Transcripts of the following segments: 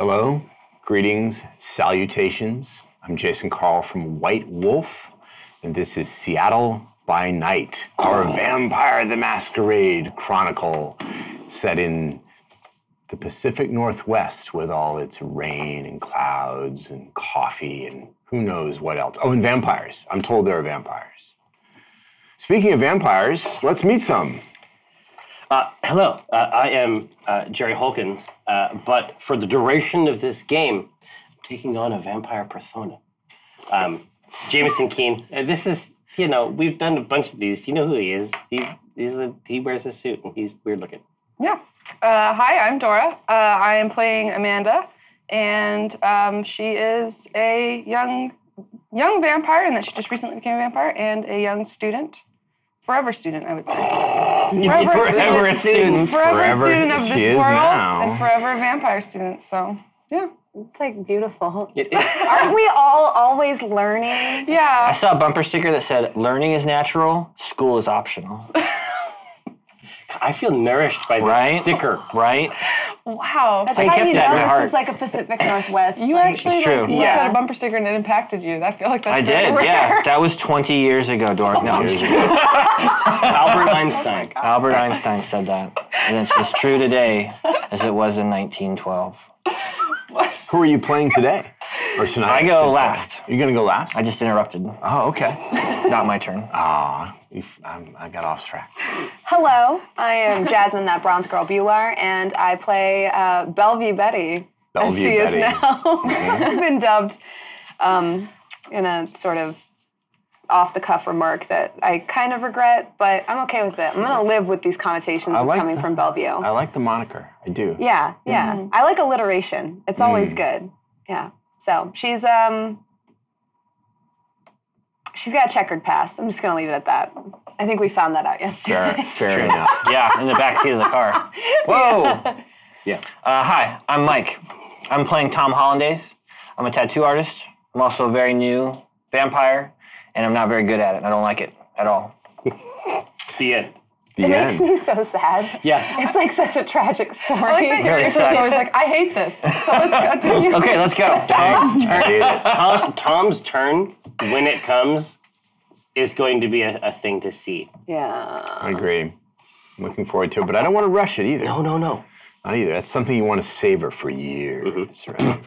Hello, greetings, salutations. I'm Jason Carl from White Wolf, and this is Seattle by Night, our Vampire: The Masquerade chronicle set in the Pacific Northwest with all its rain and clouds and coffee and who knows what else. Oh, and vampires. I'm told there are vampires. Speaking of vampires, let's meet some. Hello, I am Jerry Holkins, but for the duration of this game, I'm taking on a vampire persona. Jameson Keen, this is, you know, we've done a bunch of these. You know who he is. He wears a suit and he's weird looking. Yeah. Hi, I'm Dora. I am playing Amanda, and she is a young vampire in that she just recently became a vampire and a young student. Forever student, I would say. Forever student of this world and forever vampire student, so yeah. It's like beautiful. Aren't we all always learning? Yeah. I saw a bumper sticker that said, "Learning is natural, school is optional." I feel nourished by this sticker, right? Wow. That's how you know this is like a Pacific Northwest. You actually looked at a bumper sticker and it impacted you. I feel like that's everywhere. I did, yeah. That was 20 years ago, Dork. No, years ago. Albert Einstein. Oh Albert Einstein said that. And it's as true today as it was in 1912. Who are you playing today? Or tonight? I go last. You're going to go last? I just interrupted. Oh, okay. It's not my turn. Ah. I got off track. Hello, I am Jasmine, that bronze girl, Bhullar, and I play Bellevue Betty, as she is now. I've been dubbed in a sort of off-the-cuff remark that I kind of regret, but I'm okay with it. I'm going to live with these connotations coming from Bellevue. I like the moniker. I do. Yeah, yeah. Mm-hmm. I like alliteration. It's always good. Yeah. So she's got a checkered past. I'm just going to leave it at that. I think we found that out yesterday. Fair enough. Yeah, in the backseat of the car. Whoa! Yeah. Hi, I'm Mike. I'm playing Tom Hollandaise. I'm a tattoo artist. I'm also a very new vampire, and I'm not very good at it. I don't like it at all. The end. It makes me so sad. Yeah. It's like such a tragic story. I like that your answer is always like, I hate this, so let's continue. Okay, let's go. Tom's turn. Tom's turn, when it comes, is going to be a thing to see. Yeah. I agree. I'm looking forward to it, but I don't want to rush it either. No. Not either. That's something you want to savor for years, right?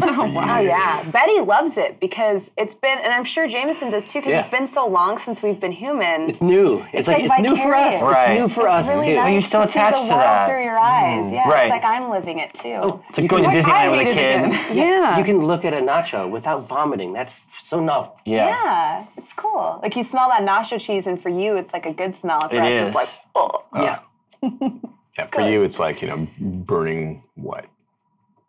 Oh, wow, yeah. Betty loves it because it's been, and I'm sure Jameson does too, because it's been so long since we've been human. It's new. It's like it's new for us. Right. It's new for us really too. Nice you're still to attached see the world to that. Through your eyes. Yeah, right. It's like I'm living it too. Oh, it's like going to Disneyland with a kid. Yeah. You can look at a nacho without vomiting. That's so novel. Yeah, it's cool. Like you smell that nacho cheese, and for you, it's like a good smell. For us, it's like, oh. Yeah. Yeah, for you, it's like, you know, burning what?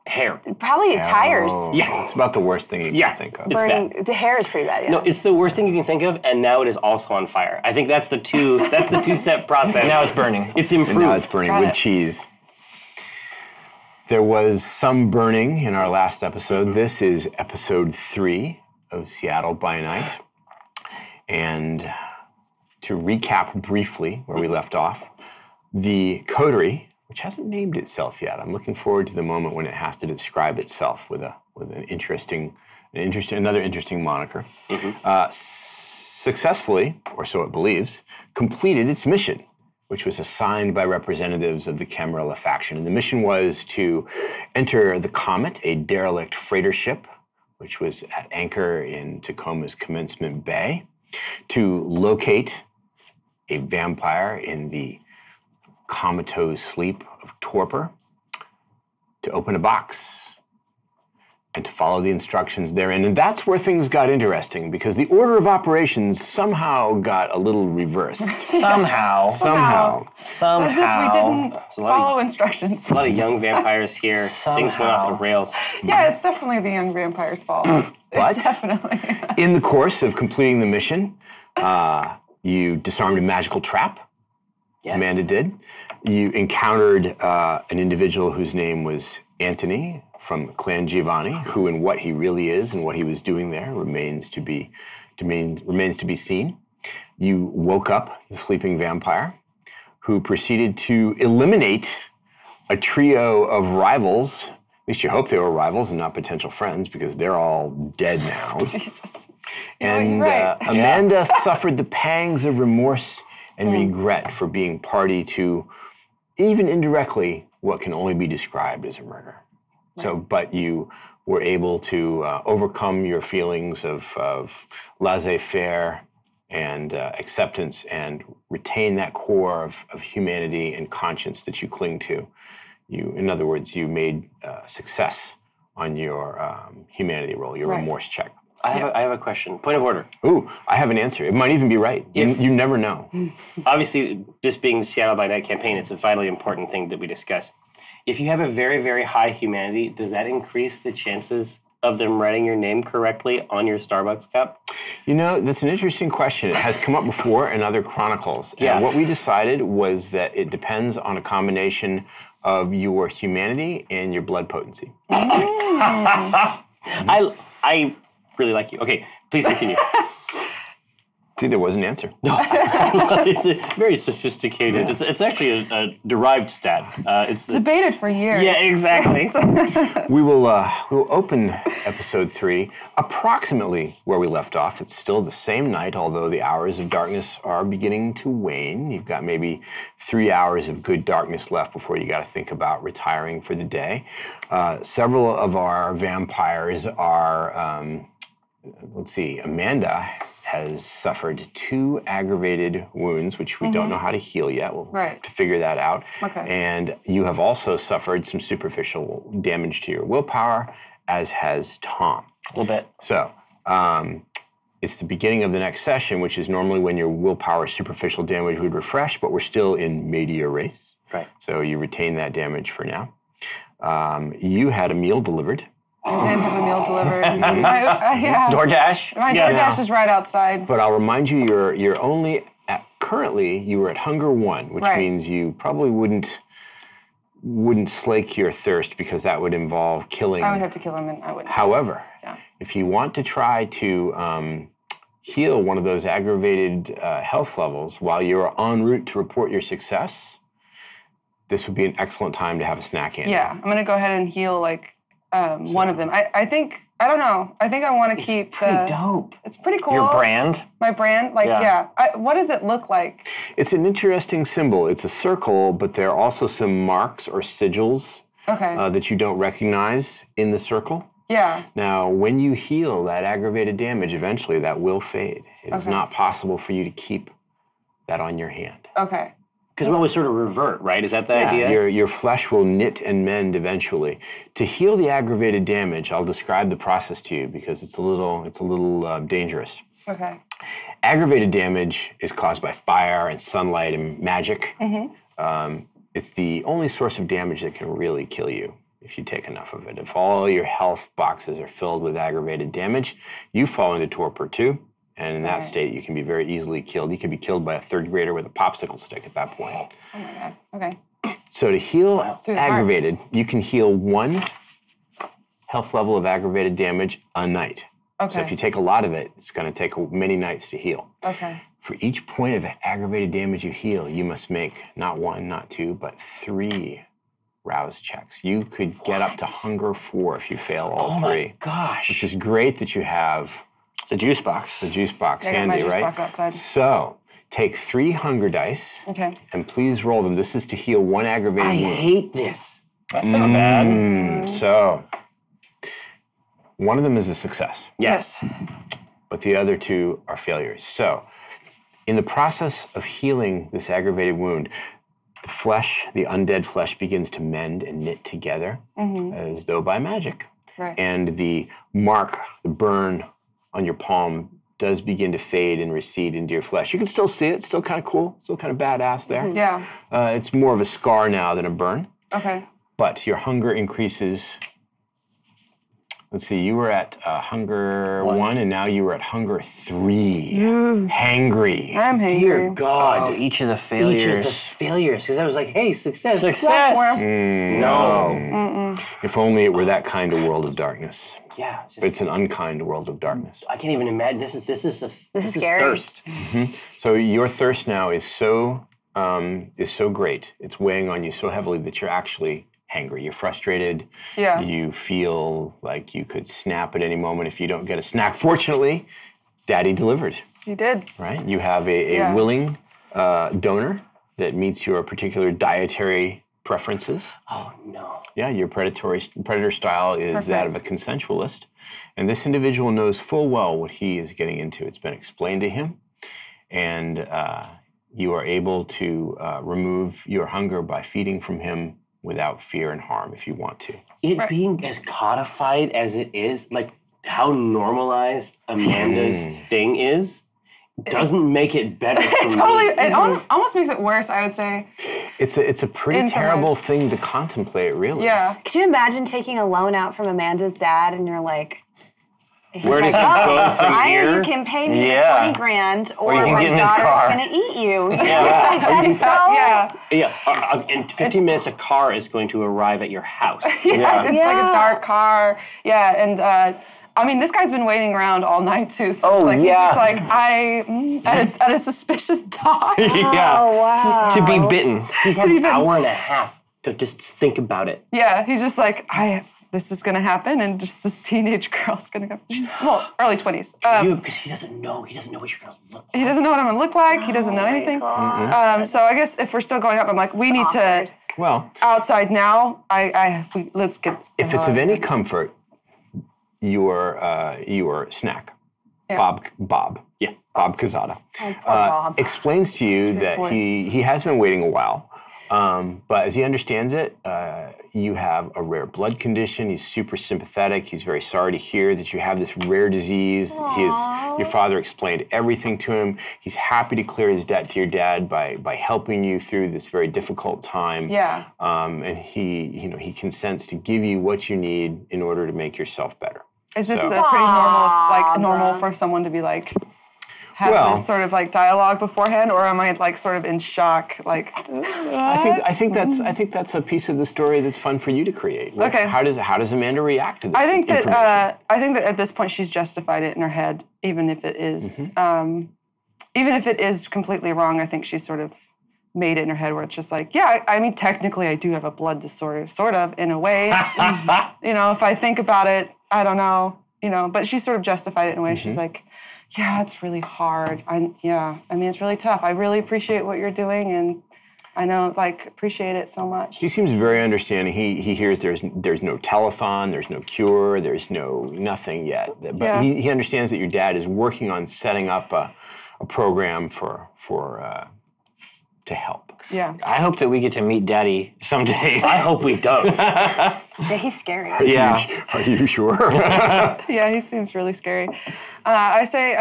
Hair. Probably tires. Yeah. It's about the worst thing you can think of. It's bad. The hair is pretty bad, yeah. No, it's the worst thing you can think of, and now it is also on fire. I think that's the two-step process. Now it's burning. It's improved. And now it's burning with cheese. There was some burning in our last episode. This is episode 3 of Seattle by Night. And to recap briefly where we left off, the coterie, which hasn't named itself yet. I'm looking forward to the moment when it has to describe itself with another interesting moniker. Successfully, or so it believes, completed its mission, which was assigned by representatives of the Camarilla faction. And the mission was to enter the Comet, a derelict freighter ship, which was at anchor in Tacoma's Commencement Bay, to locate a vampire in the comatose sleep of torpor, to open a box, and to follow the instructions therein. And that's where things got interesting, because the order of operations somehow got a little reversed. Somehow. It's as if we didn't follow instructions. A lot of young vampires here. Things went off the rails. Yeah, it's definitely the young vampire's fault. But definitely. In the course of completing the mission, you disarmed a magical trap. Yes. Amanda did. You encountered an individual whose name was Anthony from Clan Giovanni, who and what he really is and what he was doing there remains to be seen. You woke up the sleeping vampire, who proceeded to eliminate a trio of rivals At least you hope they were rivals and not potential friends, because they're all dead now. Jesus. And no, right. Amanda suffered the pangs of remorse and regret for being party to, even indirectly, what can only be described as a murder. Right. So, but you were able to overcome your feelings of laissez-faire and acceptance and retain that core of humanity and conscience that you cling to. In other words, you made success on your humanity roll, your remorse check. I have a question. Point of order. Ooh, I have an answer. It might even be right. You never know. Obviously, this being the Seattle by Night campaign, it's a vitally important thing that we discuss. If you have a very, very high humanity, does that increase the chances of them writing your name correctly on your Starbucks cup? You know, that's an interesting question. It has come up before in other chronicles. Yeah. And what we decided was that it depends on a combination of your humanity and your blood potency. I really like you. Okay, please continue. See, there was an answer. No, it's very sophisticated. Yeah. It's actually a derived stat. It's debated for years. Yeah, exactly. We will open episode 3 approximately where we left off. It's still the same night, although the hours of darkness are beginning to wane. You've got maybe 3 hours of good darkness left before you got to think about retiring for the day. Several of our vampires are, let's see, Amanda has suffered 2 aggravated wounds, which we don't know how to heal yet. We'll have to figure that out. Okay. And you have also suffered some superficial damage to your willpower, as has Tom. A little bit. So it's the beginning of the next session, which is normally when your willpower superficial damage would refresh, but we're still in media race. Right. So you retain that damage for now. You had a meal delivered. I did have a meal delivered. DoorDash? My DoorDash is right outside. But I'll remind you, you're only at, currently, you were at Hunger 1, which means you probably wouldn't slake your thirst, because that would involve killing. I would have to kill him, and I wouldn't. However, if you want to try to heal one of those aggravated health levels while you're en route to report your success, this would be an excellent time to have a snack in. Yeah, I'm going to go ahead and heal, one of them. I think I want to keep the... It's pretty dope. It's pretty cool. Your brand? My brand? What does it look like? It's an interesting symbol. It's a circle, but there are also some marks or sigils that you don't recognize in the circle. Yeah. Now, when you heal that aggravated damage, eventually that will fade. It's not possible for you to keep that on your hand. Okay. Because we always sort of revert, right? Is that the idea? Your flesh will knit and mend eventually. To heal the aggravated damage, I'll describe the process to you, because it's a little dangerous. Okay. Aggravated damage is caused by fire and sunlight and magic. Mm-hmm. It's the only source of damage that can really kill you if you take enough of it. If all your health boxes are filled with aggravated damage, you fall into torpor too. And in that state, you can be very easily killed. You can be killed by a 3rd grader with a popsicle stick at that point. Oh, my God. Okay. So to heal aggravated, you can heal 1 health level of aggravated damage a night. Okay. So if you take a lot of it, it's going to take many nights to heal. Okay. For each point of aggravated damage you heal, you must make not 1, not 2, but 3 rouse checks. You could get up to Hunger 4 if you fail all 3. Oh, my gosh. Which is great that you have... The juice box. The juice box, handy, right? Box outside. So, take 3 hunger dice. Okay. And please roll them. This is to heal 1 aggravated wound. I hate this. That's not bad. So, 1 of them is a success. Yes. But the other 2 are failures. So, in the process of healing this aggravated wound, the flesh, the undead flesh, begins to mend and knit together as though by magic. Right. And the mark, the burn on your palm does begin to fade and recede into your flesh. You can still see it, still kind of cool, still kind of badass there. Yeah. It's more of a scar now than a burn. Okay. But your hunger increases. Let's see, you were at Hunger 1, and now you were at Hunger 3. Hangry. I'm hangry. Dear God. Oh, each of the failures. Because I was like, hey, success. Success. No. If only it were that kind of world of darkness. Yeah. It's an unkind world of darkness. I can't even imagine. This is scary. Thirst. So your thirst now is so great. It's weighing on you so heavily that you're actually hangry, you're frustrated. Yeah. You feel like you could snap at any moment if you don't get a snack. Fortunately, Daddy delivered. He did. Right? You have a willing donor that meets your particular dietary preferences. Oh, no. Yeah, your predator style is Perfect. That of a consensualist. And this individual knows full well what he is getting into. It's been explained to him. And you are able to remove your hunger by feeding from him without fear and harm if you want to. It right. being as codified as it is, like how normalized Amanda's thing is, doesn't make it better. It totally, it almost makes it worse, I would say. It's a pretty terrible thing to contemplate, really. Yeah. Could you imagine taking a loan out from Amanda's dad and you're like, where does it go from here? You can pay me $20,000, or my daughter's going to eat you. Yeah. That's so... Yeah. In 15 minutes, a car is going to arrive at your house. It's like a dark car. Yeah, and... I mean, this guy's been waiting around all night, too, so he's just like, at a suspicious dog. Yeah. Oh, wow. To be bitten. He's had an hour and a half to just think about it. Yeah, he's just like, this is going to happen, and just this teenage girl's going to go, she's, well, early 20s. Because he doesn't know what you're going to look like. He doesn't know what I'm going to look like. He doesn't know anything. So I guess if we're still going up, I'm like, we need to, outside now, let's get. If it's of any comfort, your snack, Bob Cazada, explains to you that he has been waiting a while, but as he understands it, you have a rare blood condition. He's super sympathetic. He's very sorry to hear that you have this rare disease. Your father explained everything to him. He's happy to clear his debt to your dad by helping you through this very difficult time. Yeah. And he consents to give you what you need in order to make yourself better. Is this pretty normal for someone to be like? Have this sort of like dialogue beforehand, or am I like sort of in shock? Like, what? I think that's a piece of the story that's fun for you to create. Like, okay. How does Amanda react to this? I think that at this point she's justified it in her head, even if it is even if it is completely wrong. I think she's sort of made it in her head where it's just like, I mean, technically I do have a blood disorder, sort of in a way. You know, if I think about it, I don't know. You know, but she sort of justified it in a way. Mm-hmm. She's like, it's really hard. I mean, it's really tough. I really appreciate what you're doing, and I know, like, appreciate it so much. He seems very understanding. He hears there's no telethon, there's no cure, there's no nothing yet. But he understands that your dad is working on setting up a program for to help. Yeah. I hope that we get to meet Daddy someday. I hope we don't. Yeah, he's scary. Are you sure? Yeah, he seems really scary. I say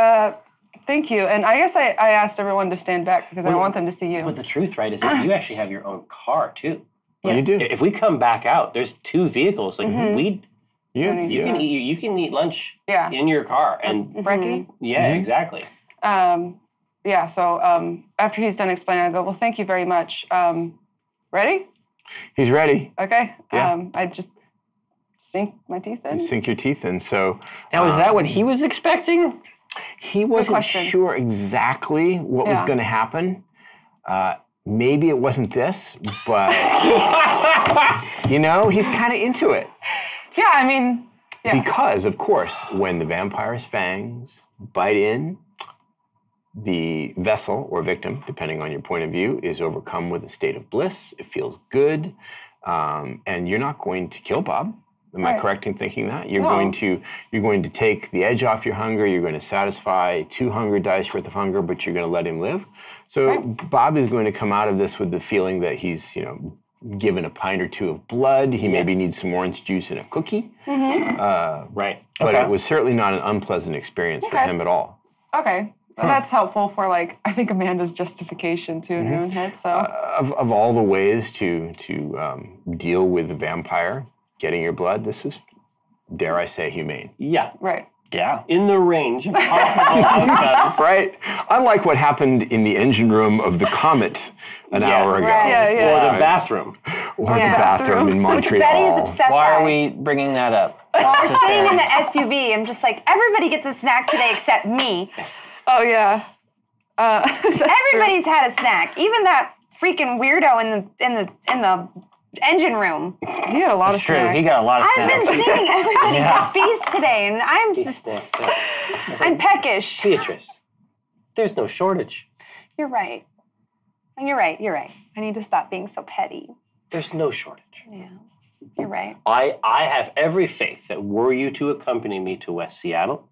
thank you. And I guess I asked everyone to stand back because I don't want them to see you. But the truth, right, is that you actually have your own car, too. Yes. You do. If we come back out, there's two vehicles. Like, you can eat lunch in your car. And brekkie? Yeah, exactly. So after he's done explaining, I go, well, thank you very much. Ready? He's ready. Okay. Yeah. I just sink my teeth in. You sink your teeth in. So now, is that what he was expecting? He wasn't sure exactly what was going to happen. Maybe it wasn't this, but, you know, he's kind of into it. Yeah, I mean, because, of course, when the vampire's fangs bite in, the vessel or victim, depending on your point of view, is overcome with a state of bliss. It feels good. And you're not going to kill Bob. Am I correct in thinking that? You're going to take the edge off your hunger. You're going to satisfy 2 hunger dice worth of hunger, but you're going to let him live. So Bob is going to come out of this with the feeling that he's, given a pint or two of blood. He maybe needs some orange juice and a cookie. Mm-hmm. But it was certainly not an unpleasant experience for him at all. Okay. Well, that's helpful for, like, I think Amanda's justification, too, in her own head, so. Of all the ways to deal with the vampire, getting your blood, this is, dare I say, humane. Yeah. Right. Yeah. In the range of possible outcomes. Right. Unlike what happened in the engine room of the Comet an hour ago. Right. Or the bathroom. Or the bathroom in Montreal. Betty is upset. Why are we bringing that up? Well, we're sitting in the SUV. I'm just like, everybody gets a snack today except me. Oh, yeah. Everybody's had a snack. Even that freaking weirdo in the engine room. He got a lot of snacks. True. He got a lot of snacks. I've been seeing everybody got feast today, and I'm just... I'm peckish. Beatrice, there's no shortage. You're right. You're right. I need to stop being so petty. There's no shortage. Yeah, you're right. I have every faith that were you to accompany me to West Seattle,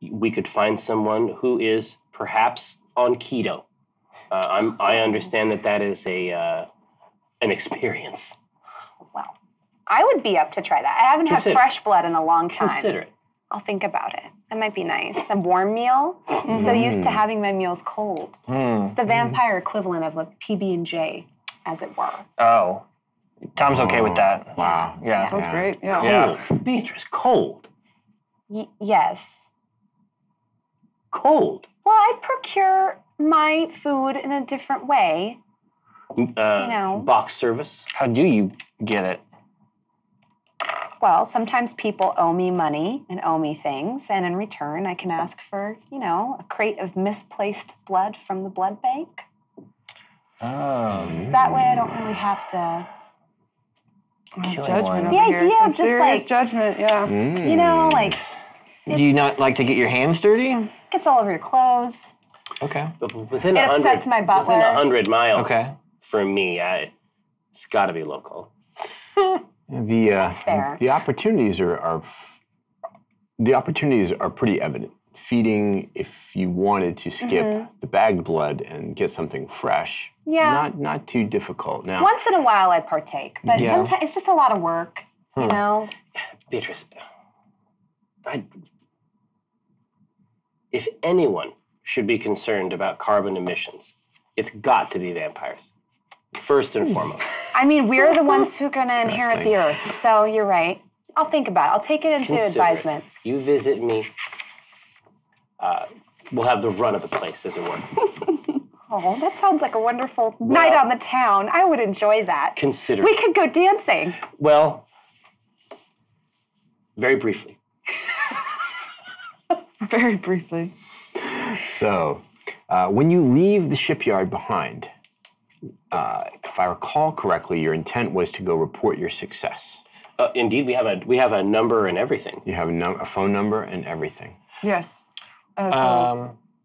we could find someone who is perhaps on keto. I understand that that is a... an experience. Wow. I would be up to try that. I haven't had fresh blood in a long time. Consider it. I'll think about it. That might be nice. A warm meal. I'm so used to having my meals cold. It's the vampire equivalent of like PB&J, as it were. Oh. Tom's okay with that. Wow. Yeah. Sounds great. Yeah. Cold. Beatrice, cold. Yes. Cold? Well, I procure my food in a different way. Box service. How do you get it? Well, sometimes people owe me money and owe me things, and in return, I can ask for, a crate of misplaced blood from the blood bank. That way I don't really have to... Judgment over here. The idea of serious judgment, yeah. Do you not like to get your hands dirty? It gets all over your clothes. Okay. Within it upsets my butler. Within 100 miles. Okay. For me, it's got to be local. That's fair. The opportunities are pretty evident. Feeding, if you wanted to skip the bagged blood and get something fresh, not too difficult. Now, once in a while, I partake, but sometimes it's just a lot of work. Beatrice, if anyone should be concerned about carbon emissions, it's got to be vampires, first and foremost. I mean, we're the ones who are going to inherit the earth, so you're right. I'll think about it. I'll take it into advisement. You visit me, we'll have the run of the place, as it were. Oh, that sounds like a wonderful night on the town. I would enjoy that. Consider. We could go dancing. Well, very briefly. Very briefly. So... when you leave the shipyard behind, if I recall correctly, your intent was to go report your success. Indeed, we have a number and everything. You have a phone number and everything. Yes.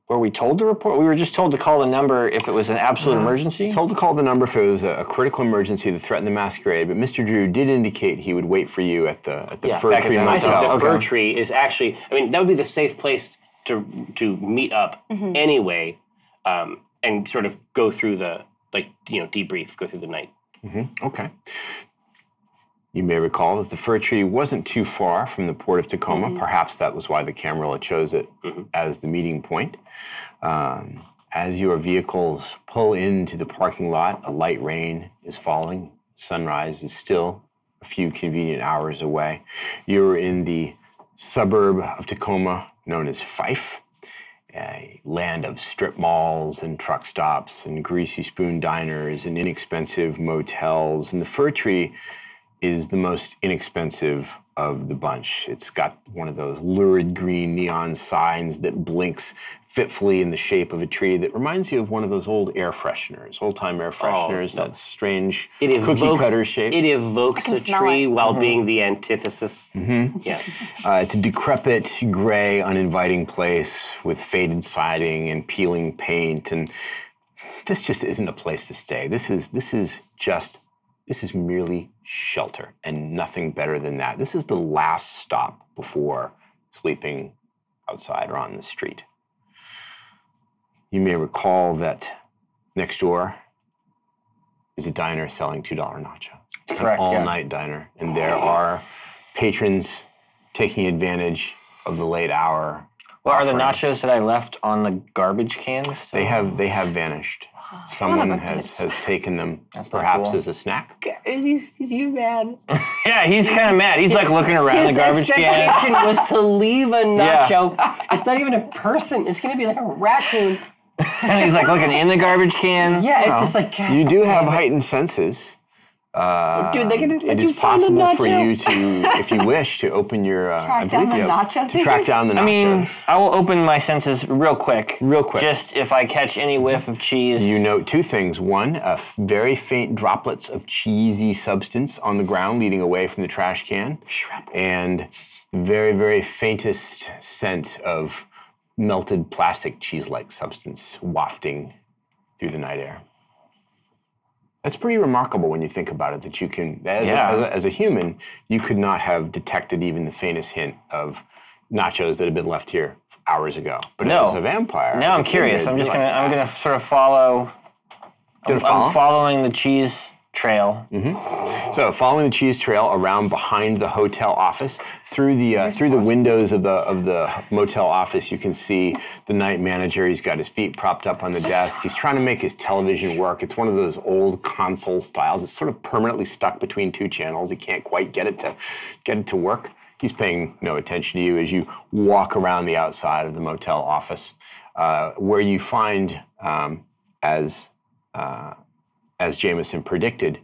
Were we told to report? We were just told to call the number if it was an absolute emergency? Told to call the number if it was a critical emergency that threatened the masquerade, but Mr. Drew did indicate he would wait for you at the Fir Tree Motel. The Fir Tree is actually, that would be the safe place to meet up anyway, and sort of go through the, debrief, go through the night. Okay. You may recall that the Fir Tree wasn't too far from the port of Tacoma. Perhaps that was why the Camarilla chose it as the meeting point. As your vehicles pull into the parking lot, a light rain is falling. Sunrise is still a few convenient hours away. You're in the suburb of Tacoma, known as Fife, a land of strip malls and truck stops and greasy spoon diners and inexpensive motels. And the Fir Tree is the most inexpensive of the bunch. It's got one of those lurid green neon signs that blinks fitfully in the shape of a tree that reminds you of one of those old-time air fresheners, that strange cookie-cutter shape. It evokes a tree while being the antithesis. It's a decrepit, gray, uninviting place with faded siding and peeling paint, and this just isn't a place to stay. This is merely shelter and nothing better than that. This is the last stop before sleeping outside or on the street. You may recall that next door is a diner selling $2 nacho. It's an all-night diner, and there are patrons taking advantage of the late hour. Well, are the nachos that I left on the garbage cans? So they have vanished. Someone has taken them, that's perhaps as a snack. God, he's mad. Yeah, he's kind of mad. He's like looking around the garbage can. His expectation was to leave a nacho. Yeah. It's not even a person. It's going to be like a raccoon. And he's like looking in the garbage can. Yeah, it's just like... God, you do have heightened senses. Dude, it is possible for you to, if you wish, to open your... track down the nachos. I mean, I will open my senses real quick. Just if I catch any whiff of cheese. You note two things. One, very faint droplets of cheesy substance on the ground leading away from the trash can. And very, very faintest scent of melted plastic cheese-like substance wafting through the night air. That's pretty remarkable when you think about it, that you can, as a human, you could not have detected even the faintest hint of nachos that had been left here hours ago. But as a vampire... Now I'm curious. I'm just going to sort of follow... I'm following the cheese trail. Mm-hmm. So following the cheese trail around behind the hotel office, through the windows of the motel office, you can see the night manager. He's got his feet propped up on the desk. He's trying to make his television work. It's one of those old console styles. It's sort of permanently stuck between two channels. He can't quite get it to work. He's paying no attention to you as you walk around the outside of the motel office, where you find as Jameson predicted,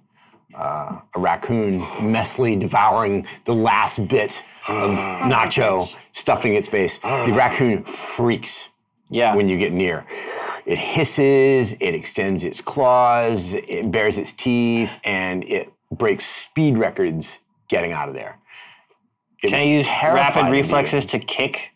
a raccoon messily devouring the last bit of nacho, stuffing its face. The raccoon freaks when you get near. It hisses, it extends its claws, it bares its teeth, and it breaks speed records getting out of there. Can I use rapid reflexes to kick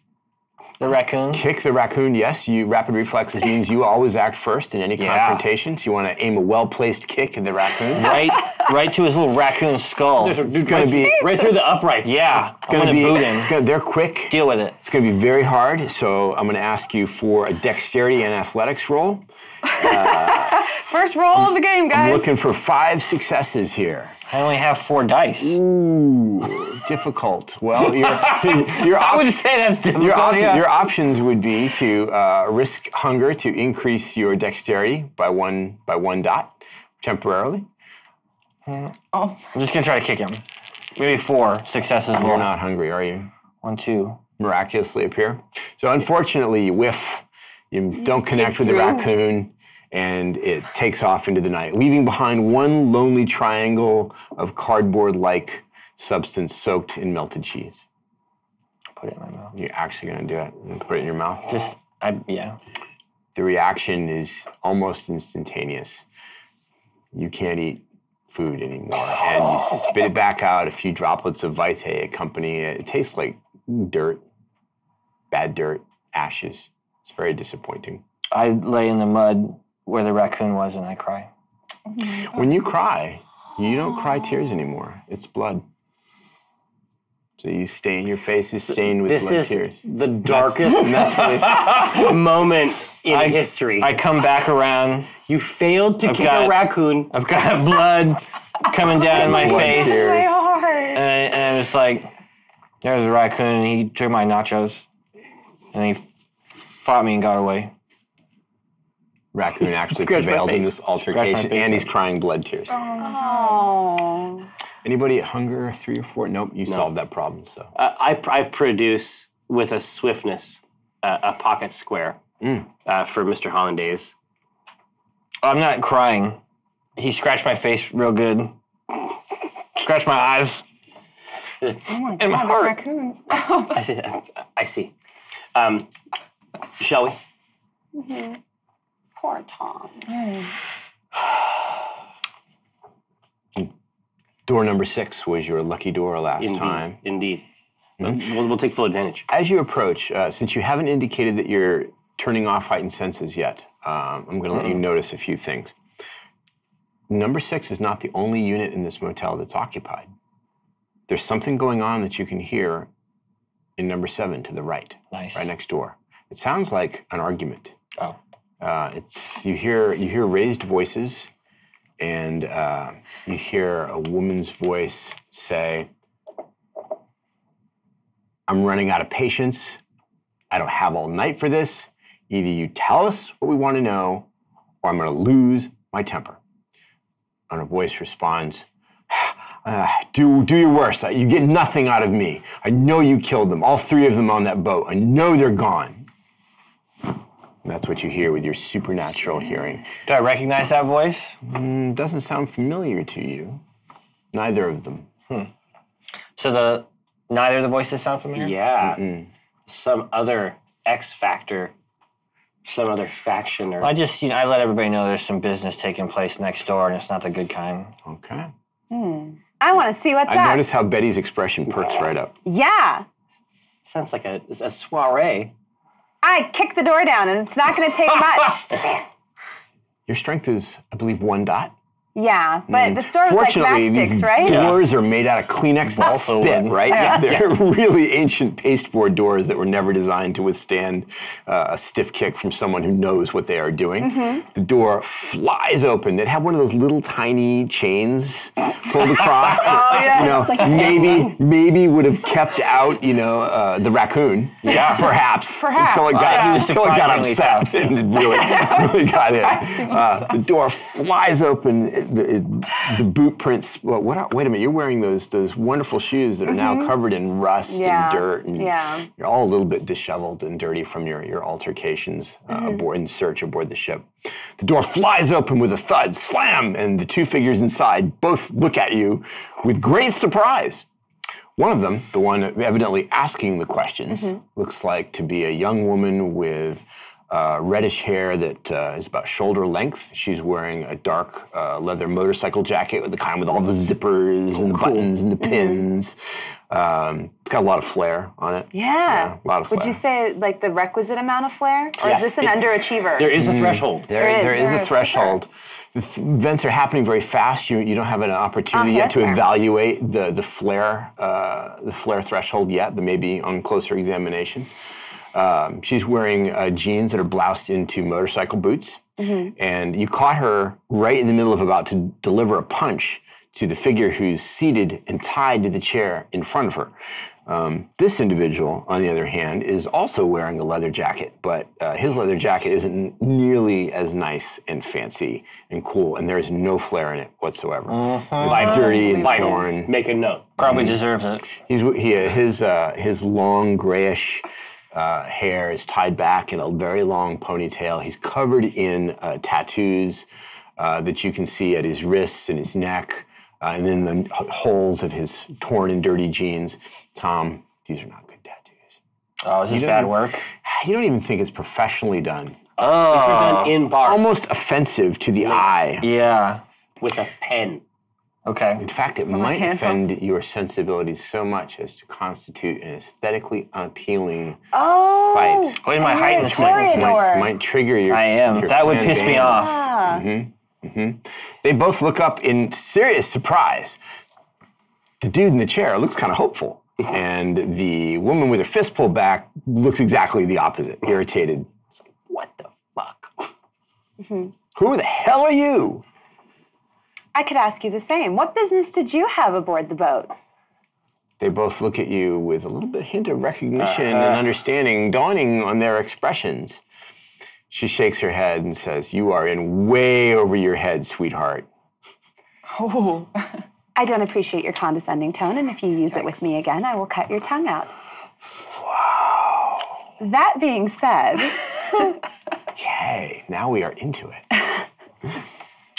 the raccoon? Kick the raccoon, yes. Rapid reflexes means you always act first in any confrontation, so you want to aim a well-placed kick at the raccoon. right to his little raccoon skull. It's going to be right through the uprights. Yeah. It's going to be boot him. They're quick. Deal with it. It's going to be very hard, so I'm going to ask you for a dexterity and athletics roll. First roll of the game, guys. I'm looking for 5 successes here. I only have 4 dice. Ooh, difficult. Well, I would say that's difficult. Your options would be to risk hunger to increase your dexterity by one dot temporarily. Oh, I'm just gonna try to kick him. Maybe 4 successes. You're not hungry, are you? 1, 2. Miraculously appear. So unfortunately, you whiff. You don't connect with the raccoon. And it takes off into the night, leaving behind one lonely triangle of cardboard-like substance soaked in melted cheese. Put it in my mouth. You're actually going to do it and put it in your mouth? The reaction is almost instantaneous. You can't eat food anymore. And you spit it back out, a few droplets of vitae accompanying it. It tastes like dirt, bad dirt, ashes. It's very disappointing. I lay in the mud where the raccoon was, and I cry. When you cry, you don't cry tears anymore. It's blood. So you stain, your face is stained with blood tears. This is the darkest moment in history. I come back around. You failed to kick a raccoon. I've got blood coming down in my face. My heart. And it's like, there was a raccoon, and he took my nachos, and he fought me and got away. Raccoon actually prevailed in this altercation, and he's crying blood tears. Oh. Anybody at hunger 3 or 4? Nope, you solved that problem. So I produce with a swiftness a pocket square for Mr. Hollandaise. I'm not crying. He scratched my face real good. Scratched my eyes. Oh my God, my heart. Raccoon. I see. I see. Shall we? Mm-hmm. Poor Tom. Door number 6 was your lucky door last time. Indeed. Mm-hmm. We'll take full advantage. As you approach, since you haven't indicated that you're turning off heightened senses yet, I'm going to let you notice a few things. Number 6 is not the only unit in this motel that's occupied. There's something going on that you can hear in number 7 to the right. Nice. Right next door. It sounds like an argument. Oh. You hear raised voices, and you hear a woman's voice say, "I'm running out of patience. I don't have all night for this. Either you tell us what we want to know, or I'm going to lose my temper." And a voice responds, do your worst. You get nothing out of me. I know you killed them, all 3 of them on that boat. I know they're gone." And that's what you hear with your supernatural hearing. Do I recognize that voice? Doesn't sound familiar to you. Neither of them. Hmm. So neither of the voices sound familiar? Yeah. Mm-mm. Some other X factor, some other faction. Or... I just, you know, I let everybody know there's some business taking place next door and it's not the good kind. Okay. Hmm. I want to see what's up. I noticed how Betty's expression perks right up. Yeah. Sounds like a soiree. I kicked the door down and it's not going to take much. Your strength is, I believe, 1 dot. Yeah, but the store was like matchsticks, right? Doors are made out of Kleenex and spit, right? Yeah. They're really ancient pasteboard doors that were never designed to withstand a stiff kick from someone who knows what they are doing. Mm-hmm. The door flies open. It had one of those little tiny chains pulled across that maybe would have kept out, the raccoon. Yeah, perhaps. Until it got upset and it really got in. The door flies open. The boot prints. Well, wait a minute! You're wearing those wonderful shoes that are now covered in rust and dirt, and you're all a little bit disheveled and dirty from your altercations aboard the ship. The door flies open with a thud, slam, and the two figures inside both look at you with great surprise. One of them, the one evidently asking the questions, looks like to be a young woman with. Reddish hair that is about shoulder length. She's wearing a dark leather motorcycle jacket with the kind with all the zippers and the buttons and the pins. It's got a lot of flair on it. Yeah. A lot of flair. Would you say like the requisite amount of flair? Or is this an underachiever? There is a threshold. There is a threshold. Events are happening very fast. You don't have an opportunity yet to evaluate the flair threshold yet, but maybe on closer examination. She's wearing jeans that are bloused into motorcycle boots. Mm-hmm. And you caught her right in the middle of about to deliver a punch to the figure who's seated and tied to the chair in front of her. This individual, on the other hand, is also wearing a leather jacket, but his leather jacket isn't nearly as nice and fancy and cool, and there is no flair in it whatsoever. It's dirty and torn. Make a note. Probably deserves it. His long, grayish... hair is tied back in a very long ponytail. He's covered in tattoos that you can see at his wrists and his neck, and then the holes of his torn and dirty jeans. Tom, these are not good tattoos. Oh, is this bad work? You don't even think it's professionally done. Oh. These were done in bars. Almost offensive to the eye. Yeah. With a pen. Okay. In fact, it might offend your sensibilities so much as to constitute an aesthetically unappealing sight. Oh, my height and might trigger your. I am. That would piss me off. Ah. Mm-hmm. Mm-hmm. They both look up in serious surprise. The dude in the chair looks kind of hopeful, and the woman with her fist pulled back looks exactly the opposite, irritated. It's like, what the fuck? Mm-hmm. Who the hell are you? I could ask you the same. What business did you have aboard the boat? They both look at you with a little bit hint of recognition and understanding dawning on their expressions. She shakes her head and says, "You are in way over your head, sweetheart." Oh. I don't appreciate your condescending tone, and if you use it with me again, I will cut your tongue out. Wow. That being said... Okay, now we are into it.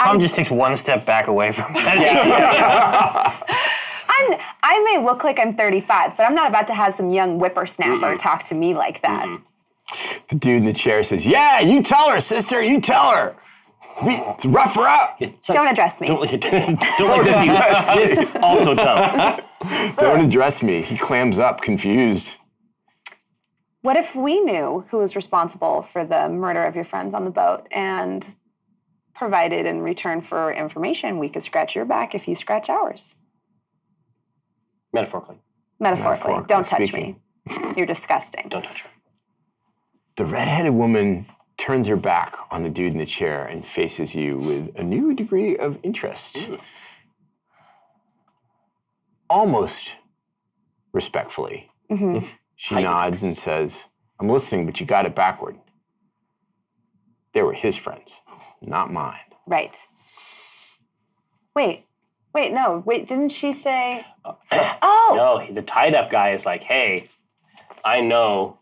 Tom just takes one step back away from it. I may look like I'm 35, but I'm not about to have some young whippersnapper talk to me like that. The dude in the chair says, "Yeah, you tell her, sister, you tell her. Rough her up. Don't address me. Don't address me. Also tell. Don't address me." He clams up, confused. What if we knew who was responsible for the murder of your friends on the boat and... provided in return for information, we could scratch your back if you scratch ours. Metaphorically. Don't touch me. You're disgusting. Don't touch her. The redheaded woman turns her back on the dude in the chair and faces you with a new degree of interest. Almost respectfully. She nods and says, "I'm listening, but you got it backward. They were his friends. Not mine." Right. Wait, no. Wait, didn't she say... No, the tied-up guy is like, "Hey, I know,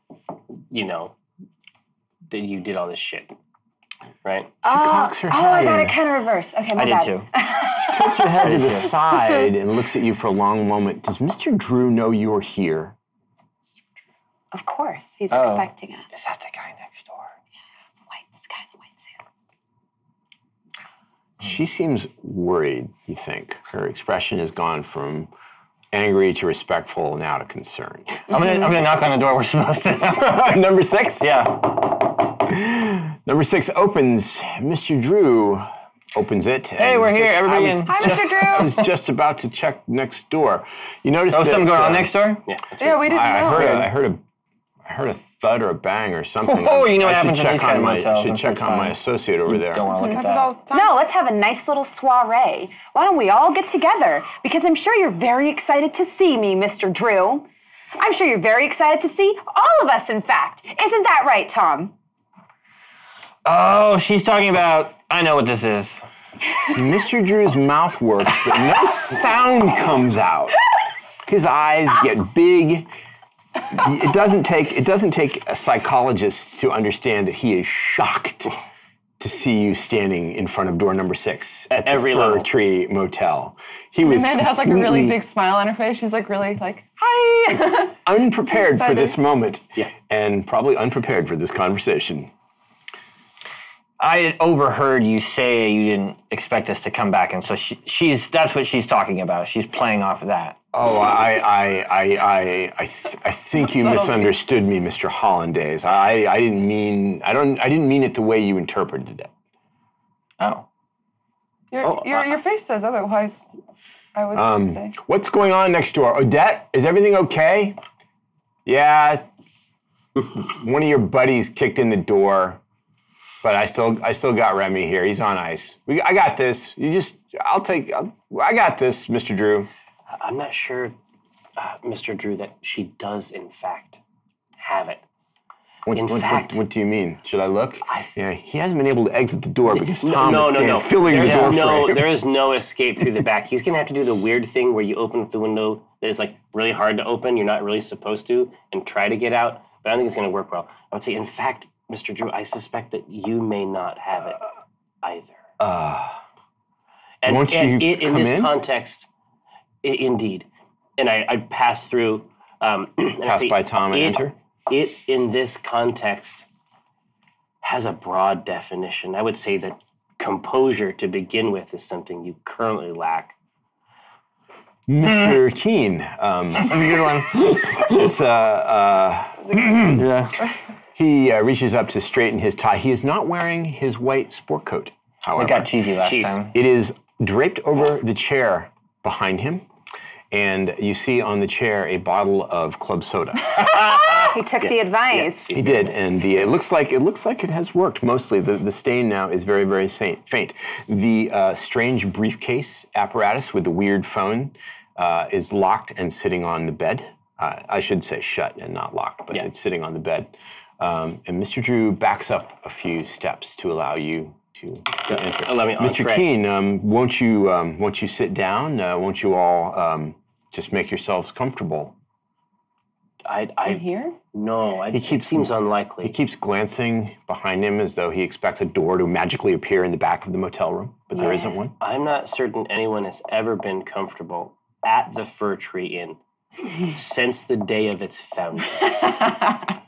that you did all this shit." Right? She cocks her head. I got it kind of reversed. Okay, my bad. I did too. Tilts your head to the side and looks at you for a long moment. Does Mr. Drew know you're here? Of course. He's expecting us. Is that the guy next door? Yeah, it's white. This guy in the white suit. She seems worried, you think. Her expression has gone from angry to respectful, now to concern. Mm-hmm. I'm gonna knock on the door we're supposed to. Number six? Yeah. Number six opens. Mr. Drew opens it. Hey, we're here. Everybody in. Hi, Mr. Drew. I was just about to check next door. You noticed that, something going on next door? Yeah, we didn't know. I heard a thud or a bang or something. Oh, you know what happens to these kind of motels. I should check on my associate over there. Don't want to look at that. No, let's have a nice little soiree. Why don't we all get together? Because I'm sure you're very excited to see me, Mr. Drew. I'm sure you're very excited to see all of us, in fact. Isn't that right, Tom? Oh, she's talking about, I know what this is. Mr. Drew's mouth works, but no sound comes out. His eyes get big. It doesn't take a psychologist to understand that he is shocked to see you standing in front of door number six at the Fir Tree Motel. Amanda has like a really big smile on her face. She's like really like, hi. Unprepared for this moment, and probably unprepared for this conversation. I had overheard you say you didn't expect us to come back, and so that's what she's talking about. She's playing off of that. Oh, I think you misunderstood me, Mr. Hollandaise. I didn't mean it the way you interpreted it. Oh. Your face says otherwise, I would say. What's going on next door? Odette, is everything okay? Yeah. One of your buddies kicked in the door. But I still got Remy here. He's on ice. I got this. I got this, Mr. Drew. I'm not sure, Mr. Drew, that she does in fact have it. What do you mean? Should I look? Yeah, he hasn't been able to exit the door because Tom is filling the door frame. No, there is no escape through the back. He's going to have to do the weird thing where you open up the window that is like really hard to open. You're not really supposed to, and try to get out. But I don't think it's going to work well. I would say, in fact, Mr. Drew, I suspect that you may not have it either. Indeed. And I pass through. By Tom and enter? It, in this context, has a broad definition. I would say that composure to begin with is something you currently lack. Mr. Keen. That's a good one. It's yeah. He reaches up to straighten his tie. He is not wearing his white sport coat, however. It got cheesy last time. It is draped over the chair behind him, and you see on the chair a bottle of club soda. He took the advice. Yes, he did, and it looks like it has worked mostly. The stain now is very, very faint. The strange briefcase apparatus with the weird phone is locked and sitting on the bed. I should say shut and not locked, but it's sitting on the bed. And Mr. Drew backs up a few steps to allow you to enter. Mr. Keen, won't you sit down? Won't you all just make yourselves comfortable? I'm here? No, it seems unlikely. He keeps glancing behind him as though he expects a door to magically appear in the back of the motel room, but there isn't one. I'm not certain anyone has ever been comfortable at the Fir Tree Inn since the day of its founding.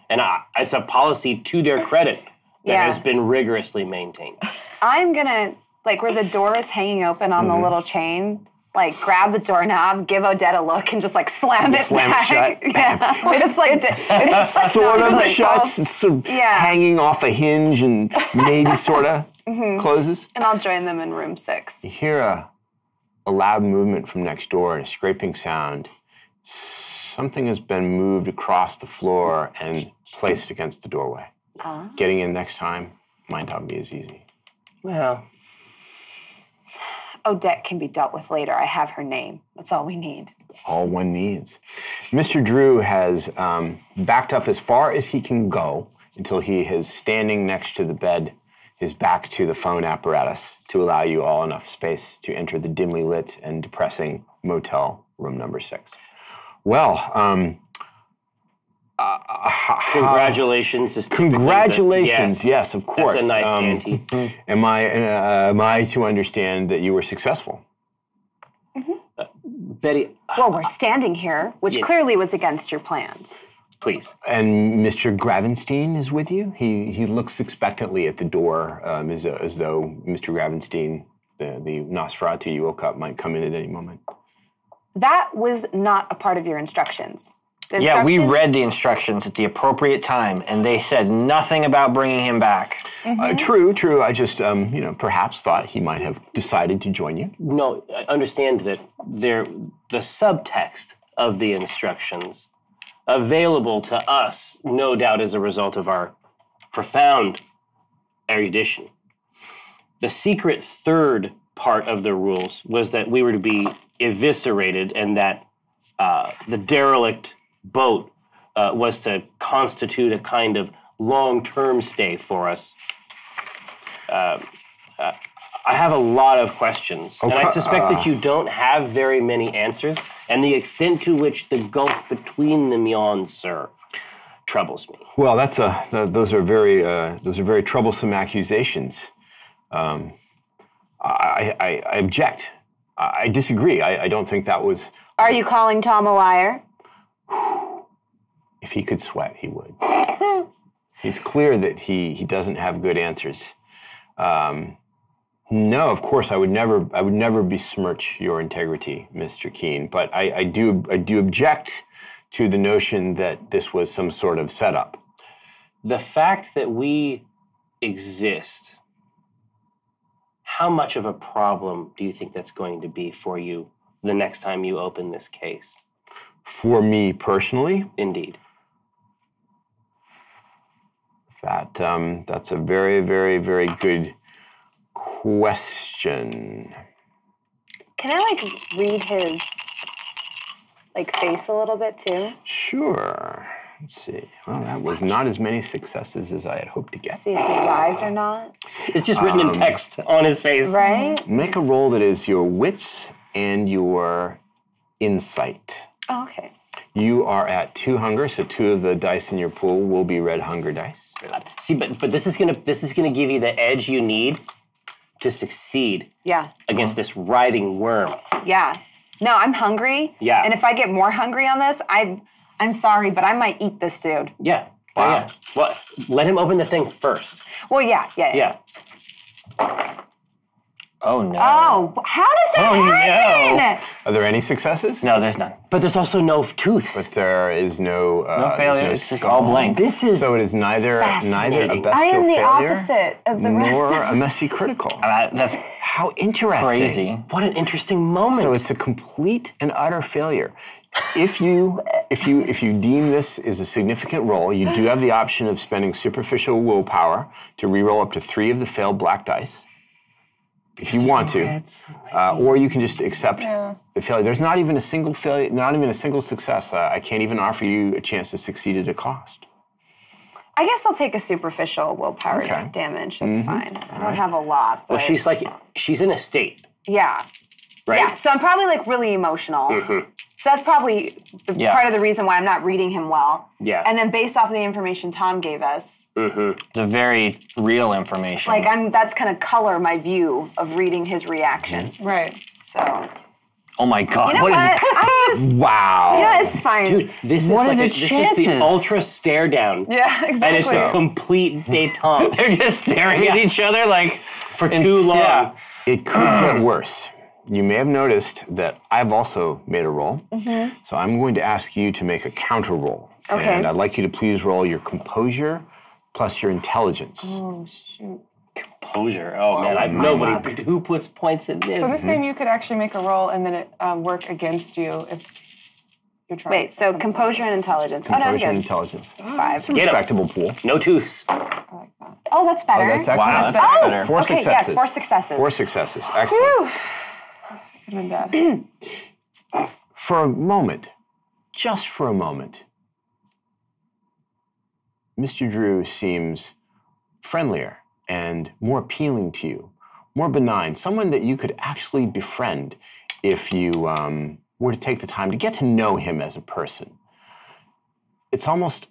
And it's a policy to their credit that has been rigorously maintained. I'm going to, like where the door is hanging open on the little chain, like grab the doorknob, give Odette a look, and just like slam it back. Shut. Yeah. It's sort of hanging off a hinge and maybe sort of closes. And I'll join them in room six. You hear a loud movement from next door and a scraping sound. Something has been moved across the floor and placed against the doorway. Getting in next time might not be as easy. Well, Odette can be dealt with later. I have her name. That's all we need. All one needs. Mr. Drew has backed up as far as he can go until he is standing next to the bed, his back to the phone apparatus, to allow you all enough space to enter the dimly lit and depressing motel room number six. Well, congratulations! Yes, of course. That's a nice ante. Am I to understand that you were successful? Betty... Well, we're standing here, which clearly was against your plans. Please. And Mr. Gravenstein is with you? He looks expectantly at the door as though Mr. Gravenstein, the Nosferatu you woke up, might come in at any moment. That was not a part of your instructions. Yeah, we read the instructions at the appropriate time, and they said nothing about bringing him back. Mm-hmm. True. I just, you know, perhaps thought he might have decided to join you. No, I understand that the subtext of the instructions available to us, no doubt, as a result of our profound erudition. The secret third part of the rules was that we were to be eviscerated, and that the derelict boat was to constitute a kind of long-term stay for us. I have a lot of questions, okay, and I suspect that you don't have very many answers, and the extent to which the gulf between them yawns, sir, troubles me. Well, that's those are very troublesome accusations. I object. I disagree. I don't think that was... Are you calling Tom a liar? If he could sweat, he would. It's clear that he doesn't have good answers. No, of course, I would never besmirch your integrity, Mr. Keen. But I do object to the notion that this was some sort of setup. The fact that we exist, how much of a problem do you think that's going to be for you the next time you open this case? For me personally? Indeed. That's a very, very, very good question. Can I, read his, face a little bit, too? Sure. Let's see. Well, that was not as many successes as I had hoped to get. See if he lies or not. It's just written in text on his face. Right? Make a roll that is your wits and your insight. Oh, okay. You are at 2 hunger, so 2 of the dice in your pool will be red hunger dice. See, but this is gonna give you the edge you need to succeed. Yeah. Against this writhing worm. Yeah. No, I'm hungry. Yeah. And if I get more hungry on this, I'm sorry, but I might eat this dude. Yeah. Wow. Yeah. Well, let him open the thing first. Well, yeah. Oh, no. Oh, how does that happen? No. Are there any successes? No, there's none. But there's also no tooth. But there is no... no failure. It's just all blank. This is So it is neither a bestial failure... I am the opposite of the rest of... Nor a messy critical. That's how interesting. Crazy. What an interesting moment. So it's a complete and utter failure. If you deem this is a significant roll, you do have the option of spending superficial willpower to re-roll up to 3 of the failed black dice. If you want to, or you can just accept the failure. There's not even a single failure, not even a single success. I can't even offer you a chance to succeed at a cost. I guess I'll take a superficial willpower damage. That's fine. I don't have a lot. But... Well, she's in a state. Yeah. Right? Yeah, so I'm probably really emotional. Mm-hmm. So that's probably part of the reason why I'm not reading him well. Yeah. And then based off of the information Tom gave us. Mm-hmm. The very real information. That's kind of color my view of reading his reactions. Right. So. Oh my God. You know what? Wow. Yeah, it's fine. Dude, this is the ultra stare down. Yeah, exactly. And it's a complete détente. They're just staring at each other for too long. Yeah. It could get worse. You may have noticed that I've also made a roll, so I'm going to ask you to make a counter roll. Okay. And I'd like you to please roll your composure plus your intelligence. Oh, shoot. Composure, man, who puts points in this? So this game you could actually make a roll and then it work against you if you're trying. Wait, so composure and intelligence. Composure and intelligence. 5. It's a respectable pool. No tooths. I like that. Oh, that's better. Oh, that's excellent. Wow, that's better. 4 successes. Yes, 4 successes. 4 successes, excellent. Bad. For a moment, just for a moment, Mr. Drew seems friendlier and more appealing to you, more benign, someone that you could actually befriend if you were to take the time to get to know him as a person. It's almost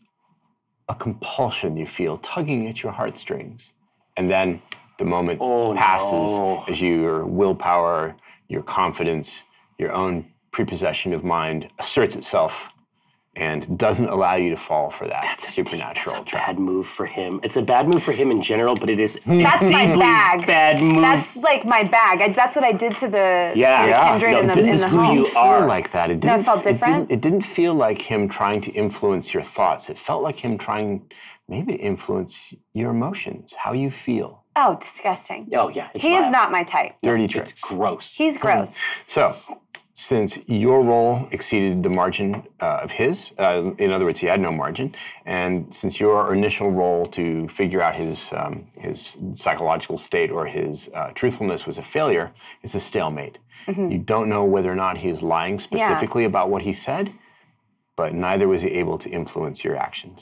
a compulsion you feel tugging at your heartstrings. And then the moment passes as your willpower, your confidence, your own prepossession of mind asserts itself and doesn't allow you to fall for that supernatural trap. It's a bad move for him. It's a bad move for him in general, but it is that's my bag. Bad move. That's like my bag. that's what I did to the kindred in the home. This is who you are. Like that. It didn't felt different. It didn't feel like him trying to influence your thoughts. It felt like him trying maybe to influence your emotions, how you feel. Oh, disgusting. Oh, yeah. He is not my type. Dirty tricks. It's gross. He's gross. So, since your role exceeded the margin of his, in other words, he had no margin, and since your initial role to figure out his psychological state or his truthfulness was a failure, it's a stalemate. Mm-hmm. You don't know whether or not he is lying specifically about what he said, but neither was he able to influence your actions.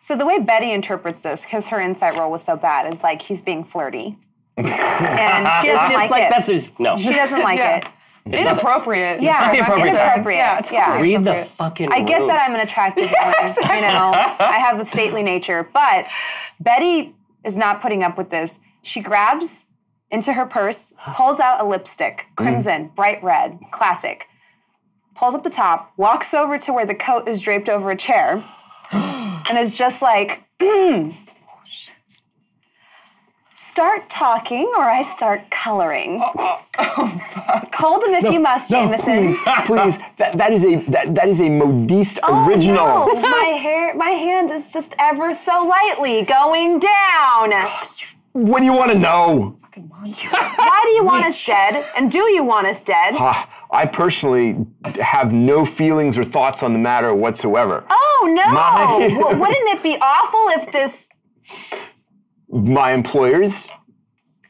So the way Betty interprets this, because her insight role was so bad, is like he's being flirty. And she doesn't like it. It's inappropriate. Yeah, inappropriate. Yeah, totally read the fucking room. I get that I'm an attractive woman. Exactly. You know, I have a stately nature, but Betty is not putting up with this. She grabs into her purse, pulls out a lipstick, crimson, bright red, classic. Pulls up the top, walks over to where the coat is draped over a chair, and is just like, start talking or I start coloring. Oh, cold and if you must, Jameson. Please, that is a modiste original. No. my hand is just ever so lightly going down. What do you want to know? Fucking monster. Why do you want us dead? And do you want us dead? I personally have no feelings or thoughts on the matter whatsoever. Oh no! Well, wouldn't it be awful if this? My employers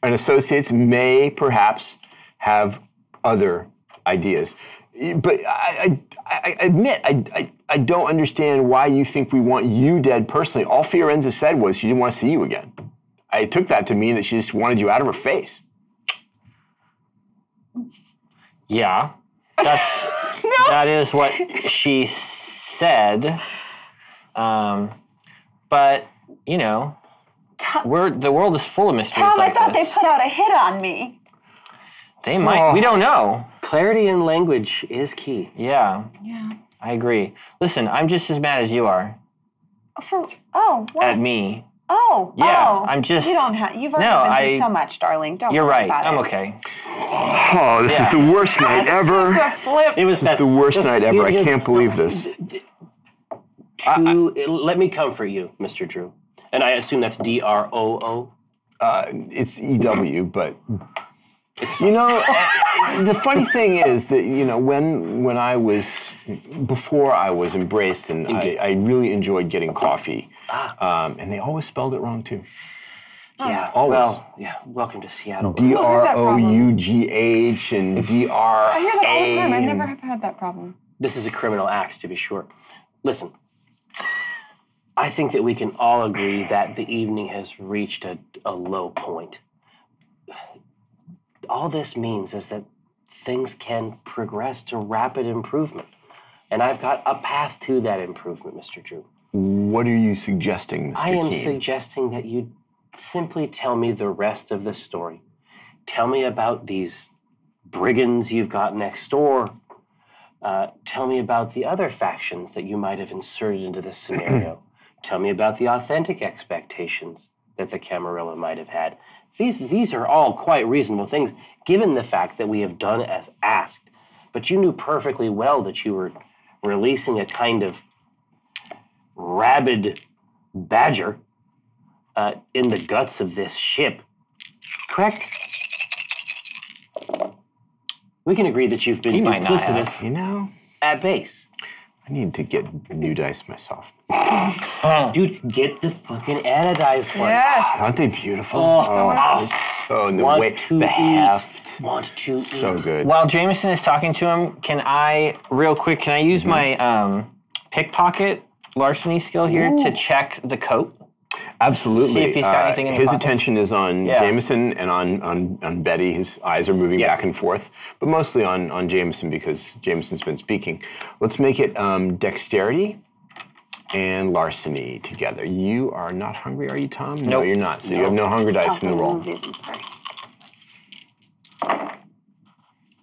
and associates may perhaps have other ideas. But I admit, I don't understand why you think we want you dead personally. All Fiorenza said was she didn't want to see you again. I took that to mean that she just wanted you out of her face. Yeah. That's, that is what she said. But, you know... the world is full of mysteries. Tom, I thought they put out a hit on me. They might. Oh. We don't know. Clarity in language is key. Yeah. Yeah. I agree. Listen, I'm just as mad as you are. What? At me. Oh. Yeah. Oh. I'm just. You don't have. You've already been through so much, darling. Don't worry about it. You're right. I'm okay. Oh, this is the worst night ever. It's a flip. This is the worst night ever. I can't believe this. Let me comfort you, Mr. Drew. And I assume that's D-R-O-O? It's E-W, but... You know, the funny thing is that, you know, when I was... Before I was embraced, and I really enjoyed getting coffee. And they always spelled it wrong, too. Yeah, always. Well, yeah, welcome to Seattle. D-R-O-U-G-H and D-R-A. I hear that all the time. I've never had that problem. This is a criminal act, to be sure. Listen... I think that we can all agree that the evening has reached a low point. All this means is that things can progress to rapid improvement. And I've got a path to that improvement, Mr. Drew. What are you suggesting, Mr. Keen? I am suggesting that you simply tell me the rest of the story. Tell me about these brigands you've got next door. Tell me about the other factions that you might have inserted into this scenario. Tell me about the authentic expectations that the Camarilla might have had. These are all quite reasonable things, given the fact that we have done as asked. But you knew perfectly well that you were releasing a kind of rabid badger in the guts of this ship. Correct? We can agree that you've been duplicitous at base. I need to get new dice myself. Dude, get the fucking anodized one. Yes. Aren't they beautiful? Oh, the heft. Want to eat. So good. While Jameson is talking to him, can I use my pickpocket larceny skill here to check the coat? Absolutely. See if he's got anything in his pockets. Attention is on Jameson and on Betty. His eyes are moving back and forth, but mostly on Jameson because Jameson's been speaking. Let's make it dexterity and larceny together. You are not hungry, are you, Tom? Nope. No, you're not. So you have no hunger dice in the roll.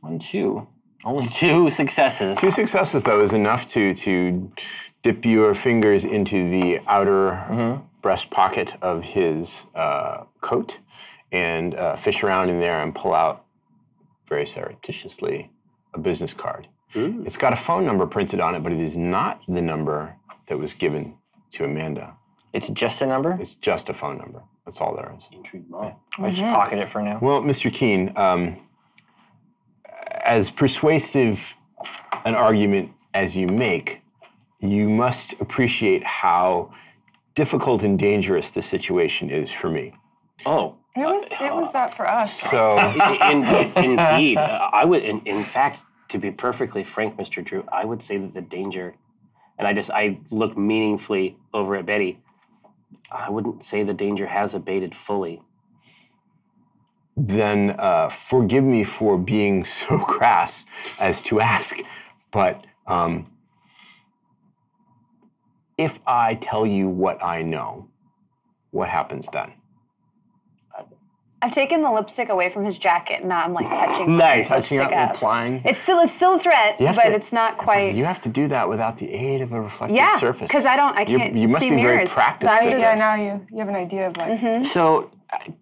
1, 2. Only two successes. Two successes, though, is enough to dip your fingers into the outer breast pocket of his coat and fish around in there and pull out, very surreptitiously, a business card. Ooh. It's got a phone number printed on it, but it is not the number that was given to Amanda. It's just a number? It's just a phone number. That's all there is. Intrigued mom. Yeah. I just pocket it for now. Well, Mr. Keen, as persuasive an argument as you make, you must appreciate how difficult and dangerous the situation is for me. Oh. It was that for us. So indeed. I would, in fact, to be perfectly frank, Mr. Drew, I would say that the danger, and I look meaningfully over at Betty, I wouldn't say the danger has abated fully. Then forgive me for being so crass as to ask, but if I tell you what I know, what happens then? I've taken the lipstick away from his jacket, and now I'm like touching. Nice, touching up, applying. It's still a threat, but it's not quite. You have to do that without the aid of a reflective surface. Yeah, because I can't. You must see be mirrors. Very practiced. So now you have an idea of like. Mm-hmm. So,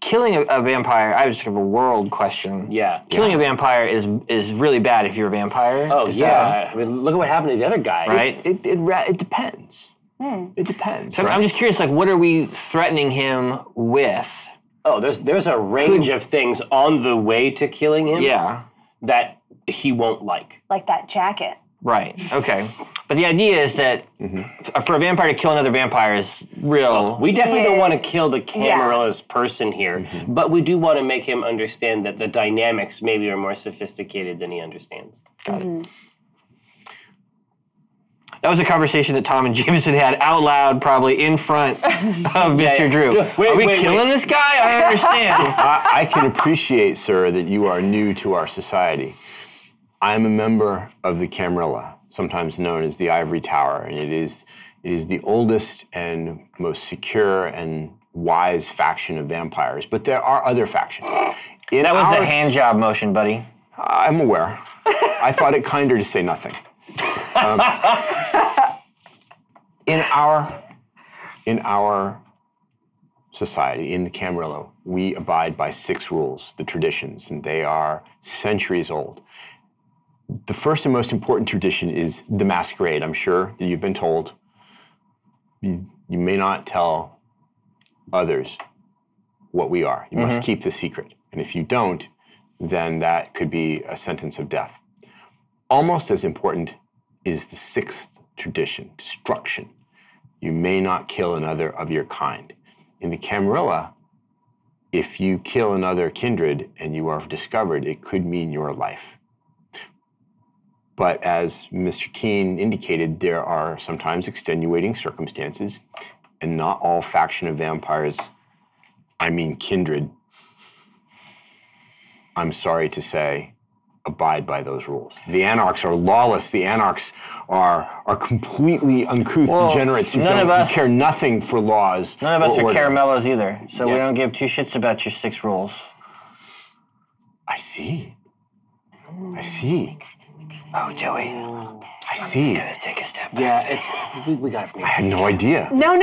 killing a vampire. I have sort of a world question. Yeah, killing a vampire is really bad if you're a vampire. Oh yeah, I mean, look at what happened to the other guy. Right. It depends. Mm. It depends. So right? I'm just curious, like, what are we threatening him with? Oh, there's a range of things on the way to killing him that he won't like. Like that jacket. Right, okay. But the idea is that for a vampire to kill another vampire is real. Well, we definitely don't want to kill the Camarillas person here, but we do want to make him understand that the dynamics maybe are more sophisticated than he understands. Got it. That was a conversation that Tom and Jameson had out loud, probably in front of Mr. Drew. Are we killing this guy? I don't understand. I can appreciate, sir, that you are new to our society. I'm a member of the Camarilla, sometimes known as the Ivory Tower, and it is the oldest and most secure and wise faction of vampires. But there are other factions. That was the hand job motion, buddy. I'm aware. I thought it kinder to say nothing. In our society, in the Camarillo, we abide by 6 rules, the traditions, and they are centuries old. The first and most important tradition is the masquerade. I'm sure that you've been told. You may not tell others what we are. You must keep the secret. And if you don't, then that could be a sentence of death. Almost as important is the 6th tradition, destruction. You may not kill another of your kind. In the Camarilla, if you kill another kindred and you are discovered, it could mean your life. But as Mr. Keen indicated, there are sometimes extenuating circumstances, and not all faction of vampires, I mean kindred, I'm sorry to say, abide by those rules. The Anarchs are lawless. The Anarchs are completely uncouth degenerates who care nothing for laws. None of us are Caramellos either, so we don't give two shits about your 6 rules. I see. I see. Oh, Joey. I see. It's gonna take a step back. Yeah, we got it from you. I had no idea. No,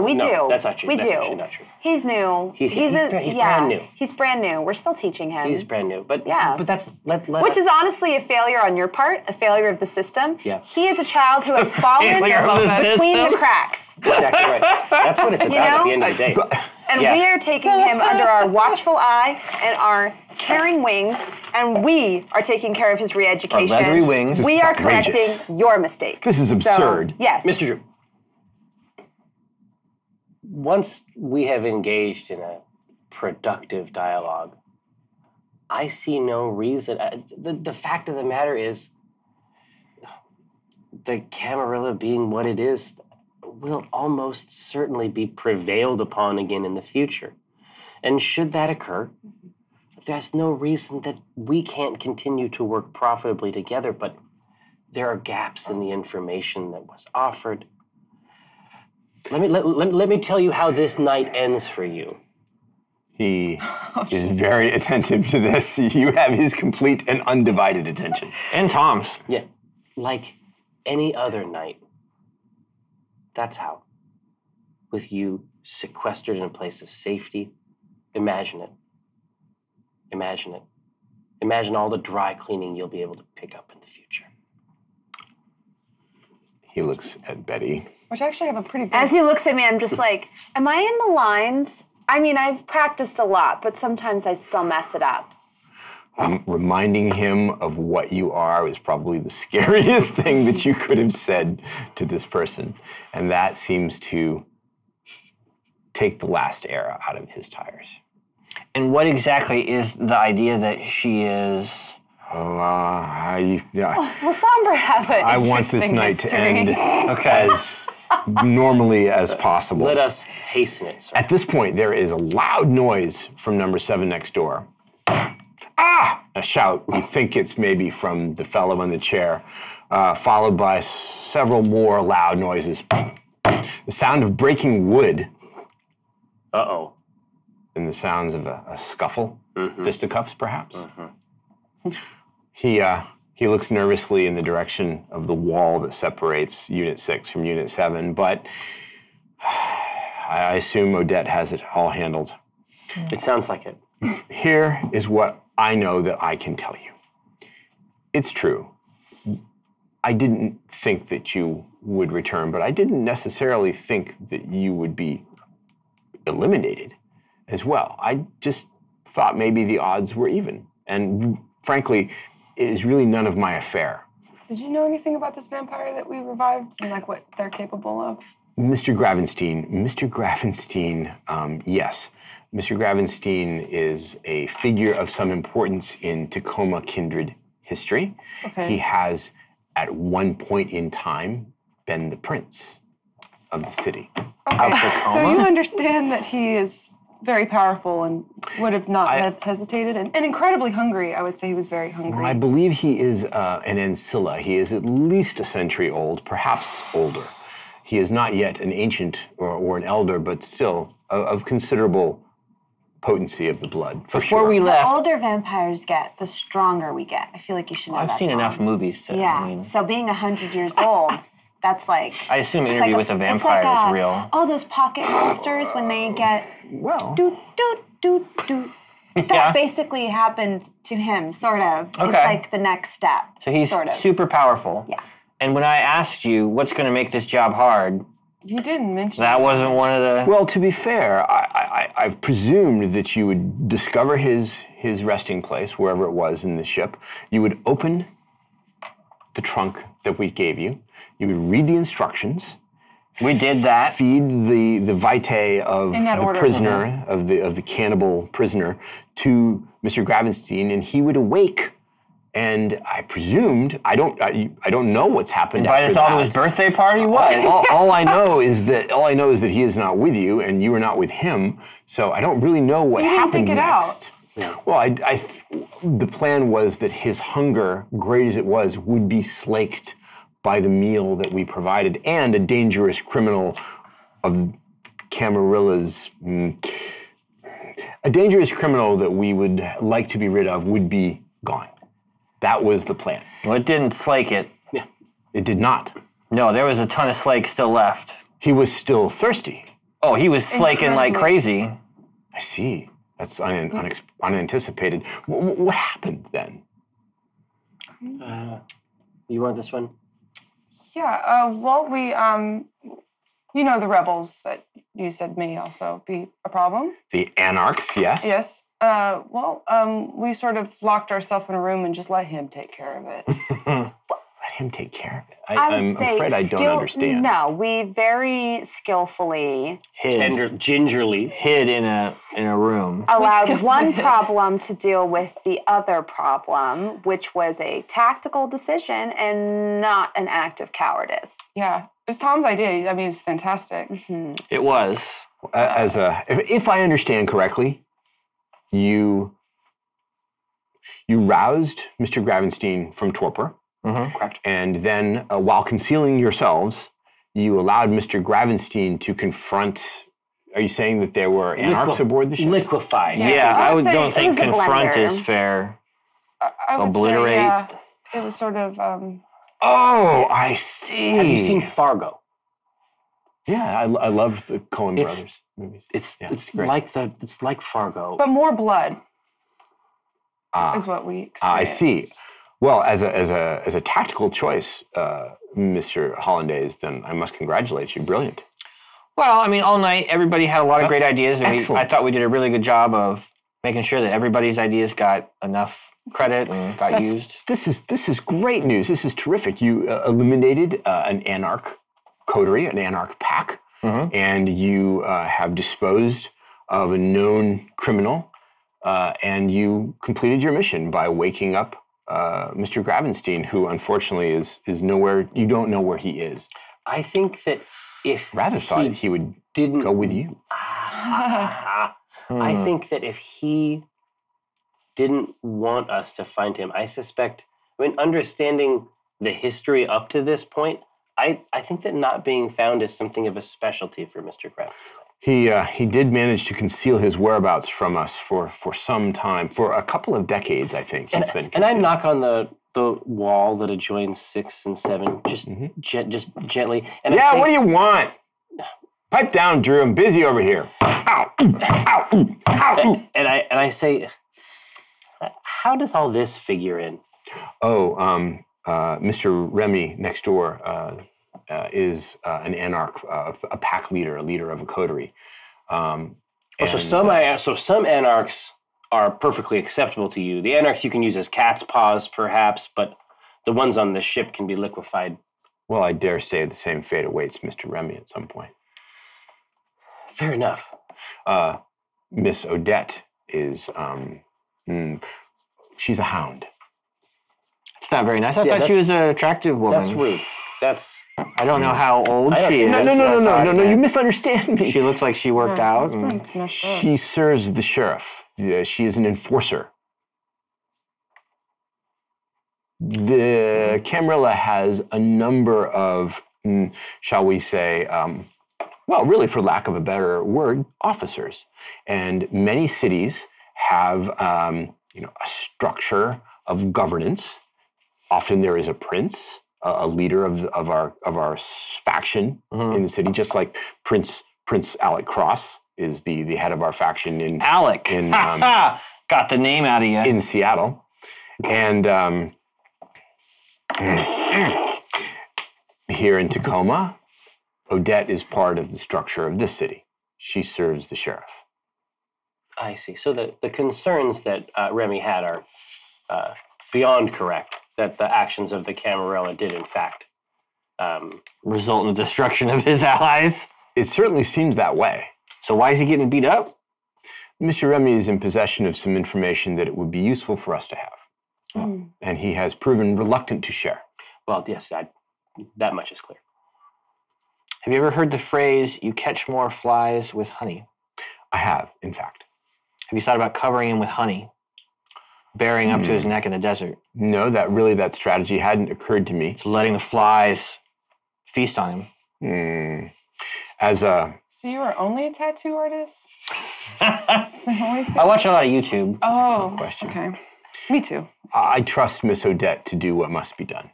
we do. That's not true. That's actually not true. He's new. He's brand new. He's brand new. We're still teaching him. He's brand new, but that's which is honestly a failure on your part, a failure of the system. Yeah. He is a child who has fallen between the cracks. Exactly right. That's what it's about at the end of the day. And we are taking him under our watchful eye and our caring wings, and we are taking care of his re-education. We are correcting your mistake. This is absurd. So, yes. Mr. Drew, once we have engaged in a productive dialogue, I see no reason. The fact of the matter is, the Camarilla being what it is, will almost certainly be prevailed upon again in the future. And should that occur, there's no reason that we can't continue to work profitably together, but there are gaps in the information that was offered. Let me tell you how this night ends for you. He is very attentive to this. You have his complete and undivided attention. And Tom's. Yeah. Like any other night. That's how. With you sequestered in a place of safety. Imagine it. Imagine it. Imagine all the dry cleaning you'll be able to pick up in the future. He looks at Betty. Which I actually have a pretty big... As he looks at me, I'm just like, am I in the lines? I mean, I've practiced a lot, but sometimes I still mess it up. Reminding him of what you are is probably the scariest thing that you could have said to this person. And that seems to take the last air out of his tires. And what exactly is the idea that she is... La Sombra have an I want this night to end as normally as possible. Let us hasten it, sir. At this point, there is a loud noise from number 7 next door. Ah! A shout. We think it's maybe from the fellow on the chair, followed by several more loud noises. The sound of breaking wood. Uh-oh. And the sounds of a scuffle. Mm-hmm. Fisticuffs, perhaps. Mm-hmm. He looks nervously in the direction of the wall that separates Unit 6 from Unit 7, but I assume Odette has it all handled. It sounds like it. Here is what I know that I can tell you. It's true. I didn't think that you would return, but I didn't necessarily think that you would be eliminated as well. I just thought maybe the odds were even, and frankly, it is really none of my affair. Did you know anything about this vampire that we revived and like what they're capable of? Mr. Gravenstein, yes. Mr. Gravenstein is a figure of some importance in Tacoma kindred history. Okay. He has, at one point in time, been the prince of the city. Okay, so you understand that he is very powerful and would have not hesitated, and incredibly hungry. I would say he was very hungry. I believe he is an ancilla. He is at least a century old, perhaps older. He is not yet an ancient or an elder, but still of considerable potency of the blood, for sure. Before we left... The older vampires get, the stronger we get. I feel like you should know that. I've seen enough movies to... Yeah, so being 100 years old... That's like... I assume Interview with a Vampire is real. Oh, those pocket monsters when they get... Well... Doot, doot, doot, doot. That basically happened to him, sort of. Okay. It's like the next step. So he's super powerful. Yeah. And when I asked you what's going to make this job hard... You didn't mention that. That wasn't one of the... Well, to be fair, I presumed that you would discover his resting place, wherever it was in the ship. You would open the trunk that we gave you. You would read the instructions. We did that. Feed the vitae of the prisoner, of the cannibal prisoner, to Mr. Gravenstein, and he would awake. And I presumed, I don't know what's happened. Invite us all to his birthday party. What? All I know is that he is not with you, and you are not with him. So I don't really know what happened next. Well, the plan was that his hunger, great as it was, would be slaked by the meal that we provided, and a dangerous criminal of Camarilla's, a dangerous criminal that we would like to be rid of would be gone. That was the plan. Well, it didn't slake it. Yeah. It did not. No, there was a ton of slake still left. He was still thirsty. Oh, he was slaking like crazy. I see. That's unanticipated. What happened then? You want this one? Yeah, well, we, you know the rebels that you said may also be a problem? The Anarchs, yes. Yes. We sort of locked ourselves in a room and just let him take care of it. Let him take care of it? I'm afraid I don't understand. No, we very skillfully... Gingerly hid in a room. Allowed one problem to deal with the other problem, which was a tactical decision and not an act of cowardice. Yeah, it was Tom's idea. I mean, it was fantastic. Mm-hmm. It was. If I understand correctly, you roused Mr. Gravenstein from torpor. Mm-hmm. Correct. And then, while concealing yourselves, you allowed Mr. Gravenstein to confront Are you saying that there were Anarchs aboard the ship? Liquefied. Yeah, I don't think confront is fair. I would obliterate. Say, yeah, it was sort of. Oh, I see. Have you seen Fargo? Yeah, I love the Coen Brothers movies. It's like Fargo, but more blood is what we experienced. I see. Well, as a tactical choice, Mr. Hollandaise, then I must congratulate you. Brilliant. Well, I mean, all night everybody had a lot of great ideas, and I thought we did a really good job of making sure that everybody's ideas got enough credit and got used. This is great news. This is terrific. You eliminated an Anarch coterie, an Anarch pack, and you have disposed of a known criminal, and you completed your mission by waking up Mr. Gravenstein, who unfortunately is nowhere. You don't know where he is. I think that if he would didn't go with you. I think that if he didn't want us to find him, I suspect, I mean, understanding the history up to this point, I think that not being found is something of a specialty for Mr. Gravenstein. He did manage to conceal his whereabouts from us for some time, for a couple of decades, I think. He's been concealed. And I knock on the wall that adjoins 6 and 7, just gently. And yeah, what do you want? Pipe down, Drew. I'm busy over here. Ow, ooh, ow, ooh, ow, ooh. And I say, how does all this figure in? Oh, Mr. Remy next door is an Anarch, a pack leader, a leader of a coterie. So some Anarchs are perfectly acceptable to you. The Anarchs you can use as cat's paws, perhaps, but the ones on the ship can be liquefied. Well, I dare say the same fate awaits Mr. Remy at some point. Fair enough. Miss Odette is... she's a hound. It's not very nice. I thought she was an attractive woman. That's rude. I don't know how old she is. No, you misunderstand me. She looks like she worked out. She serves the sheriff. Yeah, she is an enforcer. The Camarilla has a number of, shall we say, well, really for lack of a better word, officers. And many cities have a structure of governance. Often there is a prince, a leader of our faction in the city, just like Prince Alec Cross is the head of our faction in Alec. Got the name out of you. In Seattle, and here in Tacoma, Odette is part of the structure of this city. She serves the sheriff. I see. So the concerns that Remy had are beyond correct, that the actions of the Camarilla did, in fact, result in the destruction of his allies. It certainly seems that way. So why is he getting beat up? Mr. Remy is in possession of some information that it would be useful for us to have. And he has proven reluctant to share. Well, yes, that much is clear. Have you ever heard the phrase, you catch more flies with honey? I have, in fact. Have you thought about covering him with honey, burying up to his neck in the desert? No, that strategy hadn't occurred to me. It's letting the flies feast on him. So you are only a tattoo artist? I watch a lot of YouTube. Oh, okay. Me too. I trust Miss Odette to do what must be done.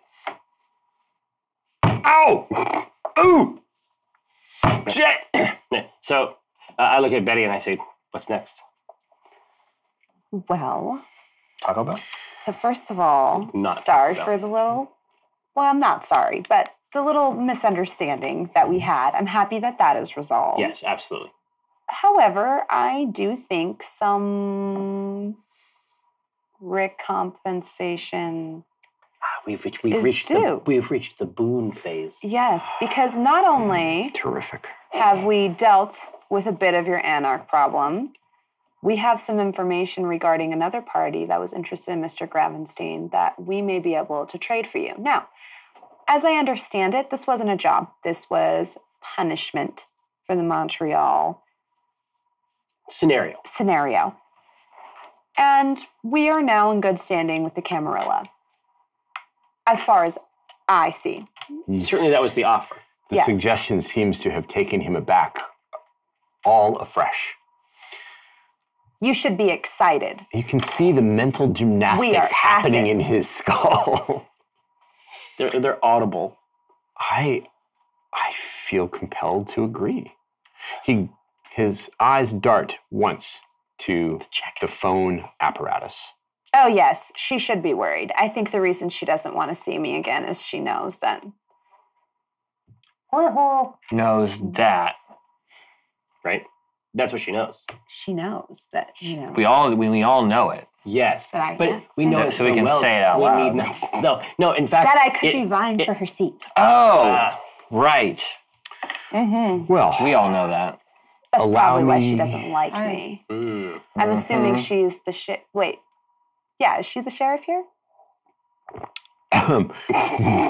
Ow! Ooh! Shit! So I look at Betty and I say, what's next? Well, Taco Bell. So first of all, I'm not sorry, but the little misunderstanding that we had, I'm happy that is resolved. Yes, absolutely. However, I do think some recompensation we've reached the boon phase. Yes, because not only terrific have we dealt with a bit of your Anarch problem, we have some information regarding another party that was interested in Mr. Gravenstein that we may be able to trade for you. Now, as I understand it, this wasn't a job. This was punishment for the Montreal scenario. And we are now in good standing with the Camarilla, as far as I see. Certainly that was the offer. The suggestion seems to have taken him aback all afresh. You should be excited. You can see the mental gymnastics happening in his skull. They're audible. I feel compelled to agree. His eyes dart once to the phone apparatus. Oh, yes. She should be worried. I think the reason she doesn't want to see me again is she knows that. Knows that. Right? That's what she knows. She knows that, you know. We all know it. Yes. But we know it so we can say it out loud. No, in fact. That I could be vying for her seat. Oh, right. Mm-hmm. Well, we all know that. That's probably why she doesn't like me. Mm-hmm. I'm assuming she's the shit. Wait. Yeah, is she the sheriff here?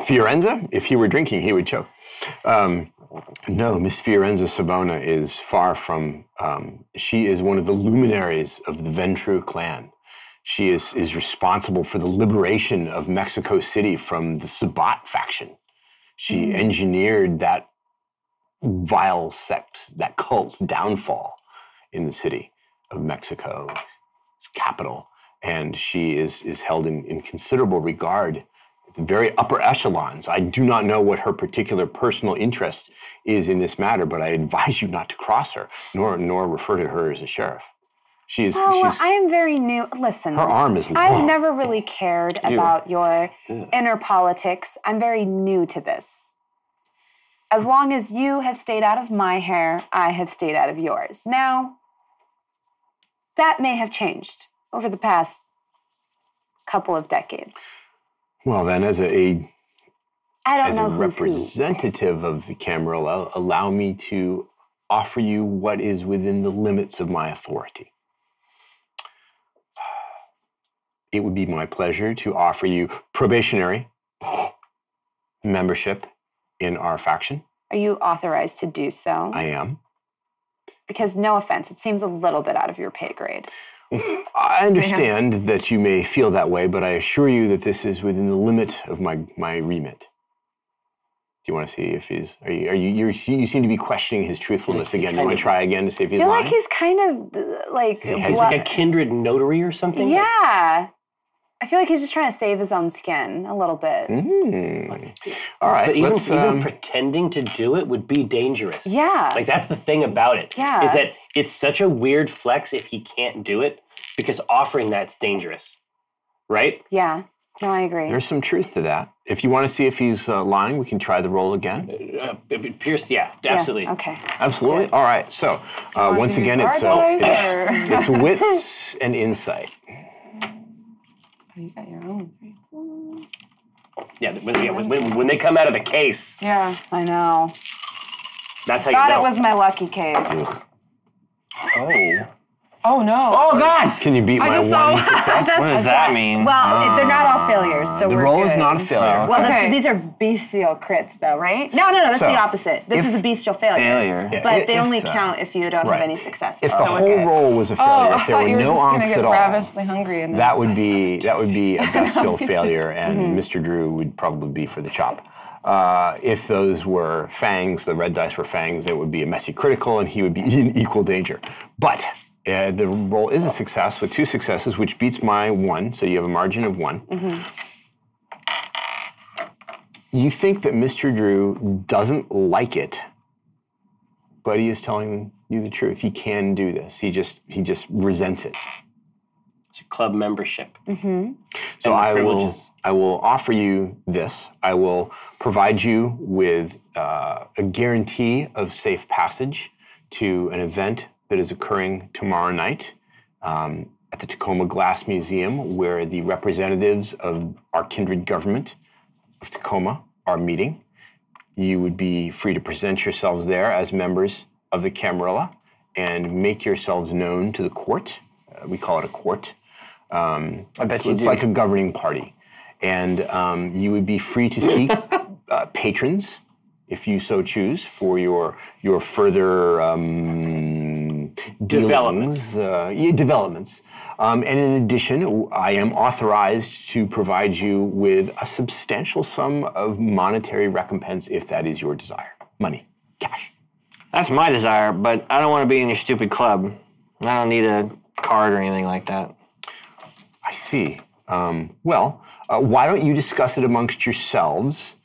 Fiorenza? If he were drinking, he would choke. No, Miss Fiorenza Sabona is far from... she is one of the luminaries of the Ventrue clan. She is responsible for the liberation of Mexico City from the Sabbat faction. She engineered that vile sect, that cult's downfall in the city of Mexico, its capital. And she is held in considerable regard at the very upper echelons. I do not know what her particular personal interest is in this matter, but I advise you not to cross her, nor refer to her as a sheriff. I am very new. Listen, her arm is long. I've never really cared about your inner politics. I'm very new to this. As long as you have stayed out of my hair, I have stayed out of yours. Now, that may have changed over the past couple of decades. Well, then, as a representative of the Camarilla, allow me to offer you what is within the limits of my authority. It would be my pleasure to offer you probationary membership in our faction. Are you authorized to do so? I am. Because, no offense, it seems a little bit out of your pay grade. I understand that you may feel that way, but I assure you that this is within the limit of my remit. Do you want to see if he's... You seem to be questioning his truthfulness again. Do you want to try again to see if he's lying? I feel like he's kind of like... He's like a kindred notary or something? Yeah. I feel like he's just trying to save his own skin a little bit. Mm. All right. But even pretending to do it would be dangerous. Yeah. Like, that's the thing about it. Yeah. Is that it's such a weird flex if he can't do it, because offering that's dangerous. Right? Yeah. No, I agree. There's some truth to that. If you want to see if he's lying, we can try the roll again. Pierce, absolutely. Yeah, okay. Absolutely. All right. So, once again, it's wits and insight. Oh, you got your own. Yeah, when they come out of the case. Yeah, I know. That's how you know. I thought it was my lucky case. Oh. Oh, no. Oh, God. Can you beat my one success? What does that mean? Well, they're not all failures, so we're good. The roll is not a failure. Well, these are bestial crits, though, right? No, that's the opposite. This is a bestial failure. But they only count if you don't have any successes. If the whole roll was a failure, if there were no onks at all, that would be a bestial failure, and Mr. Drew would probably be for the chop. If those were fangs, the red dice were fangs, it would be a messy critical, and he would be in equal danger. But... the roll is a success with two successes, which beats my one, so you have a margin of one. Mm-hmm. You think that Mr. Drew doesn't like it, but he is telling you the truth. He can do this. He just resents it. It's a club membership. Mm-hmm. So I will offer you this. I will provide you with a guarantee of safe passage to an event that is occurring tomorrow night at the Tacoma Glass Museum, where the representatives of our kindred government of Tacoma are meeting. You would be free to present yourselves there as members of the Camarilla and make yourselves known to the court. We call it a court. I bet you do. It's like a governing party. And you would be free to seek patrons, if you so choose, for your further developments. And in addition, I am authorized to provide you with a substantial sum of monetary recompense if that is your desire. Money, cash. That's my desire, but I don't want to be in your stupid club. I don't need a card or anything like that. I see. Well, why don't you discuss it amongst yourselves?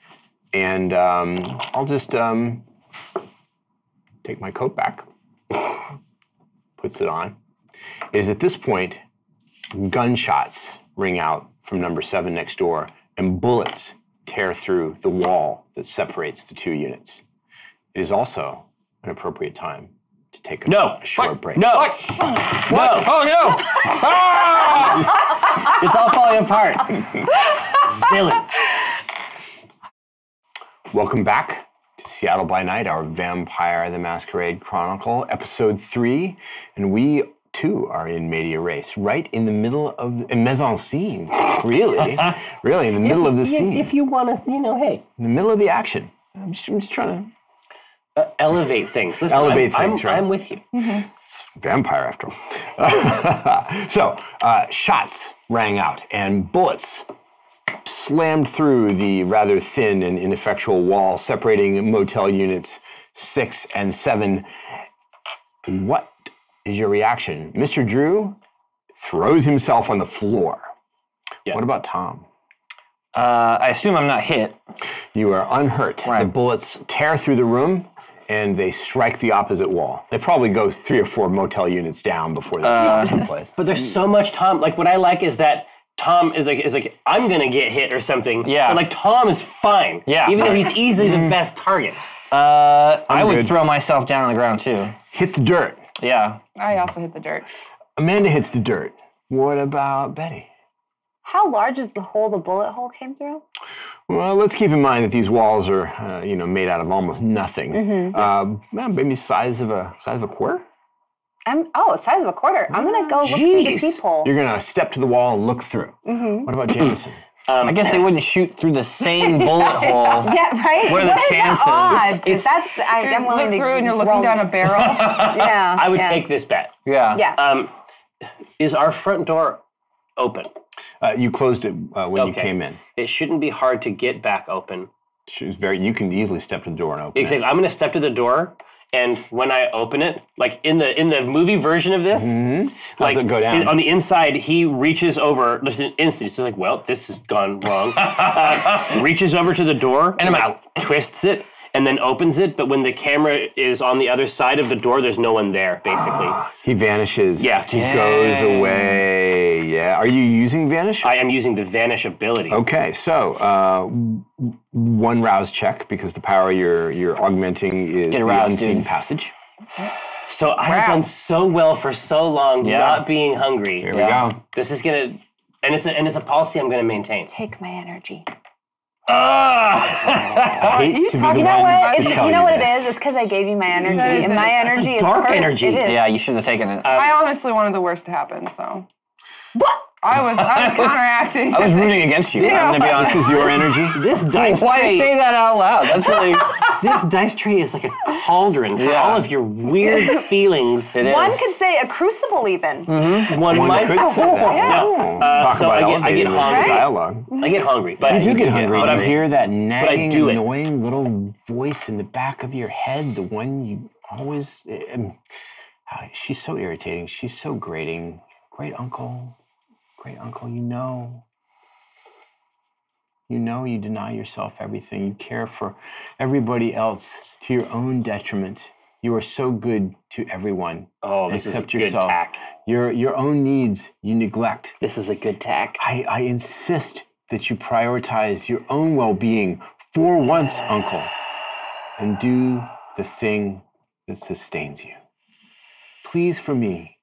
And I'll just take my coat back. Puts it on. It is at this point, gunshots ring out from number 7 next door, and bullets tear through the wall that separates the two units. It is also an appropriate time to take a short break. No! What? No! Oh, no! Ah! It's all falling apart. Dylan. Welcome back to Seattle by Night, our Vampire the Masquerade Chronicle, episode 3. And we, too, are in media res, right in the middle of the mise en scene. Really? Really, in the middle of the scene. If you want to, you know, hey. In the middle of the action. I'm just trying to... elevate things. Listen, elevate things, right? I'm with you. Mm-hmm. It's vampire, after all. So, shots rang out, and bullets slammed through the rather thin and ineffectual wall separating motel units 6 and 7. What is your reaction? Mr. Drew throws himself on the floor. Yep. What about Tom? I assume I'm not hit. You are unhurt. Right. The bullets tear through the room and they strike the opposite wall. They probably go 3 or 4 motel units down before this place. But there's so much Tom. Like, what I like is that Tom is like I'm gonna get hit or something. Yeah. But like Tom is fine. Yeah. Even though he's easily the best target. I would throw myself down on the ground too. Hit the dirt. Yeah. I also hit the dirt. Amanda hits the dirt. What about Betty? How large is the hole the bullet hole came through? Well, let's keep in mind that these walls are, you know, made out of almost nothing. Mm-hmm. Maybe size of a quarter. Size of a quarter. I'm going to go look through the peephole. You're going to step to the wall and look through. Mm-hmm. What about Jameson? I guess they wouldn't shoot through the same bullet hole. Yeah, right? What are the chances? I'm willing to look through and you're looking down a barrel. Yeah. I would take this bet. Yeah. Yeah. Is our front door open? You closed it when you came in. It shouldn't be hard to get back open. You can easily step to the door and open it. Exactly. I'm going to step to the door. And when I open it, like in the movie version of this, like it go down? On the inside, he reaches over. Listen, instantly, so like, well, this has gone wrong. Reaches over to the door and I'm out. Twists it and then opens it. But when the camera is on the other side of the door, there's no one there. Basically, he vanishes. Yeah, he goes away. Yeah. Are you using vanish? I am using the vanish ability. Okay, so. One rouse check because the power you're augmenting is the unseen passage. Okay. So I have done so well for so long, not being hungry. Here we go. This is gonna, and it's a policy I'm gonna maintain. Take my energy. Are you talking that way? You know what it is? It's because I gave you my energy, and my energy is dark energy. Yeah, you should have taken it. I honestly wanted the worst to happen, so. What? I was counteracting. I was rooting against you. Yeah. I'm going to be honest, because your energy. This dice tray. Why say that out loud? That's really. This dice tray is like a cauldron for all of your weird feelings. One could say a crucible, even. Mm-hmm. One could say that. Yeah. No. I get hungry. Dialogue. I get hungry. But you do get hungry. But I hear that nagging, annoying little voice in the back of your head, the one you always. She's so irritating. She's so grating. Great uncle, you know you deny yourself everything. You care for everybody else to your own detriment. You are so good to everyone except yourself. Good tack. Your own needs you neglect. This is a good tack. I insist that you prioritize your own well-being for once, uncle, and do the thing that sustains you. Please, for me.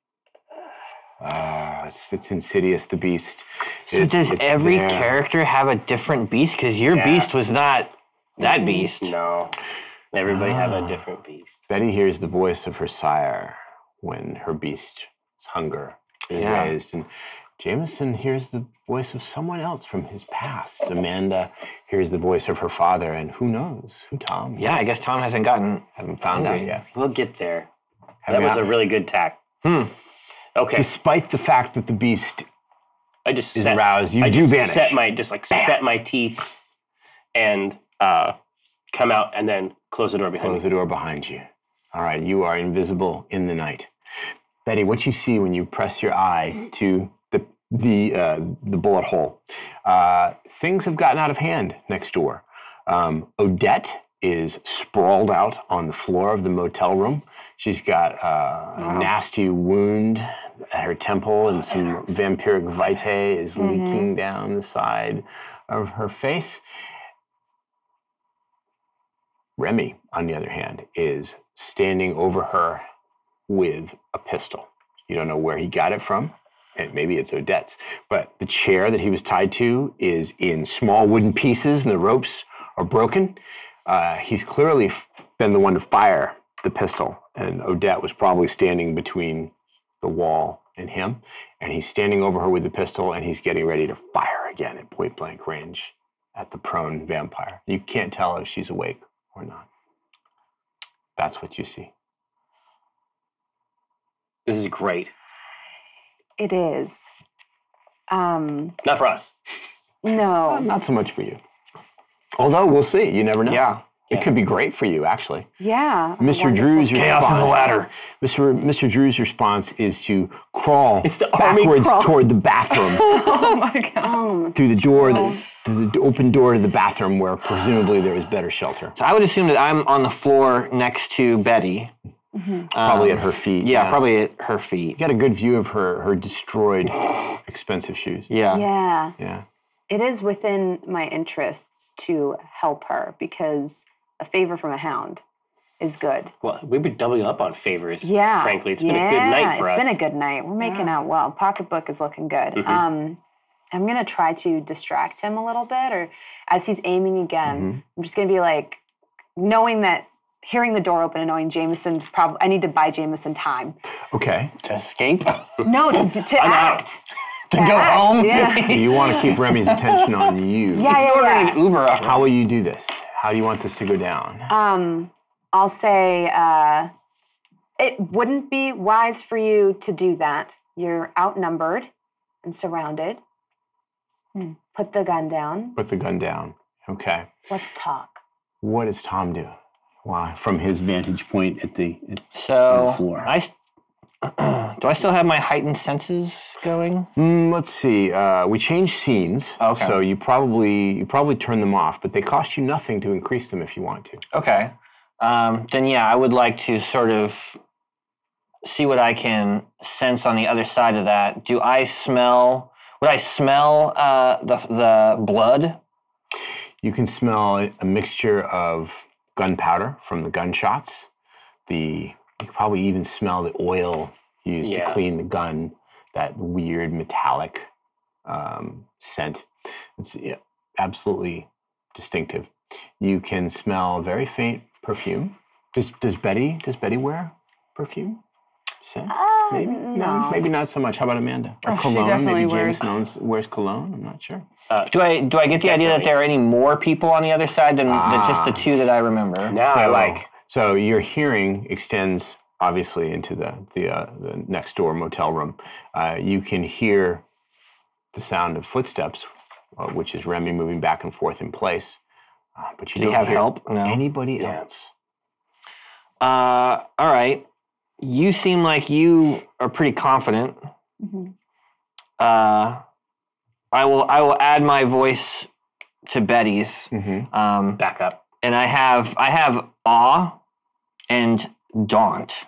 It's insidious, the beast. So does every character have a different beast? Because your beast was not that beast. No. Everybody had a different beast. Betty hears the voice of her sire when her beast's hunger is raised. And Jameson hears the voice of someone else from his past. Amanda hears the voice of her father. And who knows? Who, Tom? Yeah, I guess Tom haven't found out yet. We'll get there. That was a really good tack. Okay. Despite the fact that the beast is aroused, you vanish. Set my teeth and come out and then close the door behind you. All right, you are invisible in the night. Betty, what you see when you press your eye to the bullet hole, things have gotten out of hand next door. Odette is sprawled out on the floor of the motel room. She's got a nasty wound at her temple, and some vampiric vitae is leaking down the side of her face. Remy, on the other hand, is standing over her with a pistol. You don't know where he got it from, and maybe it's Odette's, but the chair that he was tied to is in small wooden pieces, and the ropes are broken. He's clearly been the one to fire the pistol, and Odette was probably standing between the wall and him, and he's standing over her with the pistol, and he's getting ready to fire again at point-blank range at the prone vampire. You can't tell if she's awake or not. That's what you see. This is great. It is. Not for us. No. Not so much for you. Although we'll see. You never know. Yeah. It could be great for you, actually. Yeah. Mr. Drew's response. Chaos on the ladder. Mr. Drew's response is to crawl backwards toward the bathroom. Oh my God. Through the door, the open door to the bathroom, where presumably there is better shelter. So I would assume that I'm on the floor next to Betty. Mm-hmm. Probably at her feet. Yeah, probably at her feet. You got a good view of her destroyed, expensive shoes. Yeah. Yeah. Yeah. It is within my interests to help her, because a favor from a hound is good. Well, we've been doubling up on favors, frankly. It's been a good night for us. It's been a good night. We're making out well. Pocketbook is looking good. Mm-hmm. I'm going to try to distract him a little bit, or as he's aiming again, I'm just going to be like, knowing that, hearing the door open and knowing Jameson's probably, I need to buy Jameson time. Okay. To escape? No, to act. To go home? Yeah. So you want to keep Remy's attention on you. Yeah. Uber. How will you do this? How do you want this to go down? I'll say, it wouldn't be wise for you to do that. You're outnumbered and surrounded. Put the gun down. Put the gun down. Okay. Let's talk. What does Tom do? Why? From his vantage point on the floor. Do I still have my heightened senses going? Let's see. We changed scenes, so you probably turn them off, but they cost you nothing to increase them if you want to. Okay. Then I would like to sort of see what I can sense on the other side of that. Do I smell? Would I smell the blood? You can smell a mixture of gunpowder from the gunshots. You could probably even smell the oil used to clean the gun, that weird metallic scent. It's absolutely distinctive. You can smell very faint perfume. Does Betty wear perfume? Scent? Maybe? No, maybe not so much. How about Amanda? Or cologne? She definitely wears cologne. I'm not sure. Do I get the idea that there are any more people on the other side than just the two that I remember? So your hearing extends, obviously, into the next door motel room. You can hear the sound of footsteps, which is Remy moving back and forth in place. But you don't hear anybody else. All right. You seem like you are pretty confident. Mm-hmm. I will add my voice to Betty's. Mm-hmm. Back up. And I have awe and daunt.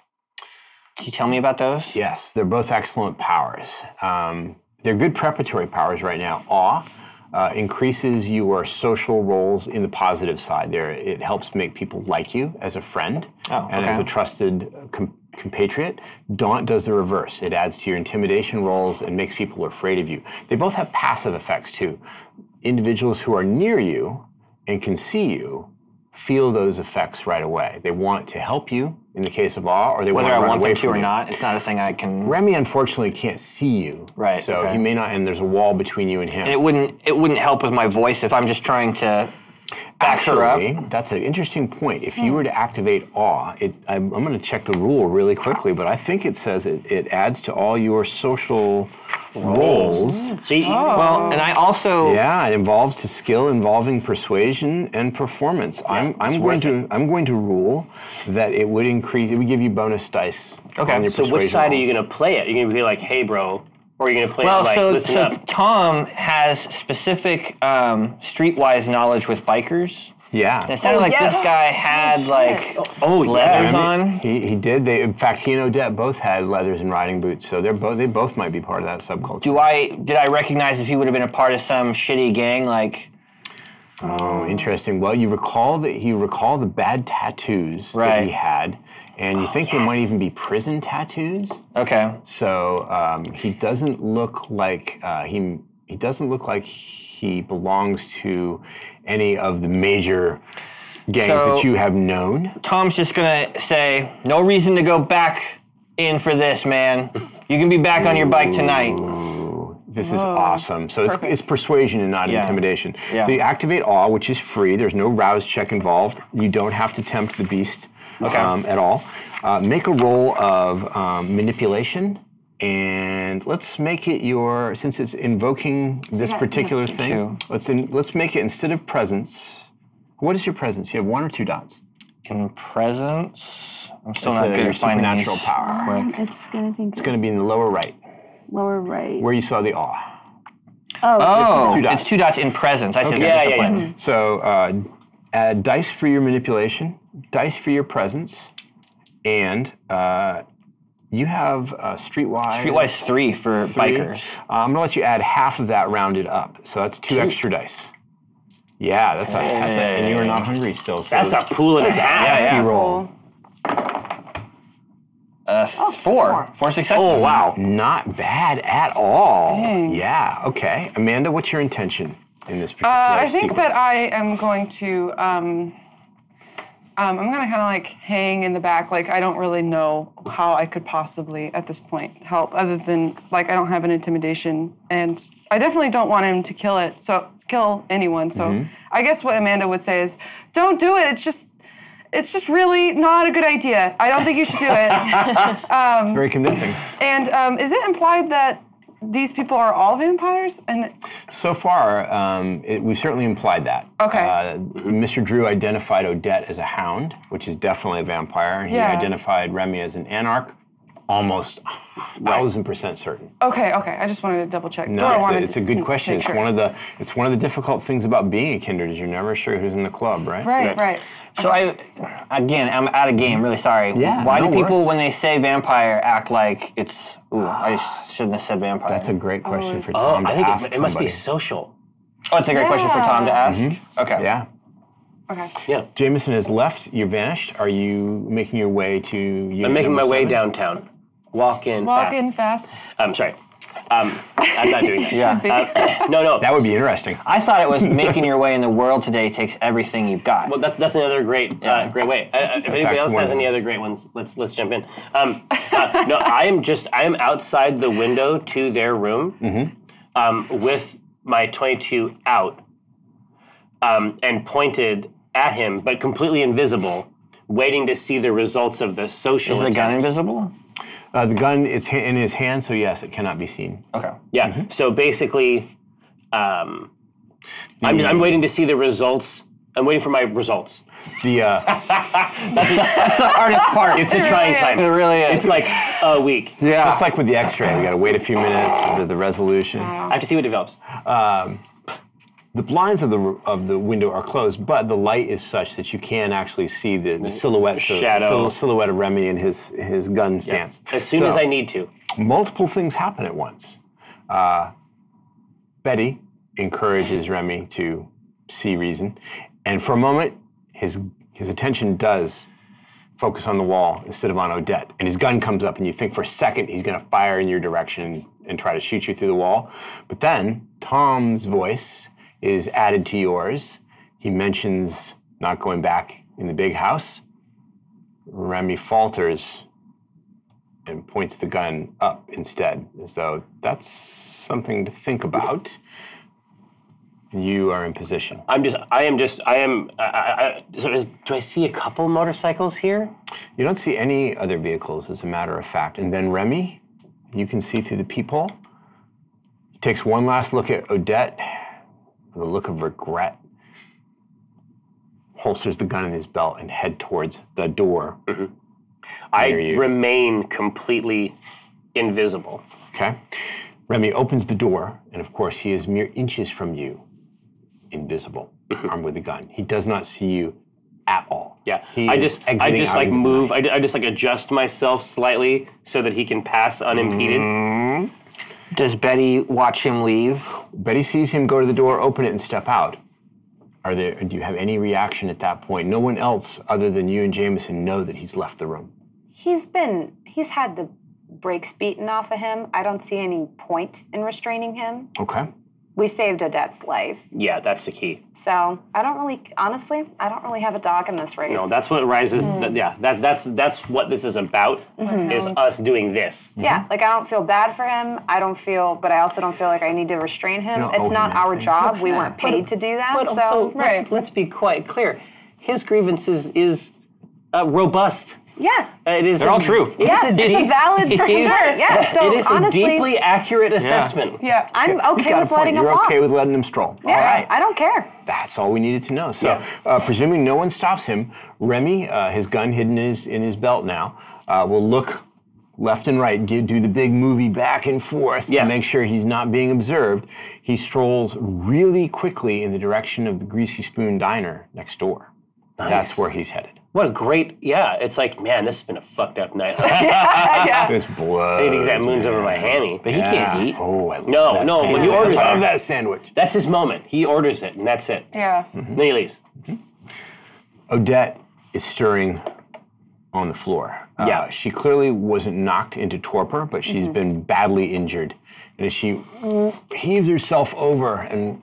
Can you tell me about those? Yes, they're both excellent powers. They're good preparatory powers right now. Awe increases your social roles in the positive side. It helps make people like you as a friend and as a trusted compatriot. Daunt does the reverse. It adds to your intimidation roles and makes people afraid of you. They both have passive effects too. Individuals who are near you and can see you feel those effects right away. They want to help you in the case of awe, or they want to run away from you. Whether I want them to or not, it's not a thing I can... Remy, unfortunately, can't see you. Right, so he may not, and there's a wall between you and him. And it wouldn't help with my voice if I'm just trying to Actually, that's an interesting point. If you were to activate awe, I'm going to check the rule really quickly, but I think it says it adds to all your social roles. So well, and I also it involves to skill involving persuasion and performance. Yeah, I'm going to rule that it would increase. It would give you bonus dice. Okay. On your so which side are you going to play it? You're going to be like, hey, bro. Or are you going to play it like, listen up? Tom has specific streetwise knowledge with bikers. Yeah. And it sounded like this guy had leathers on. He did. In fact, he and Odette both had leathers and riding boots, so they both might be part of that subculture. Did I recognize if he would have been a part of some shitty gang like? Oh, interesting. Well, you recall the bad tattoos that he had. And you think they might even be prison tattoos. Okay. So he doesn't look like he doesn't look like he belongs to any of the major gangs that you have known. Tom's just gonna say, no reason to go back in for this, man. You can be back on your bike tonight. This is awesome. So it's persuasion and not intimidation. Yeah. So you activate awe, which is free. There's no rouse check involved. You don't have to tempt the beast. Okay. At all. Make a roll of manipulation, and let's make it your, since it's invoking this particular thing, let's make it instead of presence. What is your presence? You have one or two dots? In presence? I'm still not good at finding supernatural power. It's going to be in the lower right. Lower right. Where you saw the awe. Oh, it's two dots in presence. I see. Okay. Yeah. So add dice for your manipulation. Dice for your presence, and you have streetwise. Streetwise 3 for bikers. I'm gonna let you add half of that rounded up, so that's two extra dice. Yeah, that's a and you are not hungry still. So that's a pool and a half. Yeah, roll. 4. 4 successes. Oh wow, not bad at all. Dang. Yeah. Okay, Amanda, what's your intention in this particular I think sequence? That I am going to. I'm gonna kind of like hang in the back. Like I don't really know how I could possibly at this point help, other than like I don't have an intimidation, and I definitely don't want him to kill anyone. So I guess what Amanda would say is, don't do it. It's just really not a good idea. I don't think you should do it. It's very convincing. And is it implied that these people are all vampires? And so far, we've certainly implied that. Okay. Mr. Drew identified Odette as a hound, which is definitely a vampire. He identified Remy as an Anarch, almost 1,000% certain. Okay. I just wanted to double check. No, it's a good question. Sure. It's one of the difficult things about being a kindred is you're never sure who's in the club, right? Right. So I'm out of game, really sorry. Yeah, why do people, when they say vampire, act like it's, I shouldn't have said vampire? That's a great question for Tom to ask somebody. It must be social. Oh, it's a great question for Tom to ask? Okay. Yeah. Jameson has left, you're vanished. Are you making your way to... I'm making my way downtown. Walk in fast. I'm sorry. I'm not doing this. No. That would be interesting. I thought it was making your way in the world today takes everything you've got. Well, that's another great way. If anybody else has any other great ones, let's jump in. No, I am outside the window to their room with my .22 out and pointed at him, but completely invisible, waiting to see the results of the social attack. Is the gun invisible? The gun is in his hand, so yes, it cannot be seen. Okay. Yeah. So basically, I'm waiting to see the results. I'm waiting for my results. That's the hardest part. It's a trying time. It really is. It's like a week. Yeah. Just like with the X-ray, we got to wait a few minutes for the resolution. I have to see what develops. The blinds of the window are closed, but the light is such that you can actually see the silhouette silhouette of Remy in his gun stance. Yeah. As soon as I need to. Multiple things happen at once. Betty encourages Remy to see reason, and for a moment, his attention does focus on the wall instead of on Odette, and his gun comes up, and you think for a second he's going to fire in your direction and try to shoot you through the wall, but then Tom's voice is added to yours. He mentions not going back in the big house. Remy falters and points the gun up instead, as though that's something to think about. You are in position. Do I see a couple motorcycles here? You don't see any other vehicles, as a matter of fact. And then Remy, you can see through the peephole. He takes one last look at Odette with a look of regret. Holsters the gun in his belt and head towards the door. Mm-hmm. I remain completely invisible. Okay. Remy opens the door, and of course he is mere inches from you, invisible, armed with a gun. He does not see you at all. Yeah, I just adjust myself slightly so that he can pass unimpeded. Mm-hmm. Does Betty watch him leave? Betty sees him go to the door, open it, and step out. Do you have any reaction at that point? No one else other than you and Jameson know that he's left the room. He's had the brakes beaten off of him. I don't see any point in restraining him. Okay. We saved Odette's life. Yeah, that's the key. So honestly, I don't really have a dog in this race. No, that's what rises. Yeah, that's what this is about. Mm-hmm. Is us doing this. Mm-hmm. Yeah, like I don't feel bad for him. But I also don't feel like I need to restrain him. No, it's not our job. We weren't paid to do that. But also, let's be quite clear. His grievances is robust. Yeah. It is. They're all true. Yeah, it's a valid concern. Yeah, so it is honestly, a deeply accurate assessment. Yeah. I'm okay with letting him walk. You're okay with letting him stroll. Yeah, all right. I don't care. That's all we needed to know. So, presuming no one stops him, Remy, his gun hidden in his belt now, will look left and right, do the big movie back and forth to make sure he's not being observed. He strolls really quickly in the direction of the Greasy Spoon Diner next door. Nice. That's where he's headed. What a great, it's like, man, this has been a fucked up night. This blows. I need to get that moons over my hammy. But he can't eat. Oh, I love that sandwich. When he orders it. I love that sandwich. That's his moment. He orders it, and that's it. Yeah. Mm-hmm. Then he leaves. Mm-hmm. Odette is stirring on the floor. She clearly wasn't knocked into torpor, but she's been badly injured. And as she heaves herself over and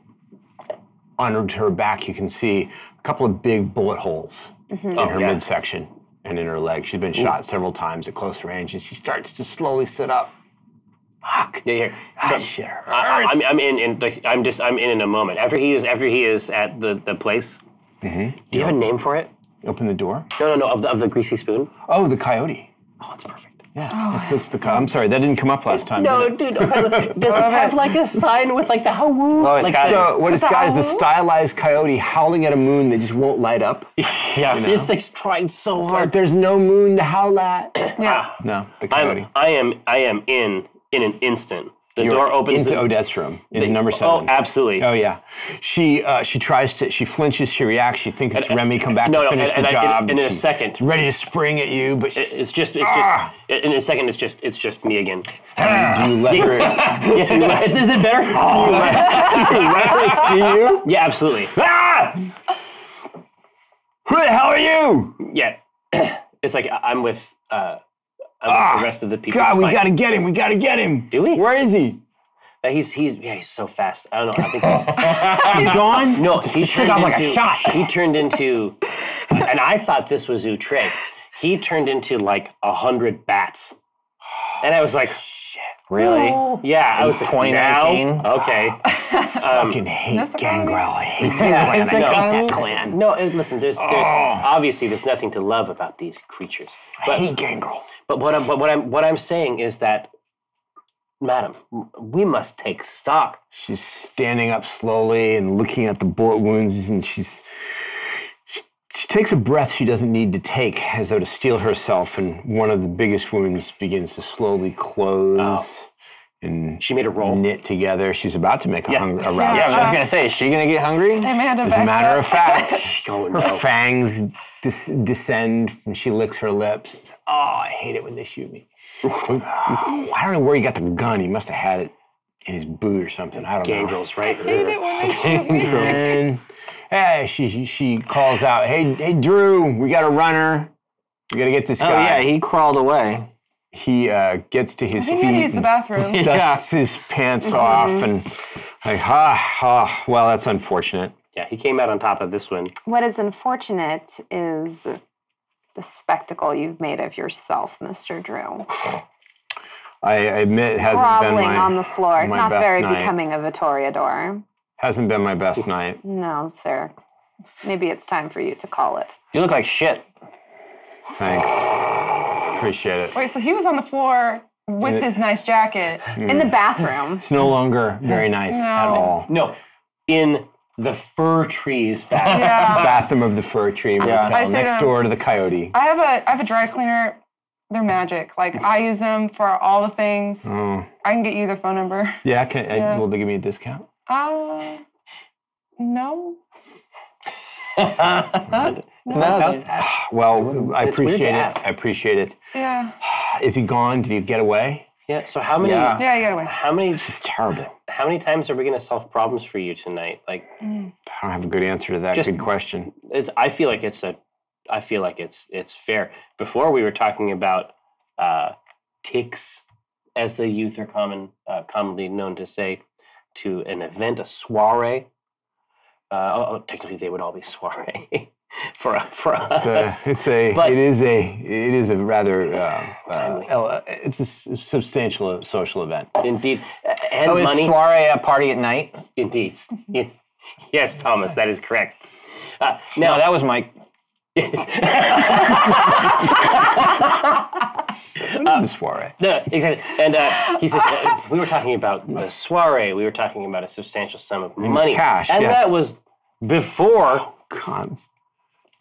onto her back, you can see a couple of big bullet holes. In her midsection and in her leg. She's been shot several times at close range, and she starts to slowly sit up. Fuck. Yeah. Shit hurts. I'm in a moment. After he is at the place. Mm-hmm. Do you have a name for it? Open the door. No. Of the Greasy Spoon. Oh, the Coyote. Oh, that's perfect. Yeah, it's the. I'm sorry, that didn't come up last time. No, dude. Does it have like a sign with like the how woo? Oh, it's got a stylized coyote howling at a moon that just won't light up. Yeah, it's like trying so hard. Like there's no moon to howl at. The coyote. I am in an instant. The door opens into Odette's room, into number 7. Oh, absolutely. Oh, yeah. She tries to. She flinches. She reacts. She thinks it's Remy come back to finish the job. And in a second, she's ready to spring at you, but it's just. In a second, it's just me again. Do you let her? Is it better? Do you let her see you? Yeah, absolutely. Who the hell are you? Yeah, it's like I'm with. The rest of the people. God, we gotta get him. Do we? Where is he? He's so fast. I don't know. I think he's gone. No, he took off like a shot. He turned into, and I thought this was Utrecht. He turned into like 100 bats, and I was like, shit, really? No. Yeah, I was like, 2019. Okay. Fucking hate Gangrel. I hate that clan. I hate that clan. No, listen. There's obviously there's nothing to love about these creatures. I hate Gangrel. But what I'm saying is that, madam, we must take stock. She's standing up slowly and looking at the bullet wounds, and she takes a breath she doesn't need to take, as though to steel herself, and one of the biggest wounds begins to slowly close. Oh. And she made a roll. Knit together. She's about to make a round. Yeah, I was going to say, is she going to get hungry? Amanda backs up. As a matter of fact, her fangs descend, and she licks her lips. Oh, I hate it when they shoot me. Oh, I don't know where he got the gun. He must have had it in his boot or something. I don't know. Gangrel's right there. I hate it when they shoot me. Hey, she calls out, hey, Drew, we got a runner. We got to get this guy. Oh, yeah, he crawled away. He gets to his feet. He had to use the bathroom. Dusts his pants off and like, well, that's unfortunate. Yeah, he came out on top of this one. What is unfortunate is the spectacle you've made of yourself, Mr. Drew. I admit it hasn't been my best night. Groveling on the floor, not very becoming of a toreador. Hasn't been my best night. No, sir. Maybe it's time for you to call it. You look like shit. Thanks. Appreciate it. Wait, so he was on the floor with his nice jacket in the bathroom. It's no longer very nice at all. No. In the Fir Tree's bathroom. Yeah. Bathroom of the Fir Tree Motel, next door to the Coyote. I have a dry cleaner. They're magic. Like, I use them for all the things. Oh. I can get you their phone number. Yeah, will they give me a discount? No. Well, I appreciate it. I appreciate it. Yeah. Is he gone? Did he get away? Yeah, so how many... Yeah, he got away. How many... This is terrible. How many times are we going to solve problems for you tonight? Like... I don't have a good answer to that. Good question. I feel like it's fair. Before we were talking about ticks, as the youth are commonly known to say, to an event, a soiree. Technically, they would all be soiree for us. It's a substantial social event. Indeed, and money. Is soiree a party at night? Indeed. Yes, Thomas, that is correct. Now that was Mike. What is a soiree? No, exactly. And he says, we were talking about the soiree. We were talking about a substantial sum of money. Cash, that was before... Oh, God.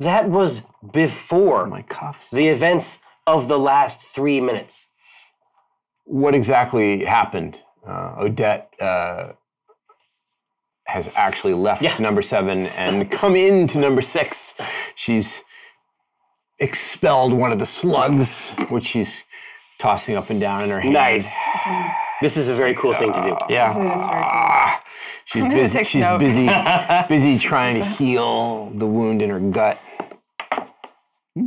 That was before... My cuffs. The events of the last 3 minutes. What exactly happened? Odette... has actually left number 7 and come into number 6. She's expelled one of the slugs, which she's tossing up and down in her hand. Nice. This is a very cool thing to do. Yeah. She's busy. She's busy trying to heal the wound in her gut.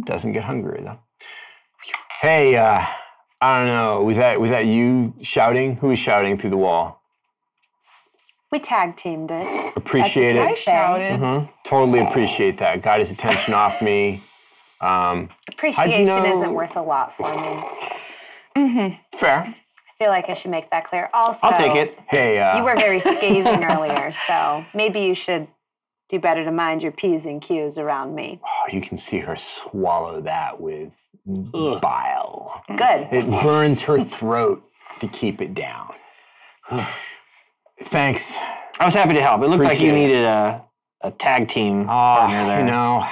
Doesn't get hungry though. Hey, I don't know. Was that you shouting? Who was shouting through the wall? We tag teamed it. Appreciate it. I shouted. Totally appreciate that. Got his attention off me. Appreciation isn't worth a lot for me. Fair. I feel like I should make that clear. Also, I'll take it. Hey, you were very scathing earlier, so maybe you should do better to mind your P's and Q's around me. Oh, you can see her swallow that with bile. Good. It burns her throat to keep it down. Thanks. I was happy to help. It looked like you needed a tag team partner there. You know,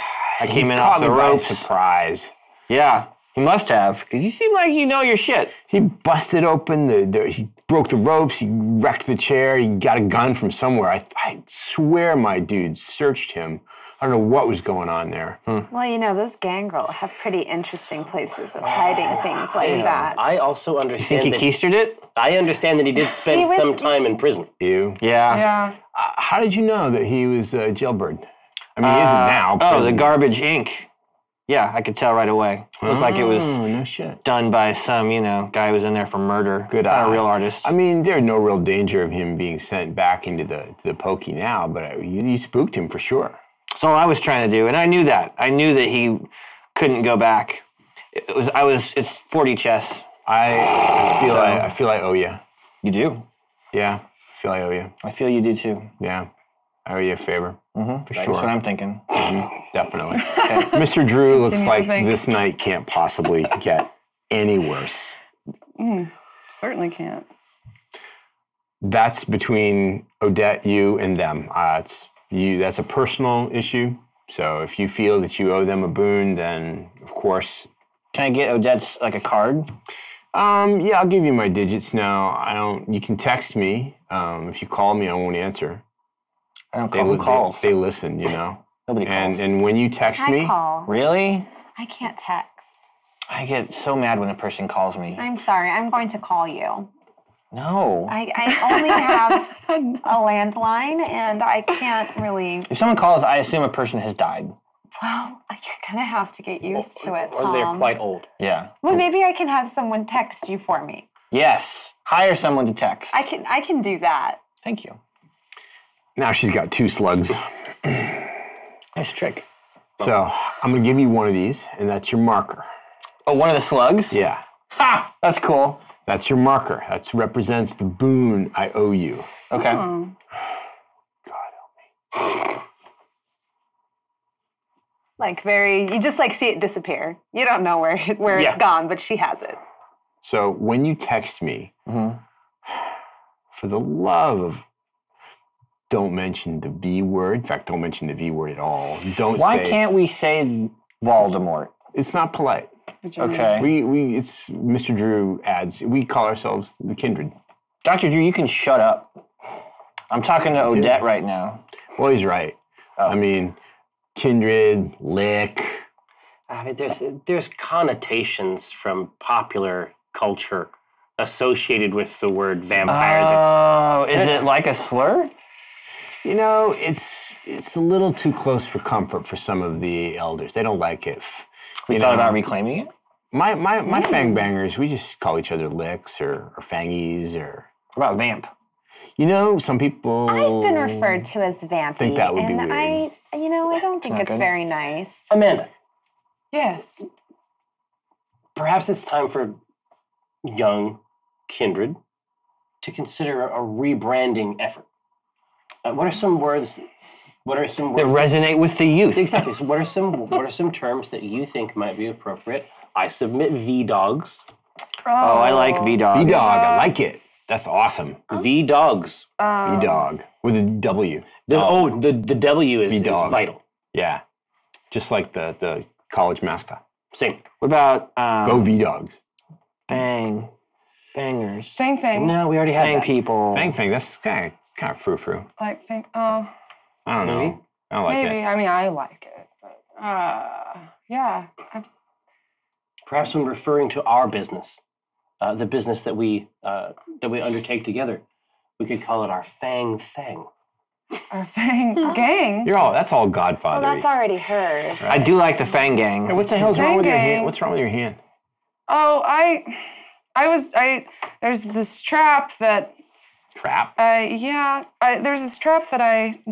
I came in off the ropes. Surprise. Yeah, he must have, because you seem like you know your shit. He busted open he broke the ropes. He wrecked the chair. He got a gun from somewhere. I swear my dudes searched him. I don't know what was going on there. Well, you know, those Gangrel have pretty interesting places of hiding things like that. I also understand. You think he keistered it? I understand that he did spend some time in prison. Ew. Yeah. Yeah. How did you know that he was a jailbird? I mean, he isn't now. Oh, the garbage ink. Yeah, I could tell right away. It looked like it was done by some, guy who was in there for murder. Good eye. Not a real artist. I mean, there's no real danger of him being sent back into the pokey now, but you spooked him for sure. So I was trying to do, and I knew that. I knew that he couldn't go back. It's 40 chess. I feel I owe you. You do? Yeah, I feel I owe you. I feel you do too. Yeah. I owe you a favor. For sure. That's what I'm thinking. Definitely. Okay. Mr. Drew looks like this night can't possibly get any worse. Certainly can't. That's between Odette, you, and them. That's a personal issue. So if you feel that you owe them a boon, then of course. Can I get Odette's a card? Yeah, I'll give you my digits now. You can text me. If you call me, I won't answer. I don't call. Who calls? They listen, Nobody calls. And when you text me, call. Really? I can't text. I get so mad when a person calls me. I'm sorry. I'm going to call you. No. I only have a landline, and I can't really. If someone calls, I assume a person has died. Well, you're gonna have to get used to it, Tom. They're quite old. Yeah. Well, maybe I can have someone text you for me. Yes. Hire someone to text. I can do that. Thank you. Now she's got 2 slugs. Nice trick. So I'm going to give you one of these, and that's your marker. Oh, one of the slugs? Yeah. Ha! That's cool. That's your marker. That represents the boon I owe you. Okay. Oh. God, Like very, you just like see it disappear. You don't know where it's gone, but she has it. So when you text me, for the love of, don't mention the V word. In fact, don't mention the V word at all. Don't. Why can't we say Voldemort? It's not polite. Okay. We it's Mr. Drew adds. We call ourselves the Kindred. Dr. Drew, you can shut up. I'm talking to Odette right now. Well, he's right. Oh. I mean, Kindred, lick. I mean, there's connotations from popular culture associated with the word vampire. Oh, is it like a slur? You know, it's a little too close for comfort for some of the elders. They don't like it. We thought about reclaiming it? My fang bangers, we just call each other licks or fangies or... What about vamp? You know, some people... I've been referred to as vampy. Think that would be weird. You know, I don't think it's very nice. Amanda. Yes? Perhaps it's time for young Kindred to consider a rebranding effort. What are some words... What are some words that resonate with the youth? Exactly. So what are some terms that you think might be appropriate? I submit V-dogs. Oh, I like V-dogs. V-dog, I like it. That's awesome. Oh. V-dogs. V-dog with a W. The W is vital. Yeah, just like the college mascot. Same. What about go V-dogs? Bang, bangers. Fang fangs. No, we already had fang people. Fang fang. That's kind of frou-frou. Like fang. I don't know. I don't like it. Maybe. I mean, I like it. But, yeah. Perhaps when referring to our business, the business that we undertake together, we could call it our Fang Fang. Our Fang Gang? That's all Godfather-y. Well, that's already hers. Right. I do like the Fang Gang. Hey, what the hell's wrong with your hand? What's wrong with your hand? Oh, there's this trap that... Trap? There's this trap that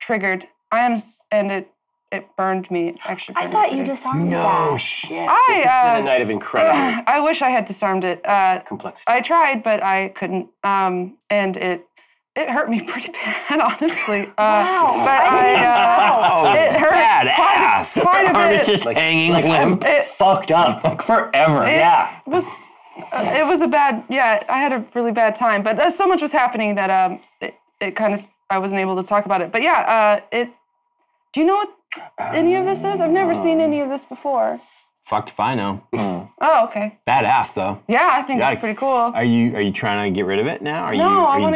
triggered. And it burned me. I thought you disarmed that. No shit. This has been a night of incredible. I wish I had disarmed it. Complexity. I tried, but I couldn't. And it hurt me pretty bad, honestly. Wow. But it hurt quite a bit. I was just hanging limp. It fucked up forever. It was a bad, I had a really bad time. But so much was happening that it kind of, I wasn't able to talk about it. But do you know what any of this is? I've never seen any of this before. Fucked if I know. Oh, okay. Badass though. Yeah, I think that's pretty cool. Are you trying to get rid of it now? Are you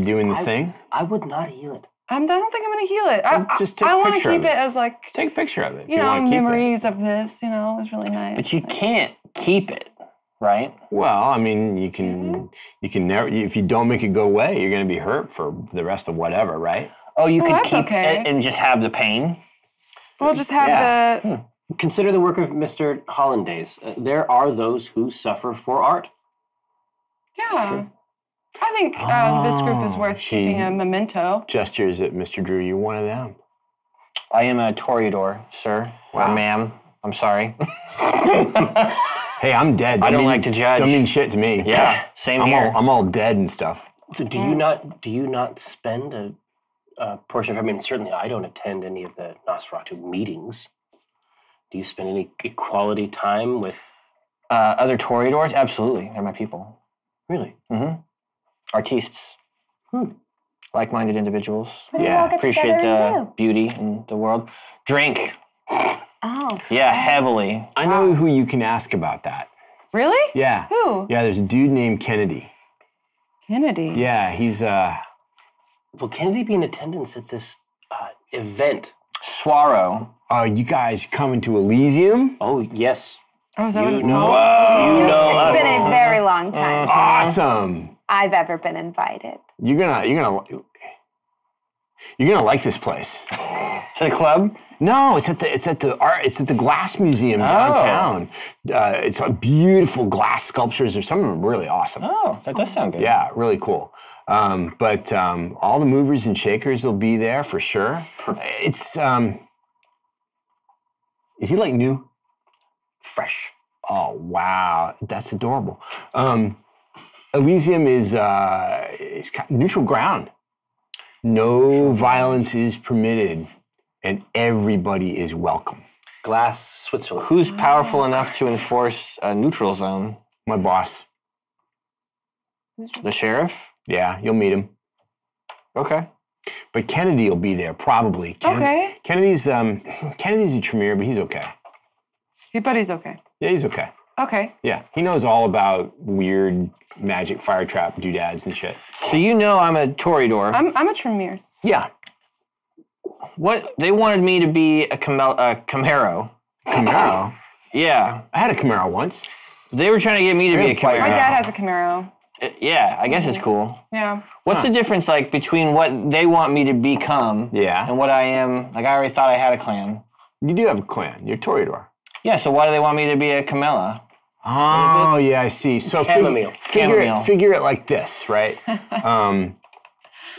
doing the thing? I would not heal it. I don't think I'm going to heal it. I want to keep it as like. Take a picture of it. Memories of this. You know, it's really nice. But you can't keep it. Right? Well, I mean, you can never, if you don't make it go away, you're going to be hurt for the rest of whatever, right? Oh, you could keep it and just have the pain? We'll just have the... Consider the work of Mr. Hollandaise. There are those who suffer for art. Yeah. Sure. I think this group is worth keeping a memento. Gestures at Mr. Drew, you're one of them. I am a Toreador, sir. Wow. Or ma'am. I'm sorry. Hey, I'm dead. I don't like to judge. Don't mean shit to me. Yeah, same here. I'm all dead and stuff. So do you not spend a portion of, certainly I don't attend any of the Nosferatu meetings. Do you spend any equality time with? Other Toreadors? Absolutely. They're my people. Really? Mm-hmm. Artists. Like-minded individuals. Appreciate the beauty in the world. Drink. Oh. Yeah, heavily. I know who you can ask about that. Really? Yeah. Who? Yeah, there's a dude named Kennedy. Kennedy? Yeah, he's... Will Kennedy be in attendance at this event? Swaro. Are you guys coming to Elysium? Oh, yes. Oh, is that what it's called? Whoa. It's been a very long time. Awesome. I've ever been invited. You're gonna like this place. It's a club? No, it's at the Glass Museum downtown. It's beautiful glass sculptures. There's some of them really awesome. Oh, that does sound good. Yeah, really cool. But all the movers and shakers will be there for sure. Perfect. It's is he like new? Fresh. Oh wow, that's adorable. Elysium is it's neutral ground. No violence is permitted. and everybody is welcome. Glass, Switzerland. Who's powerful enough to enforce a neutral zone? My boss. The sheriff? Yeah, you'll meet him. Okay. But Kennedy will be there, probably. Okay. Kennedy's in Tremere, but he's okay. But he's okay. Yeah, he's okay. Okay. Yeah, he knows all about weird magic fire trap doodads and shit. So you know I'm a Toreador. I'm a Tremere. Yeah. What? They wanted me to be a Camaro. Camaro? Yeah. I had a Camaro once. They were trying to get me to be a Camaro. My dad has a Camaro. Yeah, I guess it's cool. Yeah. What's the difference, like, between what they want me to become and what I am? Like, I already thought I had a clan. You do have a clan. You're Toreador. Yeah, so why do they want me to be a Camarilla? Oh, yeah, I see. So figure it like this, right?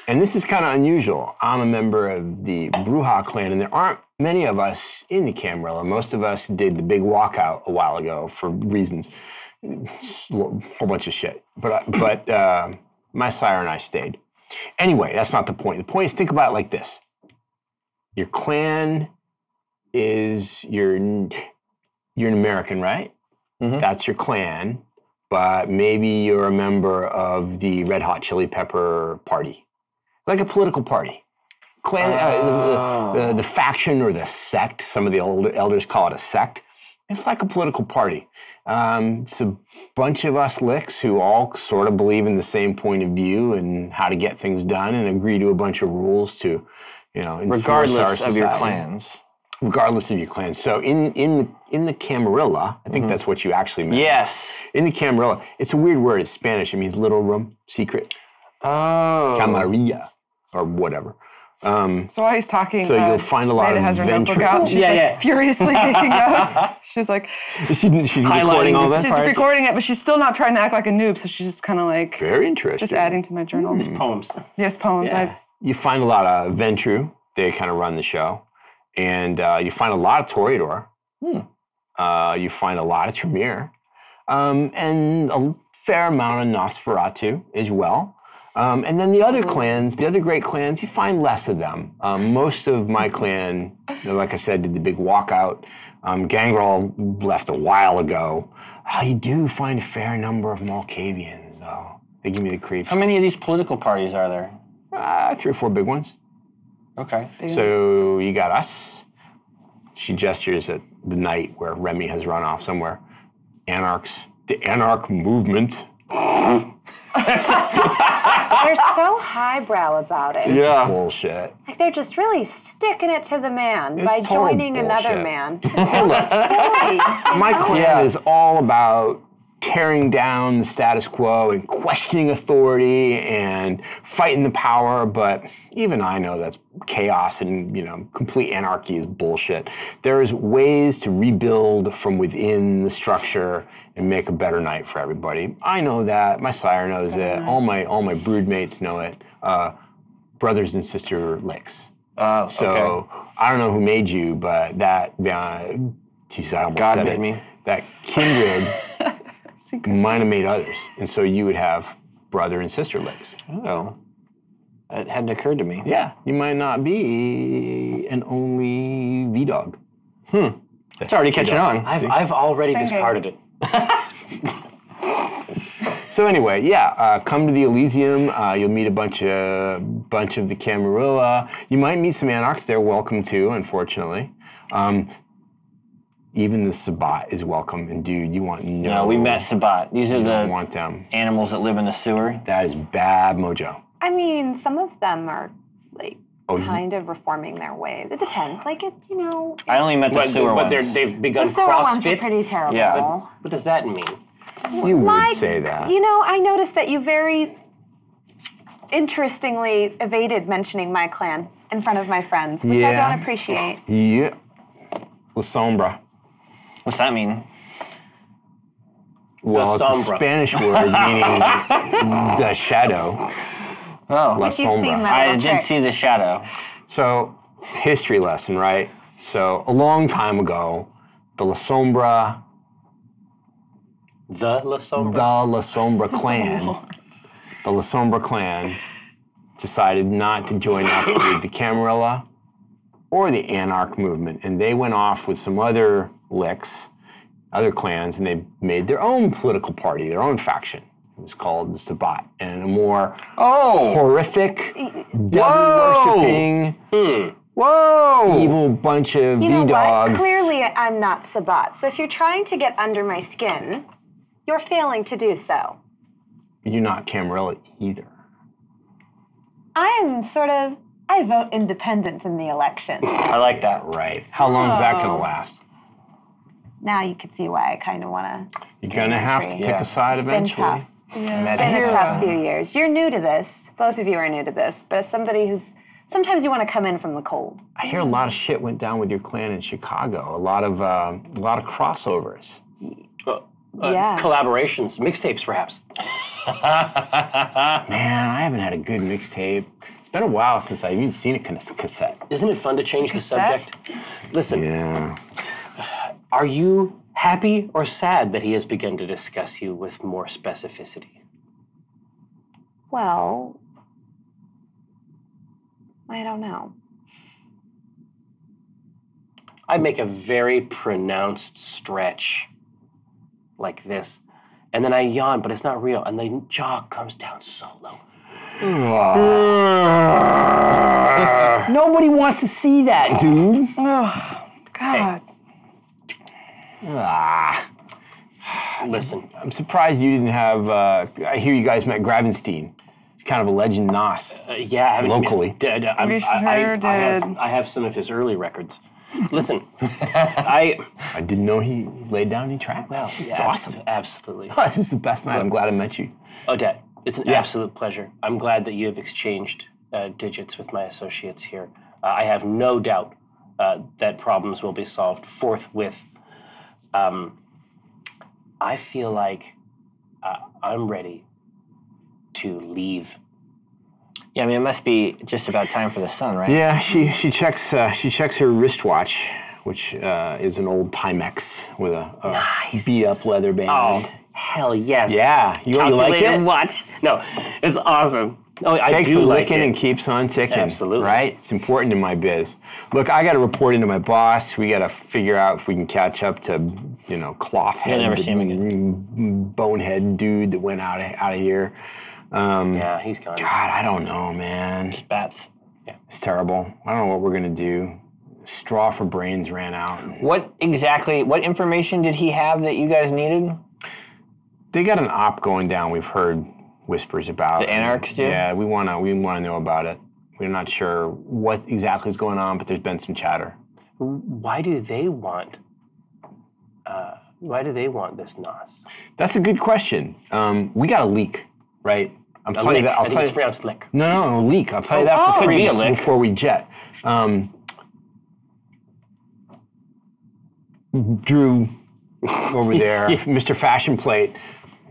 And this is kind of unusual. I'm a member of the Bruja clan, and there aren't many of us in the Camarilla. Most of us did the big walkout a while ago for reasons. Whole bunch of shit, but my sire and I stayed. Anyway, that's not the point. The point is, think about it like this: your clan is you're an American, right? Mm-hmm. That's your clan, but maybe you're a member of the Red Hot Chili Pepper Party, like a political party. Clan, the faction or the sect. Some of the older elders call it a sect. It's like a political party. It's a bunch of us licks who all sort of believe in the same point of view and how to get things done and agree to a bunch of rules to, you know, regardless of your clans. Regardless of your clans. So in the Camarilla, I think that's what you actually meant. Yes. In the Camarilla, it's a weird word. It's Spanish. It means little room, secret. Oh. Camarilla or whatever. So while he's talking, so you'll find a lot of Ventrue. Out. She's like furiously taking notes. She's like, she's recording all that. She's recording it, but she's still not trying to act like a noob. So she's just kind of like, very interesting. Just adding to my journal. Poems. Yes, poems. Yeah. You find a lot of Ventrue. They kind of run the show, and you find a lot of Toreador. You find a lot of Tremere, and a fair amount of Nosferatu as well. And then the other clans, the other great clans, you find less of them. Most of my clan, like I said, did the big walkout. Gangrel left a while ago. You do find a fair number of Malkavians, though. They give me the creeps. How many of these political parties are there? 3 or 4 big ones. Okay. So you got us. She gestures at the night where Remy has run off somewhere. Anarchs. The Anarch movement. They're so highbrow about it. Yeah. Bullshit. Like they're just really sticking it to the man by joining another man. It's so silly. My clan is all about tearing down the status quo and questioning authority and fighting the power, but even I know that's chaos and, you know, complete anarchy is bullshit. There's ways to rebuild from within the structure and make a better night for everybody. I know that. My sire knows it. All my broodmates know it. Brothers and sister licks. So okay. I don't know who made you, but that geez, I almost God said made it. Me. That kindred might have made others, and so you would have brother and sister legs. Oh, it hadn't occurred to me. Yeah, you might not be an only V-Dog. It's already catching on. I've already discarded it. So anyway, come to the Elysium. You'll meet a bunch of the Camarilla. You might meet some Anarchs. They're welcome too, unfortunately. Even the Sabbat is welcome, and dude, you want no... No, we met Sabbat. These are the animals that live in the sewer. That is bad mojo. I mean, some of them are, like, kind of reforming their way. It depends. Like, you know... I only met the sewer ones. But they've begun CrossFit. The sewer ones were pretty terrible. Yeah, but what does that mean? You would say that. You know, I noticed that you very interestingly evaded mentioning my clan in front of my friends, which I don't appreciate. Yeah. La Sombra. What's that mean? Well, it's a Spanish word meaning the shadow. Oh, La Sombra. I did see the shadow. So, history lesson, right? So, a long time ago, the La Sombra clan, the La Sombra clan decided not to join up with the Camarilla or the Anarch movement, and they went off with some other licks, other clans, and they made their own political party, their own faction. It was called the Sabbat, and a more horrific, devil-worshipping, evil bunch of V-dogs. What? Clearly I'm not Sabbat, so if you're trying to get under my skin, you're failing to do so. You're not Camarilla either. I'm sort of, I vote independent in the election. I like that. Right. How long is that going to last? Now you can see why I kind of want to. You're going to have to pick a side eventually. It's been tough. Yeah. It's been a tough few years. You're new to this. Both of you are new to this. But as somebody who's, sometimes you want to come in from the cold. I hear a lot of shit went down with your clan in Chicago. A lot of crossovers. Collaborations, mixtapes perhaps. Man, I haven't had a good mixtape. It's been a while since I've even seen a cassette. Isn't it fun to change the subject? Listen, are you happy or sad that he has begun to discuss you with more specificity? Well, I don't know. I make a very pronounced stretch like this, and then I yawn, but it's not real, and the jaw comes down so low. Nobody wants to see that, dude. Oh, God. Hey. Listen, I'm surprised you didn't have, I hear you guys met Gravenstein. He's kind of a legend Nos. Yeah, I haven't locally. I have some of his early records. Listen, I didn't know he laid down any track. Wow, this is awesome. Absolutely. Oh, this is the best night. I'm glad I met you. Odette, it's an absolute pleasure. I'm glad that you have exchanged digits with my associates here. I have no doubt that problems will be solved forthwith. I feel like I'm ready to leave. Yeah, I mean, it must be just about time for the sun, right? Yeah, she checks her wristwatch, which is an old Timex with a beat-up leather band. Oh, hell yes. Yeah, you like it? Watch. No, it's awesome. Oh, takes a licking and keeps on ticking. Absolutely. Right? It's important in my biz. Look, I got to report into my boss. We got to figure out if we can catch up to, you know, Clothhead, bonehead dude that went out of here. Yeah, he's gone. God, I don't know, man. Just bats. Yeah. It's terrible. I don't know what we're going to do. Straw for brains ran out. What information did he have that you guys needed? They got an op going down we've heard whispers about. The Anarchs do? Yeah, we want to know about it. We're not sure what exactly is going on, but there's been some chatter. Why do they want this Nos? That's a good question. We got a leak. Right, I'll tell you that. It's pronounced lick. No, leak. I'll tell you that for free before we jet. Drew over there, Mr. Fashion Plate.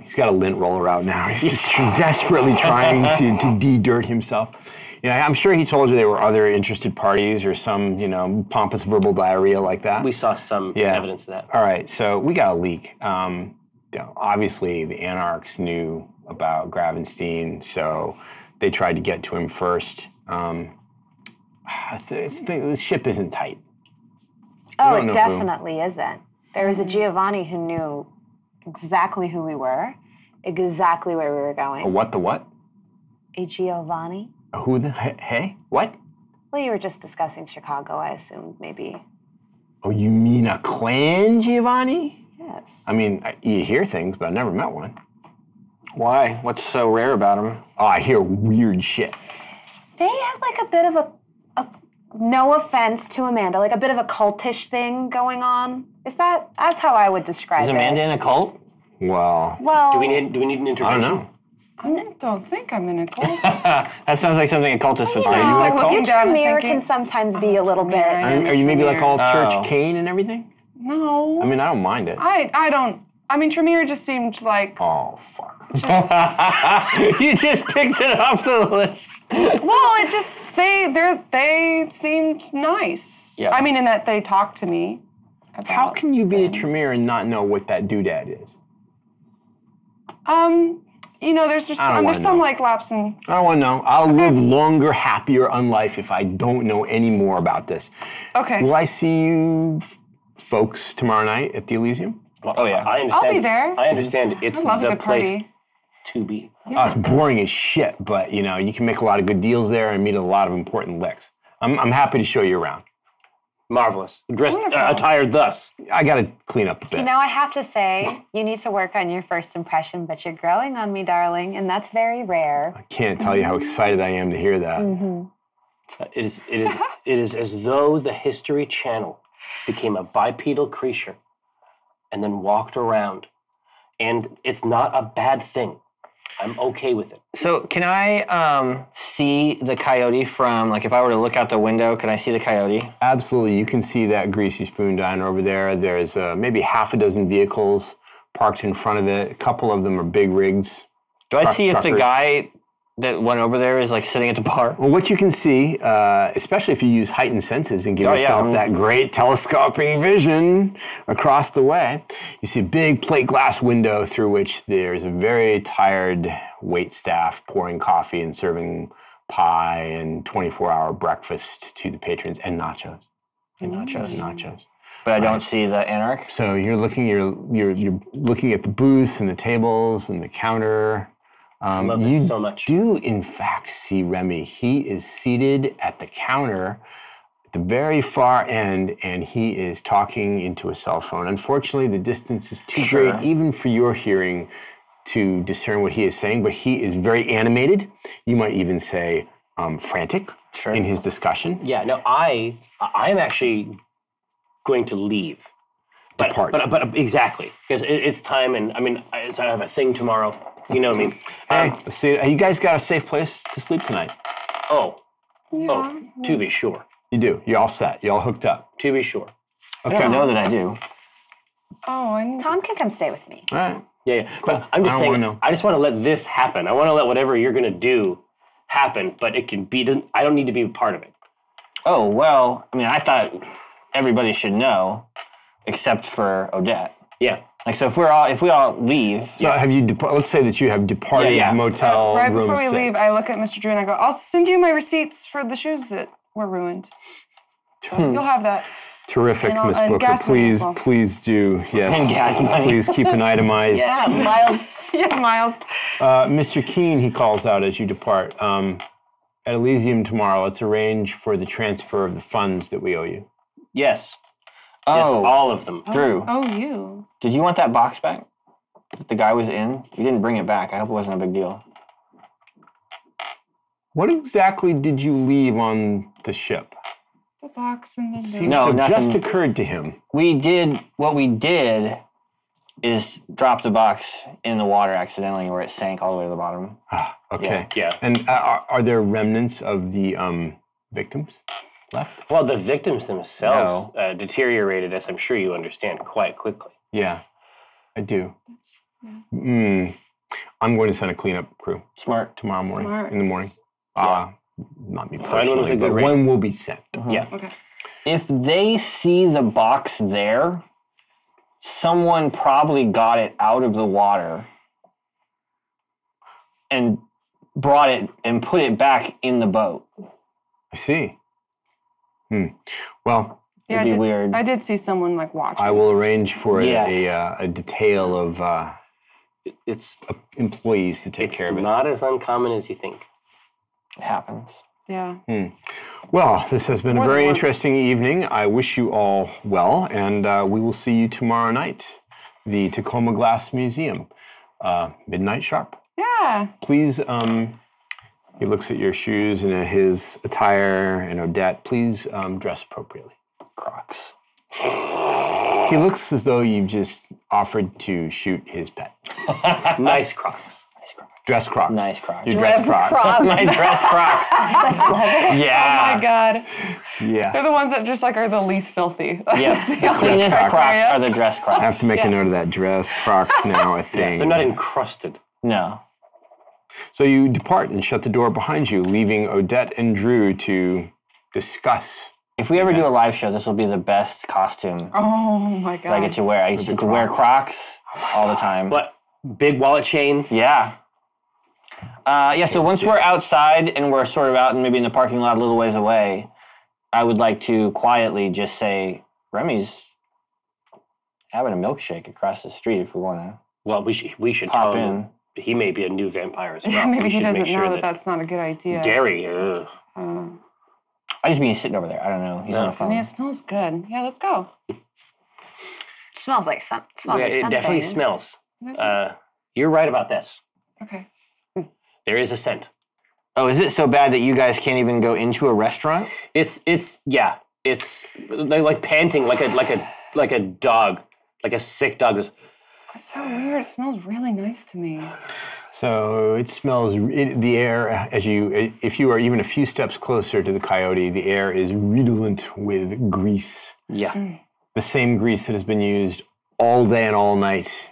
He's got a lint roller out now. He's just desperately trying to de-dirt himself. You know, I'm sure he told you there were other interested parties or some, you know, pompous verbal diarrhea like that. We saw some evidence of that. All right, so we got a leak. You know, obviously, the Anarchs knew about Gravenstein, so they tried to get to him first. The ship isn't tight. Oh, it definitely isn't. There was a Giovanni who knew exactly who we were, exactly where we were going. A what the what? A Giovanni. A who the hey? What? Well, you were just discussing Chicago, I assumed, maybe. Oh, you mean a Clan Giovanni? Yes. I mean, you hear things, but I've never met one. Why? What's so rare about them? Oh, I hear weird shit. They have like a bit of a no offense to Amanda, like a bit of a cultish thing going on. That's how I would describe it. Is Amanda in a cult? Well. Do we need an intervention? I don't know. I don't think I'm in a cult. That sounds like something a cultist would say. Your Tremere can sometimes be a little bit. Are you maybe like all church cane and everything? No. I mean, I don't mind it. I don't. I mean, Tremere just seemed like... Oh, fuck. You just picked it off the list. Well, it just, they seemed nice. Yeah. I mean, in that they talked to me about... How can you be a Tremere and not know what that doodad is? You know, there's just some like lapse in. I don't want to know. I'll live longer, happier on life if I don't know any more about this. Okay. Will I see you folks tomorrow night at the Elysium? Well, oh yeah, I understand. I'll be there. I understand it's the place to be. Yeah. It's boring as shit, but you know, you can make a lot of good deals there and meet a lot of important licks. I'm happy to show you around. Marvelous. Dressed, attired thus. I got to clean up a bit. You know, I have to say, you need to work on your first impression, but you're growing on me, darling, and that's very rare. I can't tell you how excited I am to hear that. Mm-hmm. It is as though the History Channel became a bipedal creature and then walked around. And it's not a bad thing. I'm okay with it. So can I see the coyote from, like, if I were to look out the window, can I see the coyote? Absolutely. You can see that greasy spoon diner over there. There's maybe half a dozen vehicles parked in front of it. A couple of them are big rigs. Do I see if the guy that went over there is, like, sitting at the bar? Well, what you can see, especially if you use heightened senses and give yourself that great telescoping vision across the way, you see a big plate glass window through which there's a very tired waitstaff pouring coffee and serving pie and 24-hour breakfast to the patrons and nachos. And nachos. Nachos. But I don't see the Anarch? So you're looking at the booths and the tables and the counter. I love this so much. You do, in fact, see Remy. He is seated at the counter at the very far end, and he is talking into a cell phone. Unfortunately, the distance is too great, even for your hearing, to discern what he is saying, but he is very animated. You might even say frantic in his discussion. Yeah, no, I'm actually going to leave. But exactly, because it's time, and I mean, I have a thing tomorrow. You know me. Hey, you guys got a safe place to sleep tonight? Oh, yeah. Oh, to be sure. You do. You're all set. You're all hooked up. To be sure. Okay. I don't know that I do. Oh, and Tom can come stay with me. All right. Yeah, yeah. Cool. But I'm just saying, I just want to let this happen. I want to let whatever you're going to do happen, but it can be, I don't need to be a part of it. Oh, well, I mean, I thought everybody should know, except for Odette. Yeah. Like, so if we all leave. So let's say that you have departed motel room 6. Right before we leave, I look at Mr. Drew and I go, I'll send you my receipts for the shoes that were ruined. So you'll have that. Terrific, Miss Booker. Please do. Yes. And gas money. Please keep an itemized. Miles. Mr. Keen, he calls out as you depart. At Elysium tomorrow, let's arrange for the transfer of the funds that we owe you. Yes. Oh, yes, all of them. Drew. Oh, you. Did you want that box back that the guy was in? You didn't bring it back. I hope it wasn't a big deal. What exactly did you leave on the ship? The box and the note. No, nothing. Just occurred to him. What we did is drop the box in the water accidentally where it sank all the way to the bottom. Ah, okay. Yeah. And are there remnants of the victims left? Well, the victims themselves deteriorated, as I'm sure you understand, quite quickly. Yeah, I do. I'm going to send a cleanup crew. Smart. Tomorrow morning, in the morning. Not me personally, but one will be sent. Yeah. Okay. If they see the box there, someone probably got it out of the water and brought it and put it back in the boat. I see. Well, it'd be weird. I did see someone like watching. I will arrange for a detail of its employees to take care of it. It's not as uncommon as you think. It happens. Yeah. Well, this has been a very interesting evening. I wish you all well, and we will see you tomorrow night, the Tacoma Glass Museum, midnight sharp. Yeah. Please. He looks at your shoes and at his attire and Odette. Please dress appropriately. Crocs. He looks as though you've just offered to shoot his pet. Nice Crocs. Nice Crocs. Dress Crocs. Nice Crocs. Your dress Crocs. Nice dress Crocs. Yeah. Oh my God. Yeah. They're the ones that just like are the least filthy. Yeah. The cleanest Crocs are the dress Crocs. I have to make a note of that dress Crocs now, I think. Yeah, they're not encrusted. No. So you depart and shut the door behind you, leaving Odette and Drew to discuss. If we ever do a live show, this will be the best costume. Oh my God! I get to wear. I used to wear Crocs all the time. What? Big wallet chain. Yeah. Yeah, so once we're outside and we're sort of out and maybe in the parking lot a little ways away, I would like to quietly just say, Remy's having a milkshake across the street if we want to. Well, we should pop tell him. He may be a new vampire as well. Maybe he doesn't know that that's not a good idea. Dairy. I just mean he's sitting over there. I don't know. He's on the phone. I mean, it smells good. Yeah, let's go. It smells like something. It definitely smells. You're right about this. Okay. There is a scent. Oh, is it so bad that you guys can't even go into a restaurant? It's they're like panting like a dog, like a sick dog. That's so weird. It smells really nice to me. So it smells the air as if you are even a few steps closer to the coyote, the air is redolent with grease. Yeah, the same grease that has been used all day and all night.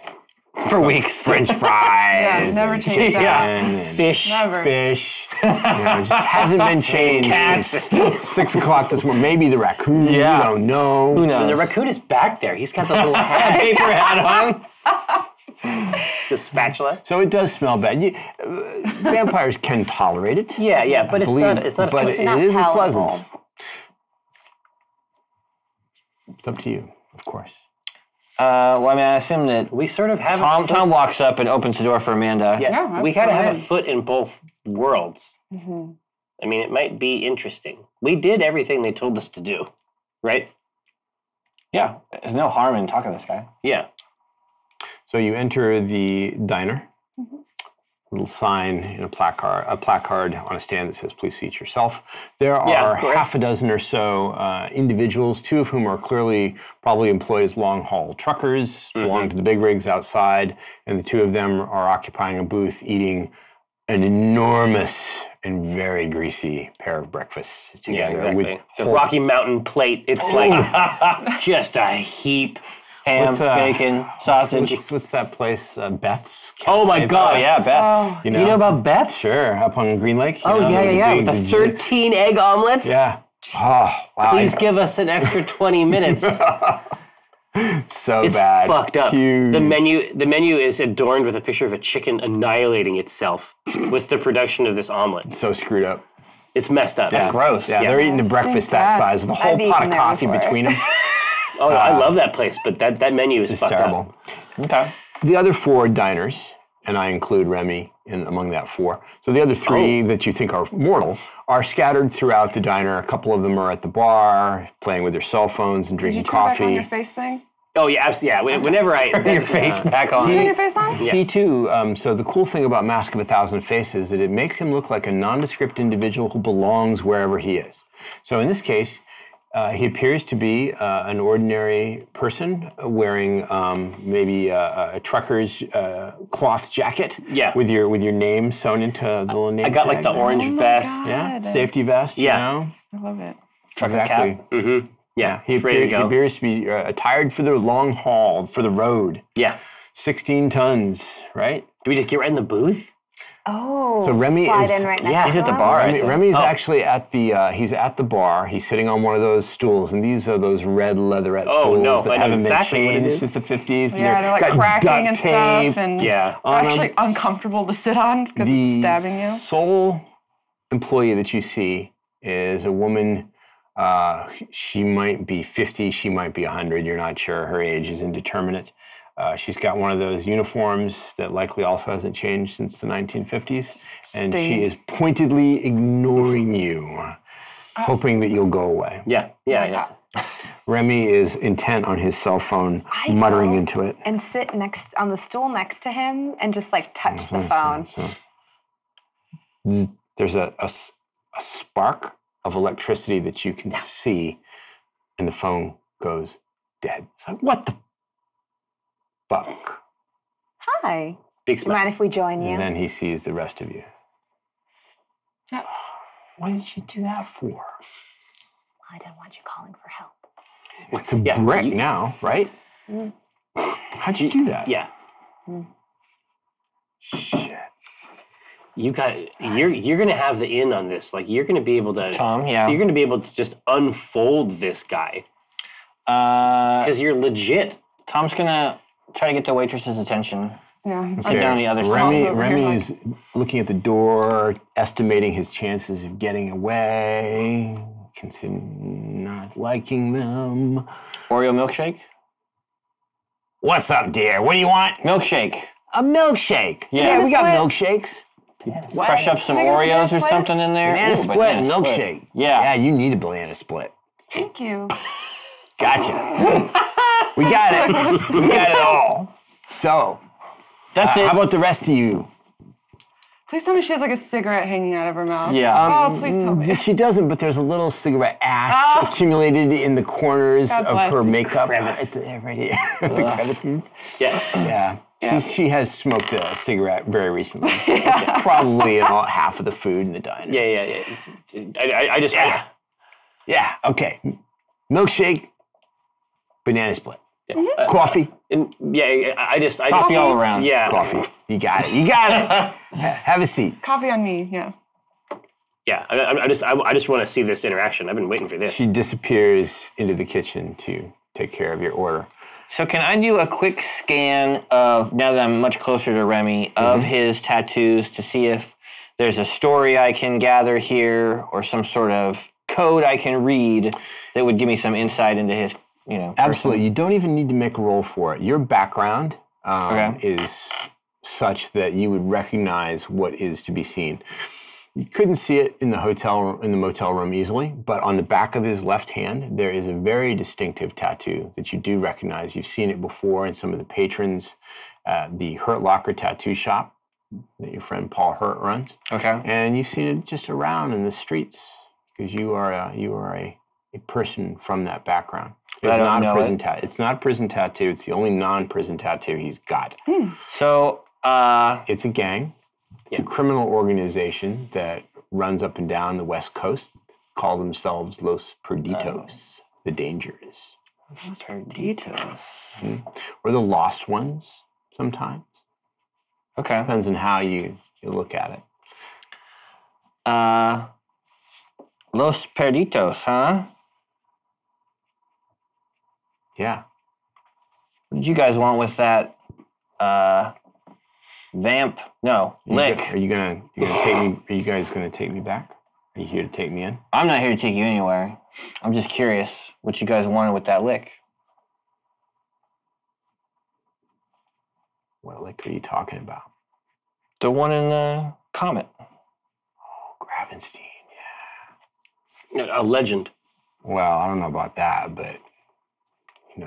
For weeks, French fries. Yeah, never changed that. Yeah. Fish. Never. Fish. It just hasn't been changed. Cats. 6 o'clock this morning. Maybe the raccoon. Yeah. You don't know. Who knows? The raccoon is back there. He's got the little paper hat on. The spatula. So it does smell bad. Vampires can tolerate it. Yeah, but it's not it isn't pleasant. It's up to you, of course. Well, I mean, I assume that we sort of have Tom walks up and opens the door for Amanda. Yeah, we kind of have a foot in both worlds. Mm-hmm. I mean, it might be interesting. We did everything they told us to do, right? Yeah, there's no harm in talking to this guy. Yeah. So you enter the diner. Mm-hmm. A little sign in a placard on a stand that says, "Please seat yourself." There are half a dozen or so individuals, two of whom are clearly probably employed as long-haul truckers, belong to the big rigs outside, and the two of them are occupying a booth eating an enormous and very greasy pair of breakfasts together. Yeah, exactly. The Rocky Mountain plate, it's like just a heap. Ham, bacon, sausage. What's that place? Beth's? Oh my God, Beth's. Yeah, Beth. Oh. You know about Beth's? Sure, up on Green Lake. With a 13-egg omelet. Yeah. Oh, wow. Please give us an extra 20 minutes. It's fucked up. Huge. The menu is adorned with a picture of a chicken annihilating itself with the production of this omelet. It's so screwed up. It's messed up. That's gross. Yeah, they're eating the breakfast that size with a whole pot of coffee between them. Oh, I love that place, but that menu is fucked terrible. Up. Okay. The other four diners, and I include Remy among that four. So the other three that you think are mortal are scattered throughout the diner. A couple of them are at the bar, playing with their cell phones and drinking coffee. Did you turn back on your face thing? Oh, yeah, absolutely. Yeah. Whenever I turn your face back on. Did you turn your face on? Yeah. He, too. So the cool thing about Mask of a Thousand Faces is that it makes him look like a nondescript individual who belongs wherever he is. So in this case, he appears to be an ordinary person wearing maybe a trucker's cloth jacket. Yeah. With your name sewn into the little name. I got tag like the orange vest. Yeah. Safety vest. Yeah. You know? I love it. Trucker cap. Mm-hmm. Yeah. He appears to be attired for the long haul, for the road. Yeah. 16 tons, right? Do we just get right in the booth? Oh, so Remy is in right next he's at the bar. Remy is actually at the he's at the bar. He's sitting on one of those stools, and these are those red leatherette stools that haven't been changed since the 50s. Yeah, they're like cracking and stuff, and actually uncomfortable to sit on because it's stabbing you. The sole employee that you see is a woman. She might be 50, she might be 100. You're not sure. Her age is indeterminate. She's got one of those uniforms that likely also hasn't changed since the 1950s. And she is pointedly ignoring you, hoping that you'll go away. Yeah. Remy is intent on his cell phone, muttering into it. And sit on the stool next to him and just like touch the phone. So. There's a spark of electricity that you can see, and the phone goes dead. It's like, what the fuck. Hi. Big smile. Do you mind if we join you? And then he sees the rest of you. What did she do that for? I didn't want you calling for help. It's a break now, right? Mm. How'd you do that? Yeah. Mm. Shit. You're gonna have the in on this. Like you're gonna be able to You're gonna be able to just unfold this guy. Because you're legit. Tom's gonna try to get the waitress's attention. Yeah. So down the other side. Remy's looking at the door, estimating his chances of getting away, not liking them. Oreo milkshake? What's up, dear? What do you want? Milkshake. A milkshake. Yeah, we got milkshakes. What? Crush up some Oreos or something in there. Banana split, milkshake. Yeah. Yeah, you need a banana split. Thank you. Gotcha. We got it. We got it all. So, that's it. How about the rest of you? Please tell me she has like a cigarette hanging out of her mouth. Yeah. Oh, please tell me. She doesn't, but there's a little cigarette ash accumulated in the corners of her makeup. Right here. The yeah. Yeah. Yeah. She has smoked a cigarette very recently. Yeah. Probably in all half of the food in the diner. Yeah. Yeah, okay. Milkshake, banana split. Yeah. Coffee. Coffee all around. Yeah. Coffee. You got it. You got it. Have a seat. Coffee on me, yeah. Yeah, I just want to see this interaction. I've been waiting for this. She disappears into the kitchen to take care of your order. So can I do a quick scan of, now that I'm much closer to Remy, of his tattoos to see if there's a story I can gather here or some sort of code I can read that would give me some insight into his, you know, person. Absolutely. You don't even need to make a roll for it. Your background is such that you would recognize what is to be seen. You couldn't see it in the hotel, in the motel room easily, but on the back of his left hand, there is a very distinctive tattoo that you do recognize. You've seen it before in some of the patrons at the Hurt Locker tattoo shop that your friend Paul Hurt runs. Okay. And you've seen it just around in the streets because you are a person from that background. It's not a prison tattoo. It's the only non-prison tattoo he's got. So it's a gang. It's a criminal organization that runs up and down the West Coast, call themselves Los Perdidos, the Dangerous. Los Perdidos. Or the Lost Ones sometimes. Okay. Depends on how you look at it. Los Perdidos, huh? Yeah. What did you guys want with that lick? Are you guys gonna take me back? Are you here to take me in? I'm not here to take you anywhere. I'm just curious what you guys wanted with that lick. What lick are you talking about? The one in the comet. Oh, Gravenstein, yeah. A legend. Well, I don't know about that, but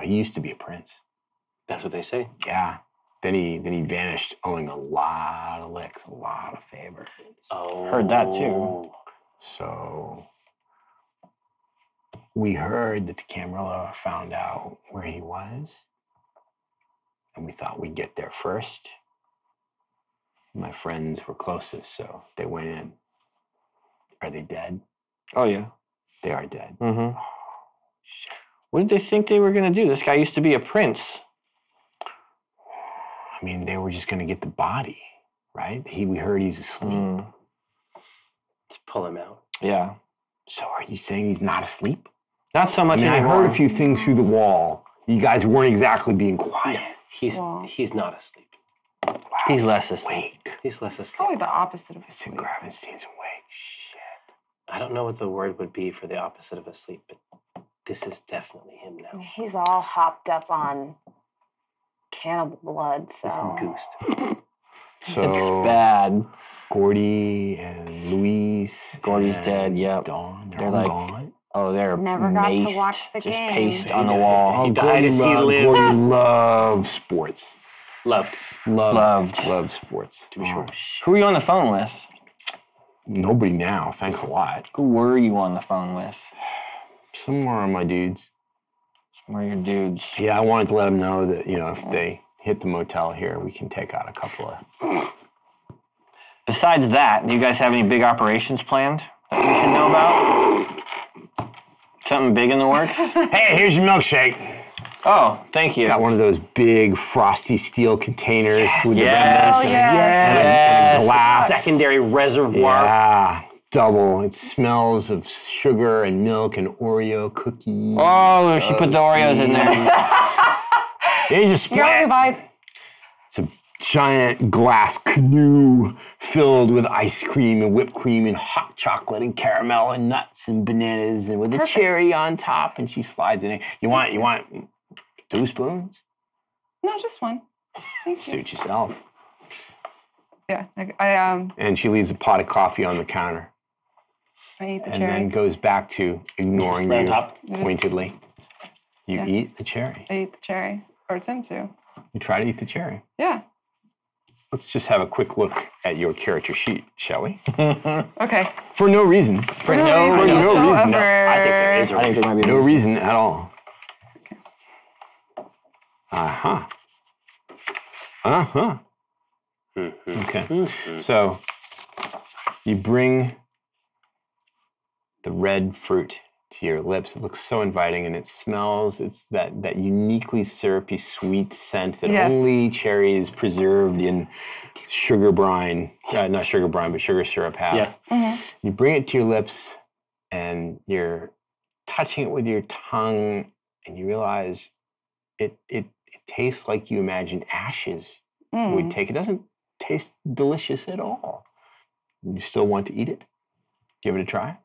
he used to be a prince. That's what they say. Yeah. Then he vanished, owing a lot of licks, a lot of favors. Oh, heard that too. So we heard that the Camarilla found out where he was, and we thought we'd get there first. My friends were closest, so they went in. Are they dead? Oh yeah, they are dead. Mm-hmm. Oh, shit. What did they think they were gonna do? This guy used to be a prince. I mean, they were just going to get the body, right? We heard he's asleep. Just pull him out. Yeah. So are you saying he's not asleep? Not so much anymore. I heard a few things through the wall. You guys weren't exactly being quiet. No, he's not asleep. Wow, he's less asleep. He's less asleep. Probably the opposite of asleep. Jason Gravenstein's awake. Shit. I don't know what the word would be for the opposite of asleep, but this is definitely him now. He's all hopped up on cannibal blood, so. It's bad. Gordy and Luis. Gordy's dead, yeah. Dawn, they're all gone. Oh, they're never got maced, to watch the game. Just paste on the wall. Oh, he died as he lived. Gordy loved sports. Loved sports, to be sure. Who were you on the phone with? Nobody now, thanks a lot. Who were you on the phone with? Somewhere on my dudes. Where your dudes? Yeah, I wanted to let them know that, if they hit the motel here, we can take out a couple of... Besides that, do you guys have any big operations planned that we should know about? Something big in the works? Hey, here's your milkshake. Oh, thank you. Got one of those big frosty steel containers with the remnants and glass. Secondary reservoir. Yeah. Double. It smells of sugar and milk and Oreo cookies. Oh, she put the Oreos in there. Here's your split. Your only vice. It's a giant glass canoe filled with ice cream and whipped cream and hot chocolate and caramel and nuts and bananas and with a cherry on top, and she slides in it. You want 2 spoons? No, just one. Thank you. Suit yourself. Yeah, I. And she leaves a pot of coffee on the counter. I eat the cherry. And then goes back to ignoring you pointedly. You eat the cherry. I eat the cherry, or attempt to. You try to eat the cherry. Yeah. Let's just have a quick look at your character sheet, shall we? Okay. For no reason. For no reason. No, I think there is a reason. There might be no reason at all. Okay. Uh-huh. Uh-huh. Mm-hmm. Okay. Mm-hmm. So you bring the red fruit to your lips. It looks so inviting, and it smells. It's that uniquely syrupy, sweet scent that only cherries preserved in sugar brine, not sugar brine, but sugar syrup have. Yes. Mm-hmm. You bring it to your lips, and you're touching it with your tongue, and you realize it tastes like you imagined ashes would take. It doesn't taste delicious at all. You still want to eat it? Give it a try.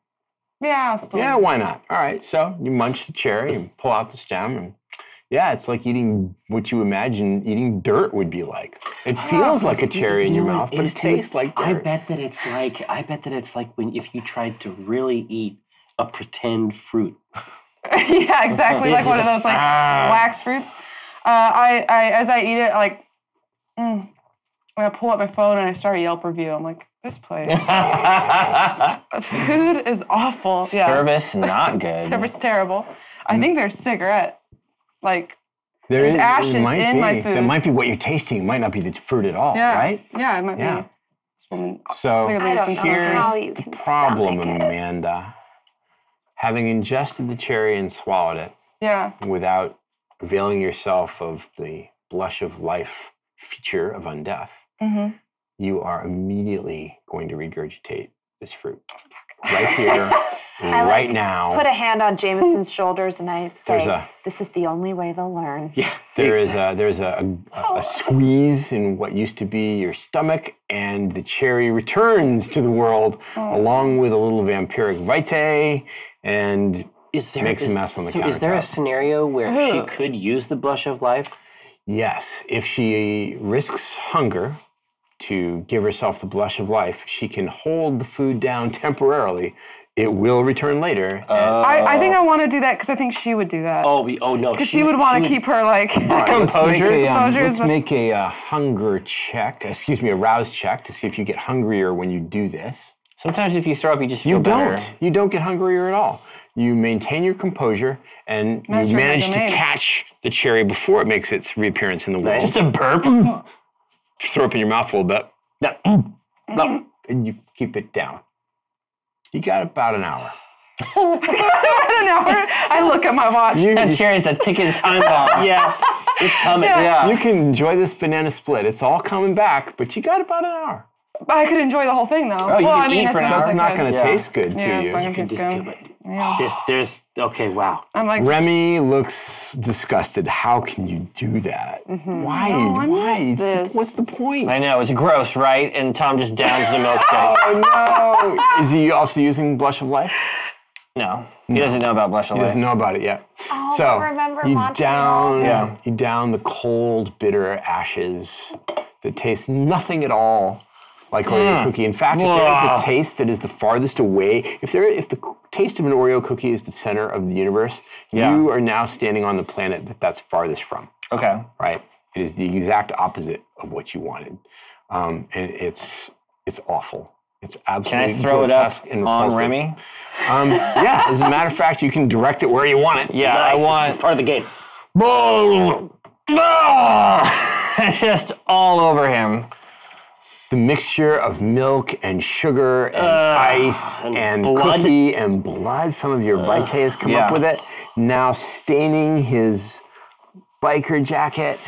Yeah, I'll still. Yeah, why not? All right, so you munch the cherry and pull out the stem, and it's like eating what you imagine eating dirt would be like. It feels like a cherry in your mouth, but it tastes like dirt. I bet that it's like when if you tried to really eat a pretend fruit. Yeah, exactly, like one of those like wax fruits. I as I eat it, like when I pull up my phone and I start a Yelp review, I'm like, this place. Food is awful. Yeah. Service not good. Service terrible. I think there's cigarette. Like, there's ashes in my food. That might be what you're tasting. It might not be the fruit at all, right? Yeah, it might be. This woman clearly has been here's the problem, Amanda. Having ingested the cherry and swallowed it without availing yourself of the blush of life feature of undeath, you are immediately going to regurgitate this fruit. Right here, right now. Put a hand on Jameson's shoulders and I say, this is the only way they'll learn. Yeah, there's a squeeze in what used to be your stomach, and the cherry returns to the world along with a little vampiric vitae and makes a mess on the countertop. Is there a scenario where she could use the blush of life? Yes, if she risks hunger to give herself the blush of life, she can hold the food down temporarily. It will return later. I think I want to do that because I think she would do that. Oh no. Because she would want to keep her like composure. Let's make a hunger check, a rouse check to see if you get hungrier when you do this. Sometimes if you throw up, you just feel better. You don't get hungrier at all. You maintain your composure, and you manage to catch the cherry before it makes its reappearance in the world. Just a burp. Throw up in your mouth a little bit. And you keep it down. You got about an hour. About an hour? I look at my watch. That cherry's a ticking time bomb. Yeah. It's coming. Yeah. You can enjoy this banana split. It's all coming back, but you got about an hour. I could enjoy the whole thing, though. Oh, that's not going to taste good to you. You can just do it. Yeah. Wow. I'm like, Remy looks disgusted. How can you do that? Mm-hmm. Why? What's the point? I know, it's gross, right? And Tom just downs the milk. Oh, no. Is he also using blush of life? No. He doesn't know about blush of life. He doesn't know about it yet. Oh, so I remember you down the cold, bitter ashes that taste nothing at all like Oreo cookie. In fact, if there is a taste that is the farthest away, if the taste of an Oreo cookie is the center of the universe, you are now standing on the planet that's farthest from. Okay. Right? It is the exact opposite of what you wanted. And it's awful. It's absolutely grotesque and repulsive. Can I throw it up on Remy? Yeah, as a matter of fact, you can direct it where you want it. Yeah, I want. It's part of the game. Boom! Just all over him. The mixture of milk and sugar and ice and cookie and blood. Some of your vitae has come up with it. Now staining his biker jacket.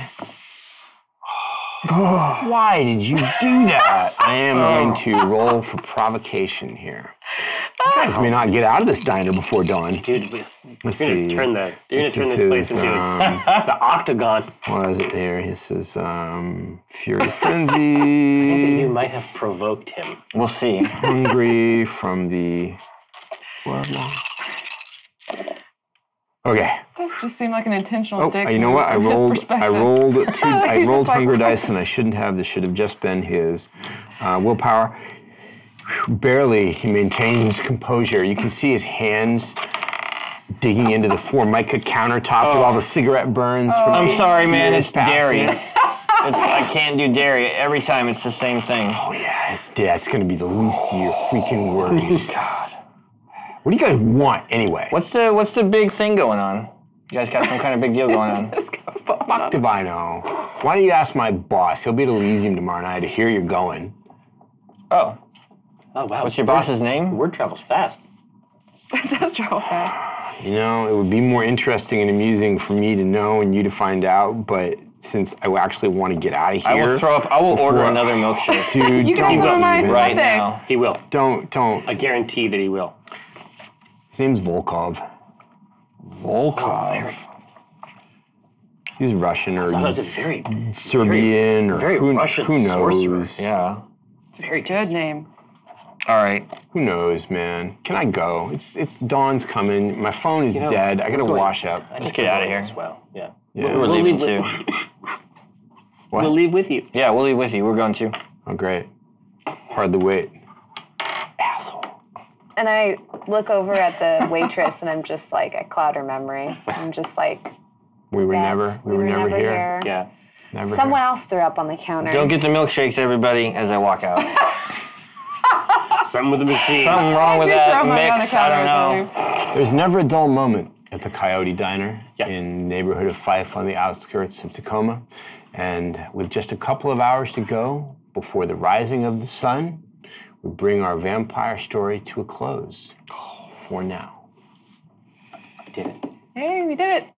Why did you do that? I am going to roll for provocation here. You guys may not get out of this diner before dawn. Dude, you're gonna turn this place into the octagon. What is it there? He says, Fury Frenzy. I think that you might have provoked him. We'll see. Hungry from the... Okay. This just seemed like an intentional dig. You know what? I rolled hunger dice, and I shouldn't have. This should have just been his willpower. Barely, he maintains composure. You can see his hands digging into the Formica countertop with all the cigarette burns. I'm sorry, man. It's dairy. I can't do dairy. Every time it's the same thing. Oh, yeah. It's going to be the least of your freaking worries. God. What do you guys want, anyway? What's the big thing going on? You guys got some kind of big deal going on. Fuck do I know? Why don't you ask my boss? He'll be at Elysium tomorrow night to hear you're going. Oh. Oh, wow. What's your boss's name? Word travels fast. It does travel fast. You know, it would be more interesting and amusing for me to know and you to find out, but since I actually want to get out of here. I will throw up. I will order another milkshake. Dude, you can have some of mine right now. He will. Don't. I guarantee that he will. His name's Volkov. Volkov? He's Russian or Serbian or who knows. Sorcerer. Yeah. It's a very good name. All right. Who knows, man? Can I go? It's dawn's coming. My phone is dead. I gotta wash up. Let's get out of here. Yeah. We'll leave too. We'll leave with you. Yeah, we'll leave with you. We're going to. Oh, great. Hardly wait. And I look over at the waitress, and I'm just like, I cloud her memory. I'm just like, we were never here. Yeah, never. Someone else threw up on the counter. Don't get the milkshakes, everybody, as I walk out. Something with the machine. Something wrong with that mix. I don't know. There's never a dull moment at the Coyote Diner in the neighborhood of Fife on the outskirts of Tacoma, and with just a couple of hours to go before the rising of the sun. We bring our vampire story to a close for now. I did it. Hey, we did it.